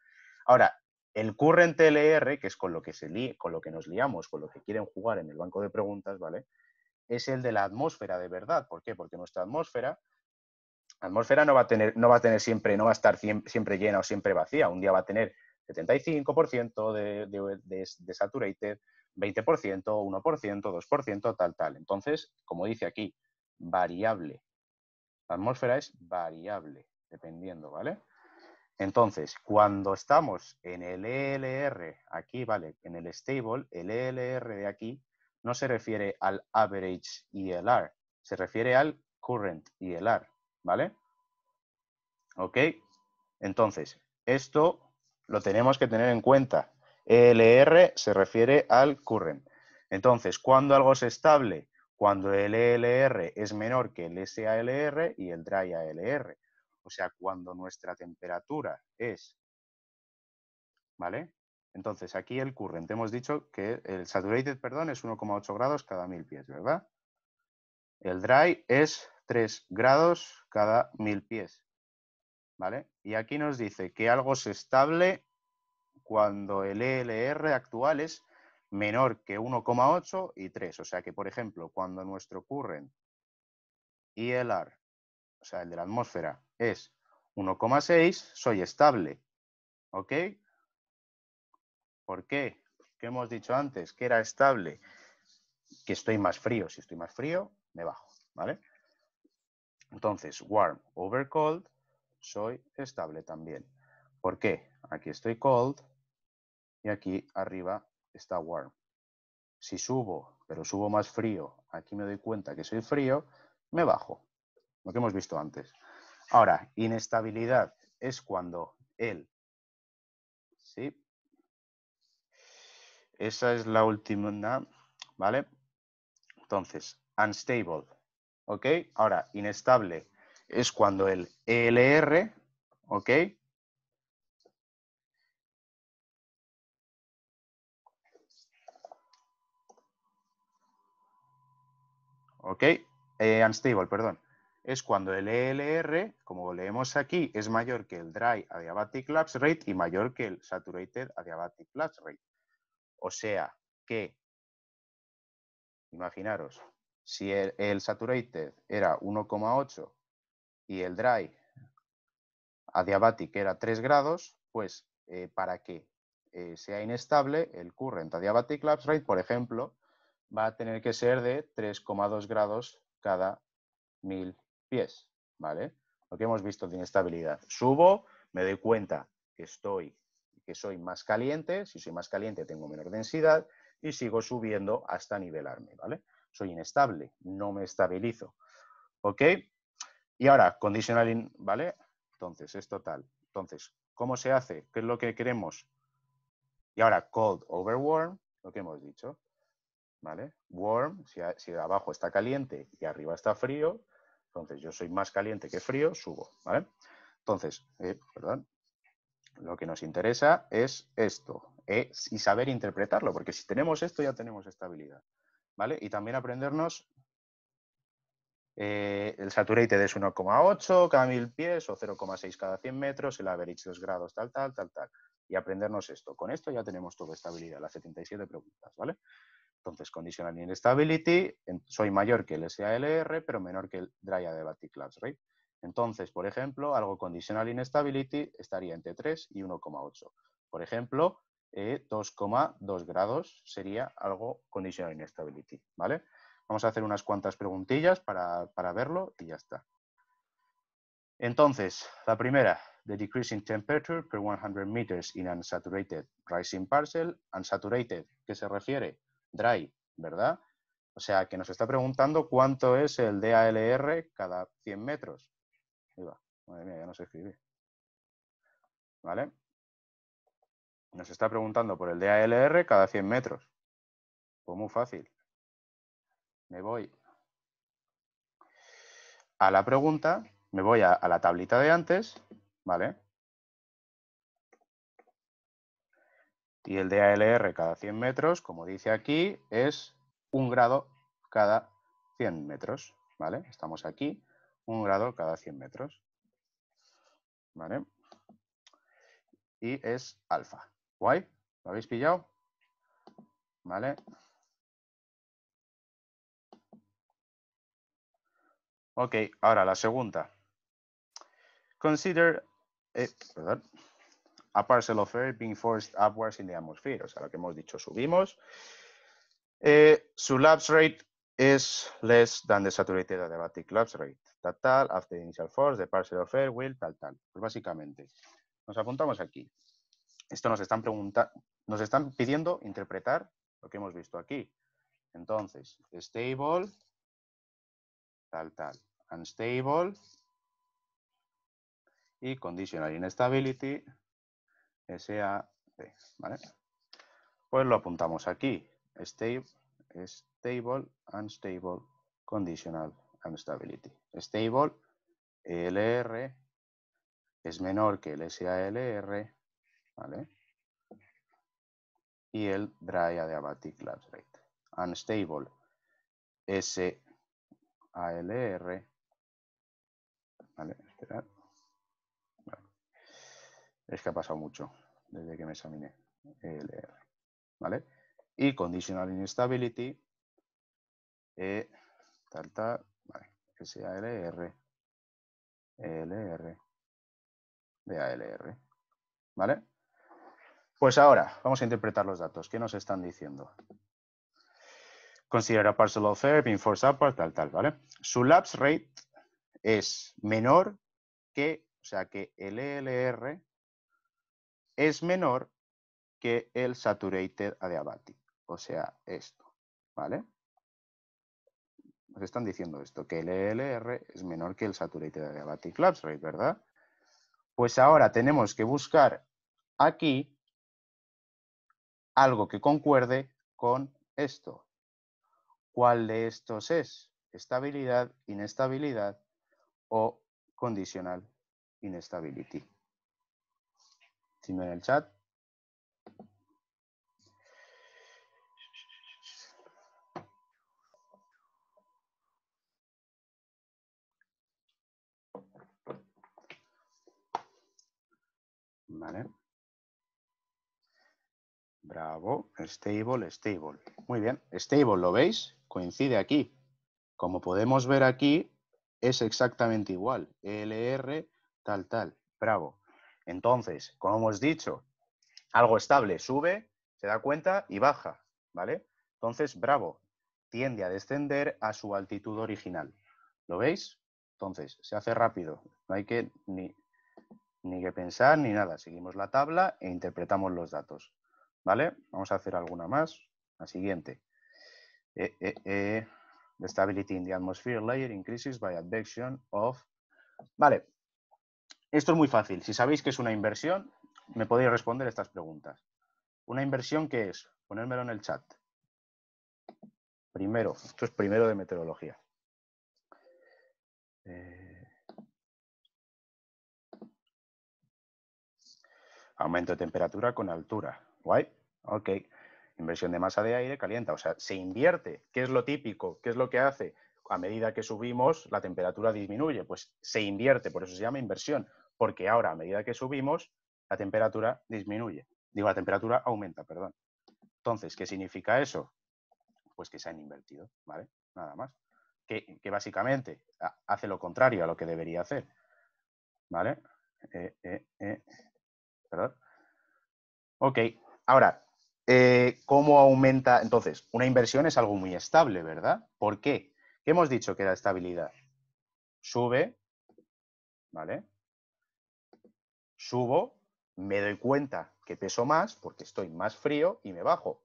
Ahora, el current L R, que es con lo que, se li, con lo que nos liamos, con lo que quieren jugar en el banco de preguntas, ¿vale? Es el de la atmósfera de verdad. ¿Por qué? Porque nuestra atmósfera, atmósfera no va a tener, no va a tener siempre, no va a estar siempre llena o siempre vacía. Un día va a tener setenta y cinco por ciento de, de, de, de saturated, veinte por ciento, uno por ciento, dos por ciento, tal, tal. Entonces, como dice aquí, variable. La atmósfera es variable, dependiendo, ¿vale? Entonces, cuando estamos en el E L R, aquí, ¿vale? En el stable, el E L R de aquí no se refiere al average E L R, se refiere al current E L R, ¿vale? ¿Ok? Entonces, esto lo tenemos que tener en cuenta. E L R se refiere al current. Entonces, ¿cuándo algo es estable? Cuando el E L R es menor que el S A L R y el dry A L R. O sea, cuando nuestra temperatura es... ¿Vale? Entonces, aquí el current. Hemos dicho que el saturated, perdón, es uno coma ocho grados cada mil pies, ¿verdad? El dry es tres grados cada mil pies. ¿Vale? Y aquí nos dice que algo es estable cuando el E L R actual es menor que uno coma ocho y tres. O sea que, por ejemplo, cuando nuestro current E L R, o sea, el de la atmósfera, es uno coma seis, soy estable. ¿Ok? ¿Por qué? ¿Qué hemos dicho antes? Que era estable. Que estoy más frío. Si estoy más frío, me bajo. ¿Vale? Entonces, warm over cold, soy estable también. ¿Por qué? Aquí estoy cold. Y aquí arriba está warm. Si subo, pero subo más frío, aquí me doy cuenta que soy frío, me bajo. Lo que hemos visto antes. Ahora, inestabilidad es cuando el... ¿Sí? Esa es la última, ¿vale? Entonces, unstable. ¿Ok? Ahora, inestable es cuando el E L R, ¿ok? ¿Ok? Eh, unstable, perdón. Es cuando el E L R, como leemos aquí, es mayor que el dry adiabatic lapse rate y mayor que el saturated adiabatic lapse rate. O sea que, imaginaros, si el, el saturated era uno coma ocho y el dry adiabatic era tres grados, pues eh, para que eh, sea inestable, el current adiabatic lapse rate, por ejemplo, va a tener que ser de tres coma dos grados cada mil pies, ¿vale? Lo que hemos visto de inestabilidad. Subo, me doy cuenta que estoy, que soy más caliente, si soy más caliente tengo menor densidad y sigo subiendo hasta nivelarme, ¿vale? Soy inestable, no me estabilizo, ¿ok? Y ahora, conditional, in, ¿vale? Entonces, es total. Entonces, ¿cómo se hace? ¿Qué es lo que queremos? Y ahora, cold over warm, lo que hemos dicho. ¿Vale? Warm, si, a, si abajo está caliente y arriba está frío, entonces yo soy más caliente que frío, subo, ¿vale? Entonces, eh, perdón, lo que nos interesa es esto, eh, y saber interpretarlo, porque si tenemos esto ya tenemos estabilidad, ¿vale? Y también aprendernos eh, el saturated es uno coma ocho cada mil pies o cero coma seis cada cien metros, el average dos grados, tal, tal, tal, tal, y aprendernos esto. Con esto ya tenemos toda estabilidad, las setenta y siete preguntas, ¿vale? Entonces, conditional instability, soy mayor que el S A L R, pero menor que el dry adiabatic lapse rate. Entonces, por ejemplo, algo conditional instability estaría entre tres y uno coma ocho. Por ejemplo, eh, dos coma dos grados sería algo conditional instability, ¿vale? Vamos a hacer unas cuantas preguntillas para, para verlo y ya está. Entonces, la primera, the decreasing temperature per one hundred meters in unsaturated rising parcel. Unsaturated, ¿qué se refiere? Dry, ¿verdad? O sea, que nos está preguntando cuánto es el D A L R cada cien metros. Ahí va. Madre mía, ya no sé escribir. ¿Vale? Nos está preguntando por el D A L R cada cien metros. Pues muy fácil. Me voy a la pregunta, me voy a, a la tablita de antes, ¿vale? Y el D A L R cada cien metros, como dice aquí, es un grado cada cien metros, ¿vale? Estamos aquí, un grado cada cien metros, ¿vale? Y es alfa. ¿Guay? ¿Lo habéis pillado? ¿Vale? Ok, ahora la segunda. Consider a, perdón, a parcel of air being forced upwards in the atmosphere. O sea, lo que hemos dicho, subimos. Eh, su lapse rate is less than the saturated adiabatic lapse rate. Tal, tal, after the initial force, the parcel of air will, tal, tal. Pues básicamente, nos apuntamos aquí. Esto nos están preguntando, nos están pidiendo interpretar lo que hemos visto aquí. Entonces, stable, tal, tal. Unstable y conditional instability, S A T, ¿vale? Pues lo apuntamos aquí, stable, stable, unstable, conditional instability. Stable, E L R, es menor que el S A L R, ¿vale? Y el dry adiabatic lapse rate. Unstable, S A L R, vale, esperad. Vale. Es que ha pasado mucho desde que me examiné. E L R. ¿Vale? Y conditional instability. E, tal, tal. Vale. S A L R. E L R. D A L R. ¿Vale? Pues ahora vamos a interpretar los datos. ¿Qué nos están diciendo? Consider a parcel of air being forced upward, tal, tal. ¿Vale? Su lapse rate es menor que, o sea que el E L R es menor que el saturated adiabatic, o sea, esto, ¿vale? Nos están diciendo esto, que el E L R es menor que el saturated adiabatic lapse rate, ¿verdad? Pues ahora tenemos que buscar aquí algo que concuerde con esto. ¿Cuál de estos es? Estabilidad, inestabilidad o conditional instability. Dime en el chat. Vale. Bravo. Stable, stable. Muy bien. Stable, ¿lo veis? Coincide aquí. Como podemos ver aquí, es exactamente igual. E L R, tal, tal. Bravo. Entonces, como hemos dicho, algo estable sube, se da cuenta y baja, ¿vale? Entonces, bravo, tiende a descender a su altitud original. ¿Lo veis? Entonces, se hace rápido. No hay que ni, ni que pensar ni nada. Seguimos la tabla e interpretamos los datos, ¿vale? Vamos a hacer alguna más. La siguiente. Eh, eh, eh. The stability in the atmosphere layer increases by advection of... Vale, esto es muy fácil. Si sabéis que es una inversión, me podéis responder estas preguntas. ¿Una inversión qué es? Ponérmelo en el chat. Primero, esto es primero de meteorología. Eh... Aumento de temperatura con altura. Guay, ok. Inversión de masa de aire calienta, o sea, se invierte. ¿Qué es lo típico? ¿Qué es lo que hace? A medida que subimos, la temperatura disminuye, pues se invierte, por eso se llama inversión, porque ahora, a medida que subimos, la temperatura disminuye. Digo, la temperatura aumenta, perdón. Entonces, ¿qué significa eso? Pues que se han invertido, ¿vale? Nada más. Que, que básicamente hace lo contrario a lo que debería hacer, ¿vale? Eh, eh, eh. Perdón. Ok, ahora... Eh, ¿Cómo aumenta? Entonces, una inversión es algo muy estable, ¿verdad? ¿Por qué? ¿Qué hemos dicho que da estabilidad? Sube, ¿vale? Subo, me doy cuenta que peso más porque estoy más frío y me bajo.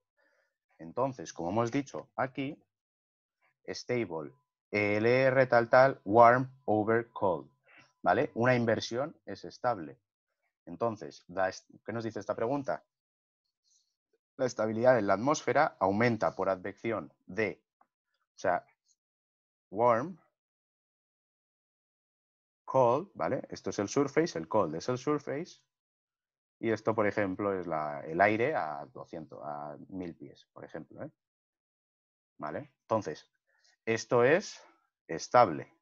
Entonces, como hemos dicho aquí, stable, E L R tal tal, warm over cold, ¿vale? Una inversión es estable. Entonces, ¿qué nos dice esta pregunta? La estabilidad en la atmósfera aumenta por advección de, o sea, warm, cold, ¿vale? Esto es el surface, el cold es el surface, y esto, por ejemplo, es la, el aire a doscientos, a mil pies, por ejemplo, ¿eh? ¿Vale? Entonces, esto es estable,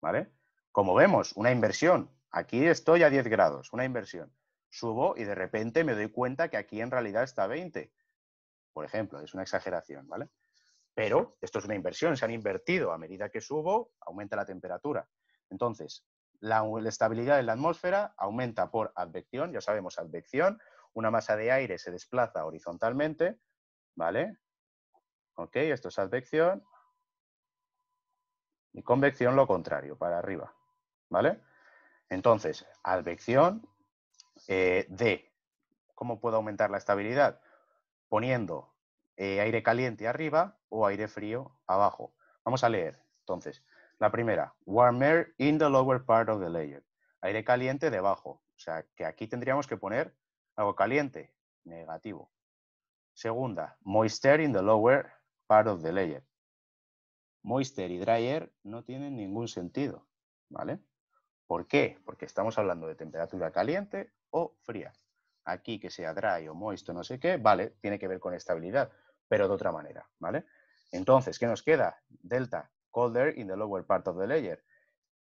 ¿vale? Como vemos, una inversión. Aquí estoy a diez grados, una inversión. Subo y de repente me doy cuenta que aquí en realidad está a veinte. Por ejemplo, es una exageración, ¿vale? Pero esto es una inversión, se han invertido. A medida que subo, aumenta la temperatura. Entonces, la, la estabilidad en la atmósfera aumenta por advección. Ya sabemos, advección. Una masa de aire se desplaza horizontalmente, ¿vale? Ok, esto es advección. Y convección lo contrario, para arriba, ¿vale? Entonces, advección eh, de, ¿cómo puedo aumentar la estabilidad? Poniendo eh, aire caliente arriba o aire frío abajo. Vamos a leer. Entonces, la primera, warm air in the lower part of the layer. Aire caliente debajo. O sea, que aquí tendríamos que poner algo caliente, negativo. Segunda, moist air in the lower part of the layer. Moist air y dry air no tienen ningún sentido, ¿vale? ¿Por qué? Porque estamos hablando de temperatura caliente o fría. Aquí que sea dry o moist o no sé qué, vale, tiene que ver con estabilidad, pero de otra manera, ¿vale? Entonces, ¿qué nos queda? Delta, cold air in the lower part of the layer.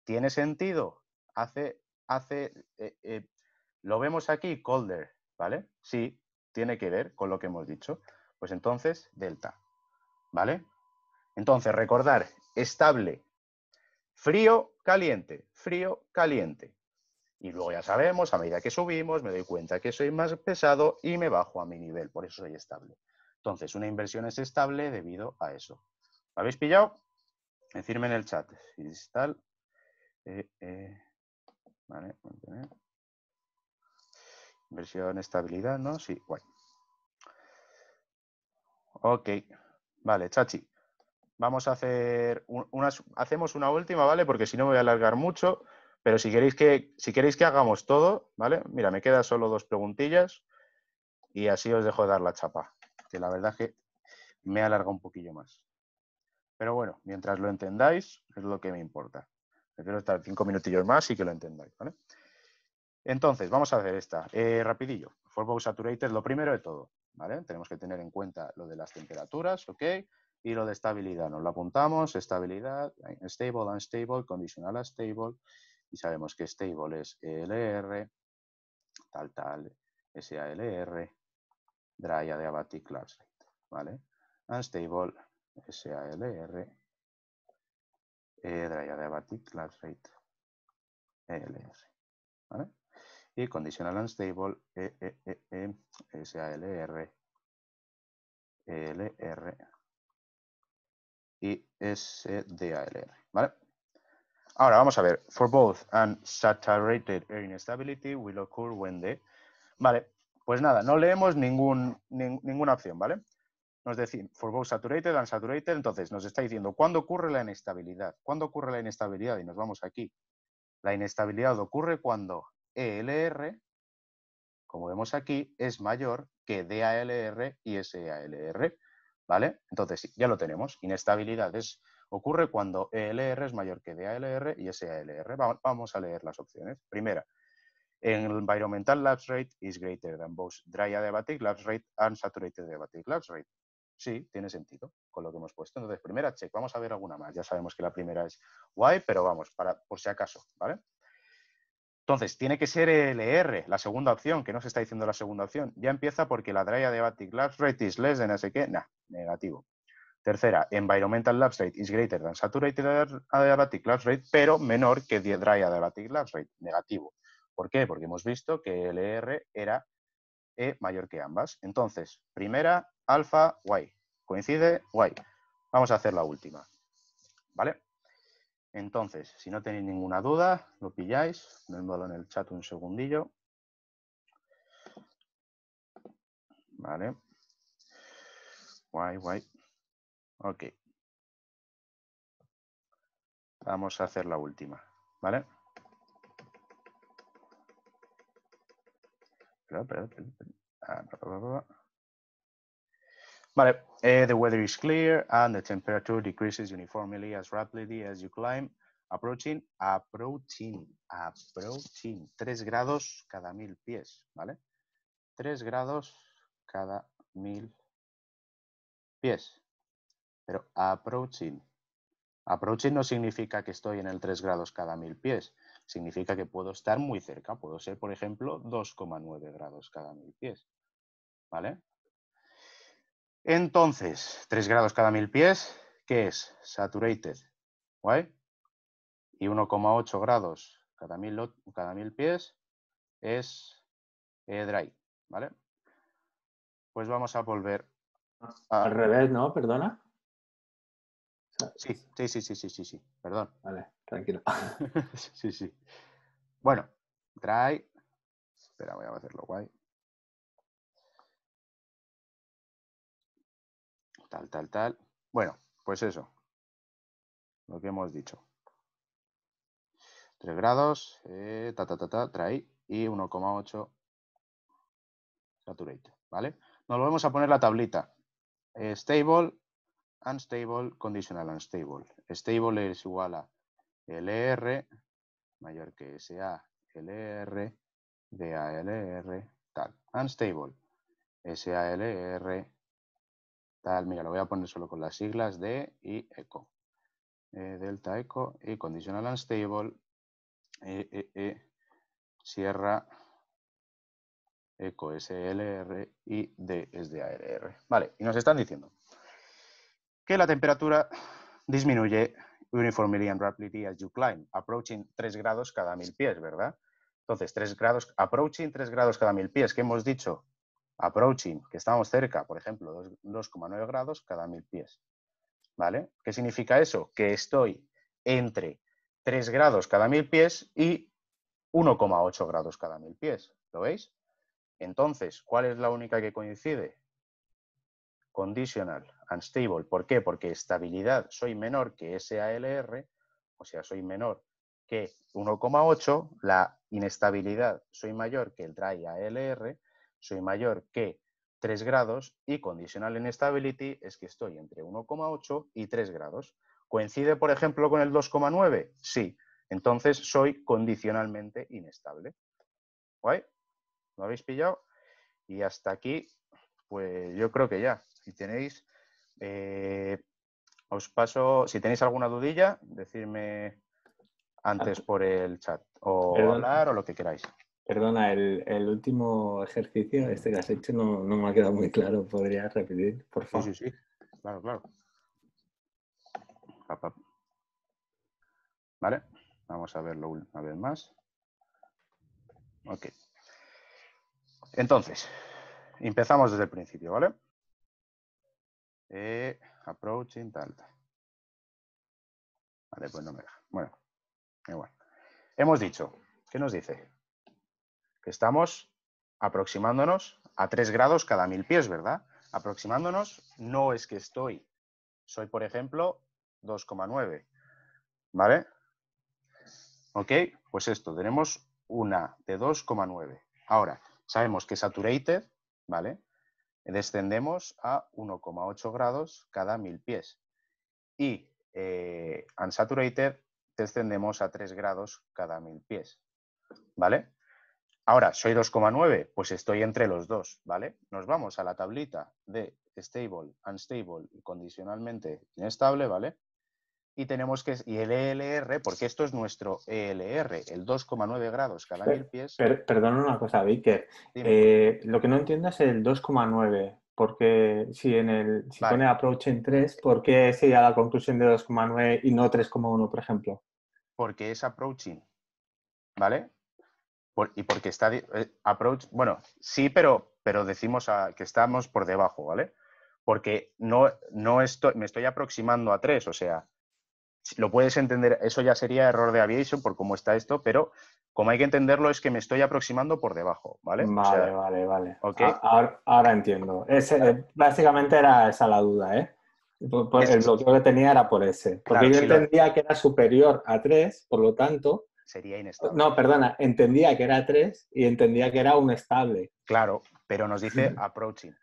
¿Tiene sentido? Hace, hace, eh, eh, lo vemos aquí, cold air, ¿vale? Sí, tiene que ver con lo que hemos dicho. Pues entonces, delta, ¿vale? Entonces, recordar, estable, frío, caliente, frío, caliente. Y luego ya sabemos, a medida que subimos, me doy cuenta que soy más pesado y me bajo a mi nivel, por eso soy estable. Entonces, una inversión es estable debido a eso. ¿Lo habéis pillado? Decirme en el chat. Si es tal. Eh, eh, vale, mantener. Inversión, estabilidad, ¿no? Sí, guay. Ok. Vale, chachi. Vamos a hacer unas, hacemos una última, ¿vale? Porque si no me voy a alargar mucho, pero si queréis que, si queréis que hagamos todo, ¿vale? Mira, me quedan solo dos preguntillas y así os dejo dar la chapa, que la verdad es que me alarga un poquillo más. Pero bueno, mientras lo entendáis, es lo que me importa. Prefiero estar cinco minutillos más y que lo entendáis, ¿vale? Entonces, vamos a hacer esta, eh, rapidillo. Forward saturated, lo primero de todo, ¿vale? Tenemos que tener en cuenta lo de las temperaturas, ¿ok? Y lo de estabilidad, nos lo apuntamos, estabilidad, stable, unstable, conditional unstable, y sabemos que stable es E L R, tal, tal, S A L R, dry adiabatic large rate, ¿vale? Unstable, S A L R, eh, dry adiabatic large rate, E L R, ¿vale? Y conditional unstable, e, e, e, e, S A L R, E L R, y S D A L R, ¿vale? Ahora vamos a ver. For both unsaturated air instability will occur when the... Vale, pues nada, no leemos ningún, nin, ninguna opción, ¿vale? Nos decimos, for both saturated, unsaturated, entonces nos está diciendo, ¿cuándo ocurre la inestabilidad? ¿Cuándo ocurre la inestabilidad? Y nos vamos aquí. La inestabilidad ocurre cuando E L R, como vemos aquí, es mayor que D A L R y S A L R. ¿Vale? Entonces, ya lo tenemos. Inestabilidad es, ocurre cuando E L R es mayor que D A L R y S A L R. Vamos a leer las opciones. Primera, environmental lapse rate is greater than both dry adiabatic lapse rate and saturated adiabatic lapse rate. Sí, tiene sentido con lo que hemos puesto. Entonces, primera, check. Vamos a ver alguna más. Ya sabemos que la primera es guay, pero vamos, para, por si acaso, ¿vale? Entonces, tiene que ser E L R, la segunda opción, que no se está diciendo la segunda opción. Ya empieza porque la dry adiabatic lapse rate is less than no sé qué. Nah, negativo. Tercera, environmental lapse rate is greater than saturated adiabatic lapse rate, pero menor que dry adiabatic lapse rate. Negativo. ¿Por qué? Porque hemos visto que E L R era E mayor que ambas. Entonces, primera, alfa, Y. Coincide, Y. Vamos a hacer la última. ¿Vale? Entonces, si no tenéis ninguna duda, lo pilláis. Ponedlo en el chat un segundillo. Vale. Guay, guay. Ok. Vamos a hacer la última. ¿Vale? Vale. Eh, the weather is clear and the temperature decreases uniformly as rapidly as you climb. Approaching, approaching, approaching. tres grados cada mil pies. ¿Vale? tres grados cada mil pies. Pero approaching. Approaching no significa que estoy en el tres grados cada mil pies. Significa que puedo estar muy cerca. Puedo ser, por ejemplo, dos coma nueve grados cada mil pies. ¿Vale? Entonces, tres grados cada mil pies, ¿qué es? Saturated. ¿Guay? Y uno coma ocho grados cada mil, cada mil pies es eh, dry. ¿Vale? Pues vamos a volver a... Al revés, ¿no? Perdona. Sí, sí, sí, sí, sí, sí, sí, perdón. Vale, tranquilo. Sí, sí. Bueno, dry. Espera, voy a hacerlo guay. Tal, tal, tal. Bueno, pues eso. Lo que hemos dicho. tres grados, eh, ta, ta, ta, ta, dry y uno coma ocho saturate, ¿vale? Nos volvemos a poner la tablita. Eh, stable. Unstable, conditional unstable. Stable es igual a L R mayor que S A, L R, D A L R, tal. Unstable, S A L R, tal. Mira, lo voy a poner solo con las siglas D y ECO. Eh, delta ECO y conditional unstable, E, E, E, Sierra, ECO, S L R y D es D A L R. Vale, y nos están diciendo que la temperatura disminuye uniformly and rapidly as you climb, approaching tres grados cada mil pies, ¿verdad? Entonces, tres grados, approaching tres grados cada mil pies, ¿qué hemos dicho? Approaching, que estamos cerca, por ejemplo, dos coma nueve grados cada mil pies, ¿vale? ¿Qué significa eso? Que estoy entre tres grados cada mil pies y uno coma ocho grados cada mil pies, ¿lo veis? Entonces, ¿cuál es la única que coincide? Conditional unstable. ¿Por qué? Porque estabilidad soy menor que S A L R, o sea, soy menor que uno coma ocho, la inestabilidad soy mayor que el dry A L R, soy mayor que tres grados y conditional instability es que estoy entre uno coma ocho y tres grados. ¿Coincide, por ejemplo, con el dos coma nueve? Sí. Entonces soy condicionalmente inestable. ¿Guay? ¿Lo habéis pillado? Y hasta aquí, pues yo creo que ya. Si tenéis, eh, os paso, si tenéis alguna dudilla, decirme antes por el chat o perdona, hablar o lo que queráis. Perdona, el, el último ejercicio, este que has hecho, no, no me ha quedado muy claro. ¿Podrías repetir, por favor? Sí, sí, sí. Claro, claro. Vale, vamos a verlo una vez más. Ok. Entonces, empezamos desde el principio, ¿vale? Eh, approaching, tal, tal. Vale, pues no me deja. Bueno, igual. Hemos dicho, ¿qué nos dice? Que estamos aproximándonos a tres grados cada mil pies, ¿verdad? Aproximándonos no es que estoy. Soy, por ejemplo, dos coma nueve. ¿Vale? Ok, pues esto, tenemos una de dos coma nueve. Ahora, sabemos que saturated, ¿vale? Descendemos a uno coma ocho grados cada mil pies y eh, unsaturated descendemos a tres grados cada mil pies, ¿vale? Ahora, soy dos coma nueve, pues estoy entre los dos, ¿vale? Nos vamos a la tablita de stable, unstable y condicionalmente inestable, ¿vale? Y tenemos que, y el E L R, porque esto es nuestro E L R, el dos coma nueve grados cada mil pies. Per, perdón una cosa, Víctor. Eh, lo que no entiendo es el dos coma nueve, porque si en el si vale. pone approach en tres, ¿por qué sería la conclusión de dos coma nueve y no tres coma uno, por ejemplo? Porque es approaching, ¿vale? Por, y porque está... Eh, approach, bueno, sí, pero pero decimos a, que estamos por debajo, ¿vale? Porque no, no estoy, me estoy aproximando a tres, o sea, lo puedes entender, eso ya sería error de aviation por cómo está esto, pero como hay que entenderlo es que me estoy aproximando por debajo, ¿vale? Vale, o sea, vale, vale. ¿Okay? Ahora, ahora entiendo. Ese, básicamente era esa la duda, ¿eh? Por, por el bloqueo que tenía era por ese. Porque claro, yo si entendía lo... que era superior a tres, por lo tanto... Sería inestable. No, perdona, entendía que era tres y entendía que era un estable. Claro, pero nos dice approaching.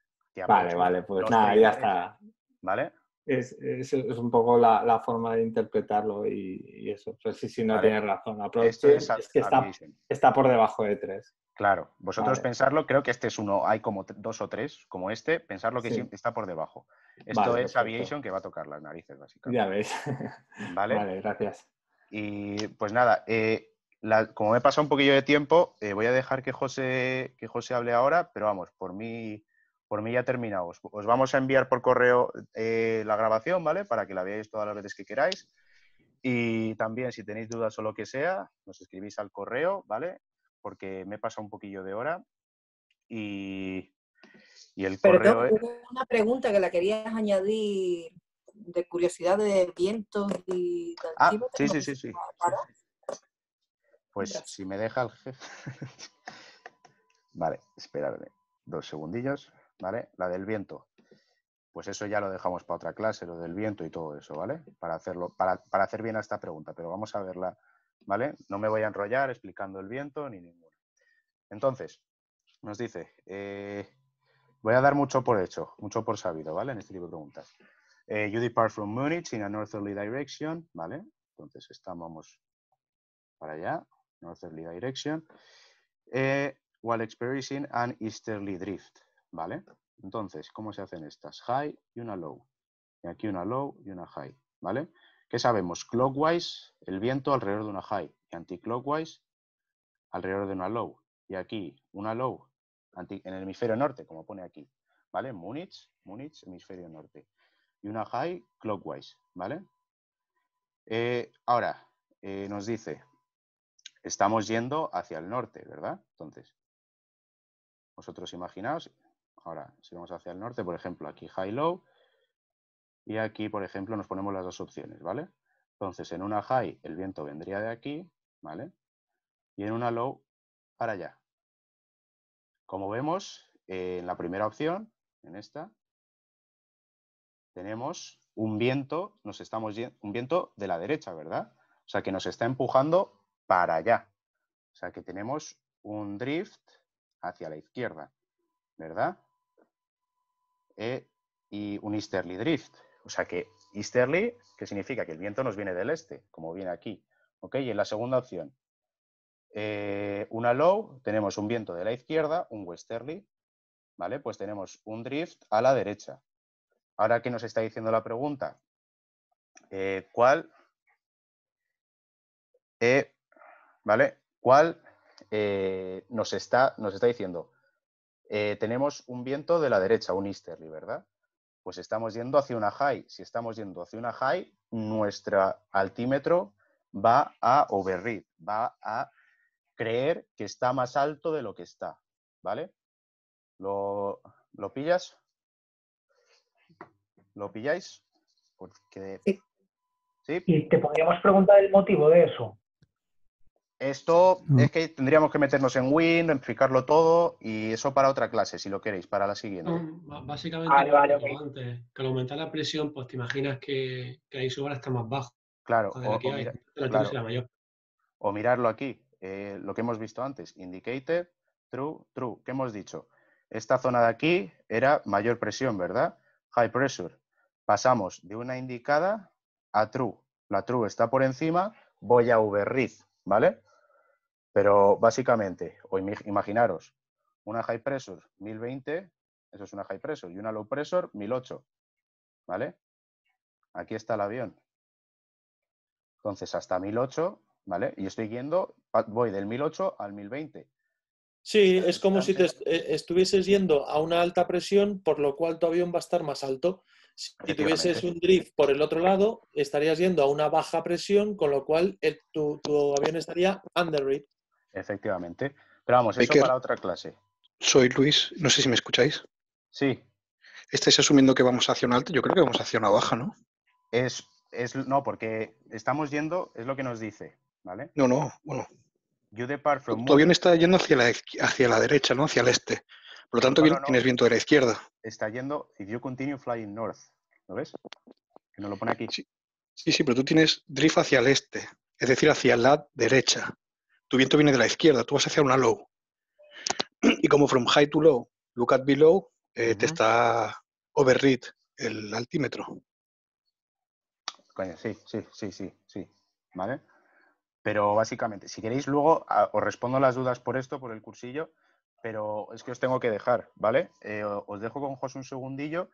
Vale, vale, pues los nada, tres, ya está. ¿Vale? Es, es, es un poco la, la forma de interpretarlo y, y eso. Pues sí, sí, no vale. Tienes razón. Approaching es, es que está, está por debajo de tres. Claro, vosotros vale. Pensarlo, creo que este es uno, hay como dos o tres, como este, pensarlo que sí. Está por debajo. Esto vale, es perfecto. Aviation que va a tocar las narices, básicamente. Ya ves. Vale, vale, gracias. Y pues nada, eh, la, como me he pasado un poquillo de tiempo, eh, voy a dejar que José, que José hable ahora, pero vamos, por mí, por mí ya terminamos. Os vamos a enviar por correo eh, la grabación, ¿vale? Para que la veáis todas las veces que queráis. Y también, si tenéis dudas o lo que sea, nos escribís al correo, ¿vale? Porque me he pasado un poquillo de hora. Y, y el correo... Perdón, es... una pregunta que la querías añadir... de curiosidad de vientos y... Ah, sí, sí, sí, sí. Pues gracias. Si me deja el jefe... Vale, esperadme dos segundillos, ¿vale? La del viento. Pues eso ya lo dejamos para otra clase, lo del viento y todo eso, ¿vale? Para hacerlo, para, para hacer bien a esta pregunta, pero vamos a verla, ¿vale? No me voy a enrollar explicando el viento ni ninguno. Entonces, nos dice... Eh, voy a dar mucho por hecho, mucho por sabido, ¿vale? En este tipo de preguntas. Eh, you depart from Munich in a northerly direction, ¿vale? Entonces estamos para allá, northerly direction, eh, while experiencing an easterly drift, ¿vale? Entonces, ¿cómo se hacen estas? High y una low. Y aquí una low y una high, ¿vale? ¿Qué sabemos? Clockwise, el viento alrededor de una high, y anticlockwise, alrededor de una low. Y aquí una low, anti, en el hemisferio norte, como pone aquí, ¿vale? Munich, Munich, hemisferio norte. Y una high clockwise, ¿vale? Eh, ahora, eh, nos dice, estamos yendo hacia el norte, ¿verdad? Entonces, vosotros imaginaos, ahora, si vamos hacia el norte, por ejemplo, aquí high-low, y aquí, por ejemplo, nos ponemos las dos opciones, ¿vale? Entonces, en una high, el viento vendría de aquí, ¿vale? Y en una low, para allá. Como vemos, eh, en la primera opción, en esta, tenemos un viento, nos estamos un viento de la derecha, ¿verdad? O sea, que nos está empujando para allá. O sea, que tenemos un drift hacia la izquierda, ¿verdad? Eh, y un easterly drift. O sea, que easterly, que significa que el viento nos viene del este, como viene aquí. ¿Ok? Y en la segunda opción, eh, una low, tenemos un viento de la izquierda, un westerly, ¿vale? Pues tenemos un drift a la derecha. Ahora que nos está diciendo la pregunta, eh, ¿cuál, eh, ¿vale? ¿Cuál eh, nos, está, nos está diciendo? Eh, tenemos un viento de la derecha, un easterly, ¿verdad? Pues estamos yendo hacia una high. Si estamos yendo hacia una high, nuestro altímetro va a overread, va a creer que está más alto de lo que está, ¿vale? ¿Lo, lo pillas? ¿Lo pilláis? Porque... Sí. ¿Sí? Y te podríamos preguntar el motivo de eso. Esto es que tendríamos que meternos en Win, explicarlo todo, y eso para otra clase, si lo queréis, para la siguiente. No, básicamente, ah, vale, okay. Antes, que al aumentar la presión, pues te imaginas que, que ahí su vara está más bajo. Claro, o, o, mira, claro. Mayor. O mirarlo aquí, eh, lo que hemos visto antes, indicated, true, true. ¿Qué hemos dicho? Esta zona de aquí era mayor presión, ¿verdad? High pressure. Pasamos de una indicada a true. La true está por encima, voy a overread, ¿vale? Pero básicamente, o imaginaros, una high pressure mil veinte, eso es una high pressure, y una low pressure mil ocho, ¿vale? Aquí está el avión. Entonces, hasta mil ocho, ¿vale? Y estoy yendo, voy del mil ocho al mil veinte. Sí, es como si te estuvieses yendo a una alta presión, por lo cual tu avión va a estar más alto. Si tuvieses un drift por el otro lado, estarías yendo a una baja presión, con lo cual el, tu, tu avión estaría underread. Efectivamente. Pero vamos, eso para otra clase. Soy Luis, no sé si me escucháis. Sí. ¿Estáis asumiendo que vamos hacia una alta? Yo creo que vamos hacia una baja, ¿no? Es, es, no, porque estamos yendo, es lo que nos dice, ¿vale? No, no, bueno. You depart from tu avión está yendo hacia la, hacia la derecha, ¿no? Hacia el este. Por lo tanto, bueno, bien, no, tienes viento de la izquierda. Está yendo, if you continue flying north, ¿lo ves? Que nos lo pone aquí. Sí, sí, sí, pero tú tienes drift hacia el este, es decir, hacia la derecha. Tu viento viene de la izquierda, tú vas hacia una low. Y como from high to low, look at below, eh, uh-huh. te está overread el altímetro. Coño, sí, sí, sí, sí, sí, ¿vale? Pero básicamente, si queréis luego a, os respondo las dudas por esto, por el cursillo, pero es que os tengo que dejar, ¿vale? Eh, os dejo con José un segundillo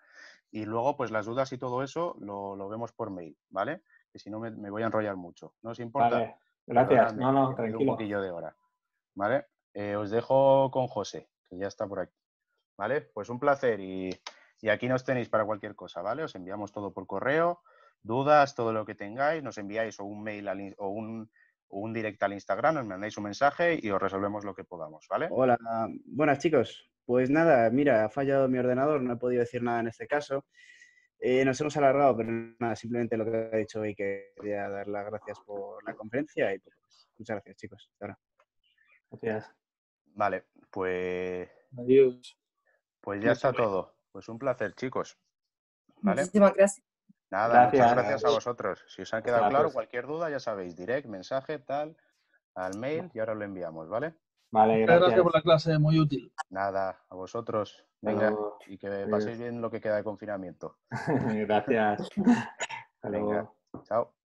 y luego pues las dudas y todo eso lo, lo vemos por mail, ¿vale? Que si no me, me voy a enrollar mucho. ¿No os importa? Vale, gracias. Ahora, no, no, tranquilo. Un poquillo de hora, ¿vale? Eh, os dejo con José, que ya está por aquí, ¿vale? Pues un placer y, y aquí nos tenéis para cualquier cosa, ¿vale? Os enviamos todo por correo, dudas, todo lo que tengáis, nos enviáis o un mail al, o un... un directo al Instagram, nos mandáis un mensaje y os resolvemos lo que podamos, ¿vale? Hola, buenas chicos. Pues nada, mira, ha fallado mi ordenador, no he podido decir nada en este caso. Eh, nos hemos alargado, pero nada, simplemente lo que he dicho hoy, que quería dar las gracias por la conferencia y pues, muchas gracias chicos. Ahora. Gracias. Vale, pues... Adiós. Pues ya está todo. Pues un placer chicos. ¿Vale? Muchísimas gracias. Nada, gracias. Muchas gracias a vosotros. Si os ha quedado gracias. Claro, cualquier duda, ya sabéis, direct, mensaje, tal, al mail y ahora lo enviamos, ¿vale? Vale, gracias. Gracias por la clase, muy útil. Nada, a vosotros. Venga, Hello. Y que Hello. Paséis bien lo que queda de confinamiento. Gracias. Venga, chao.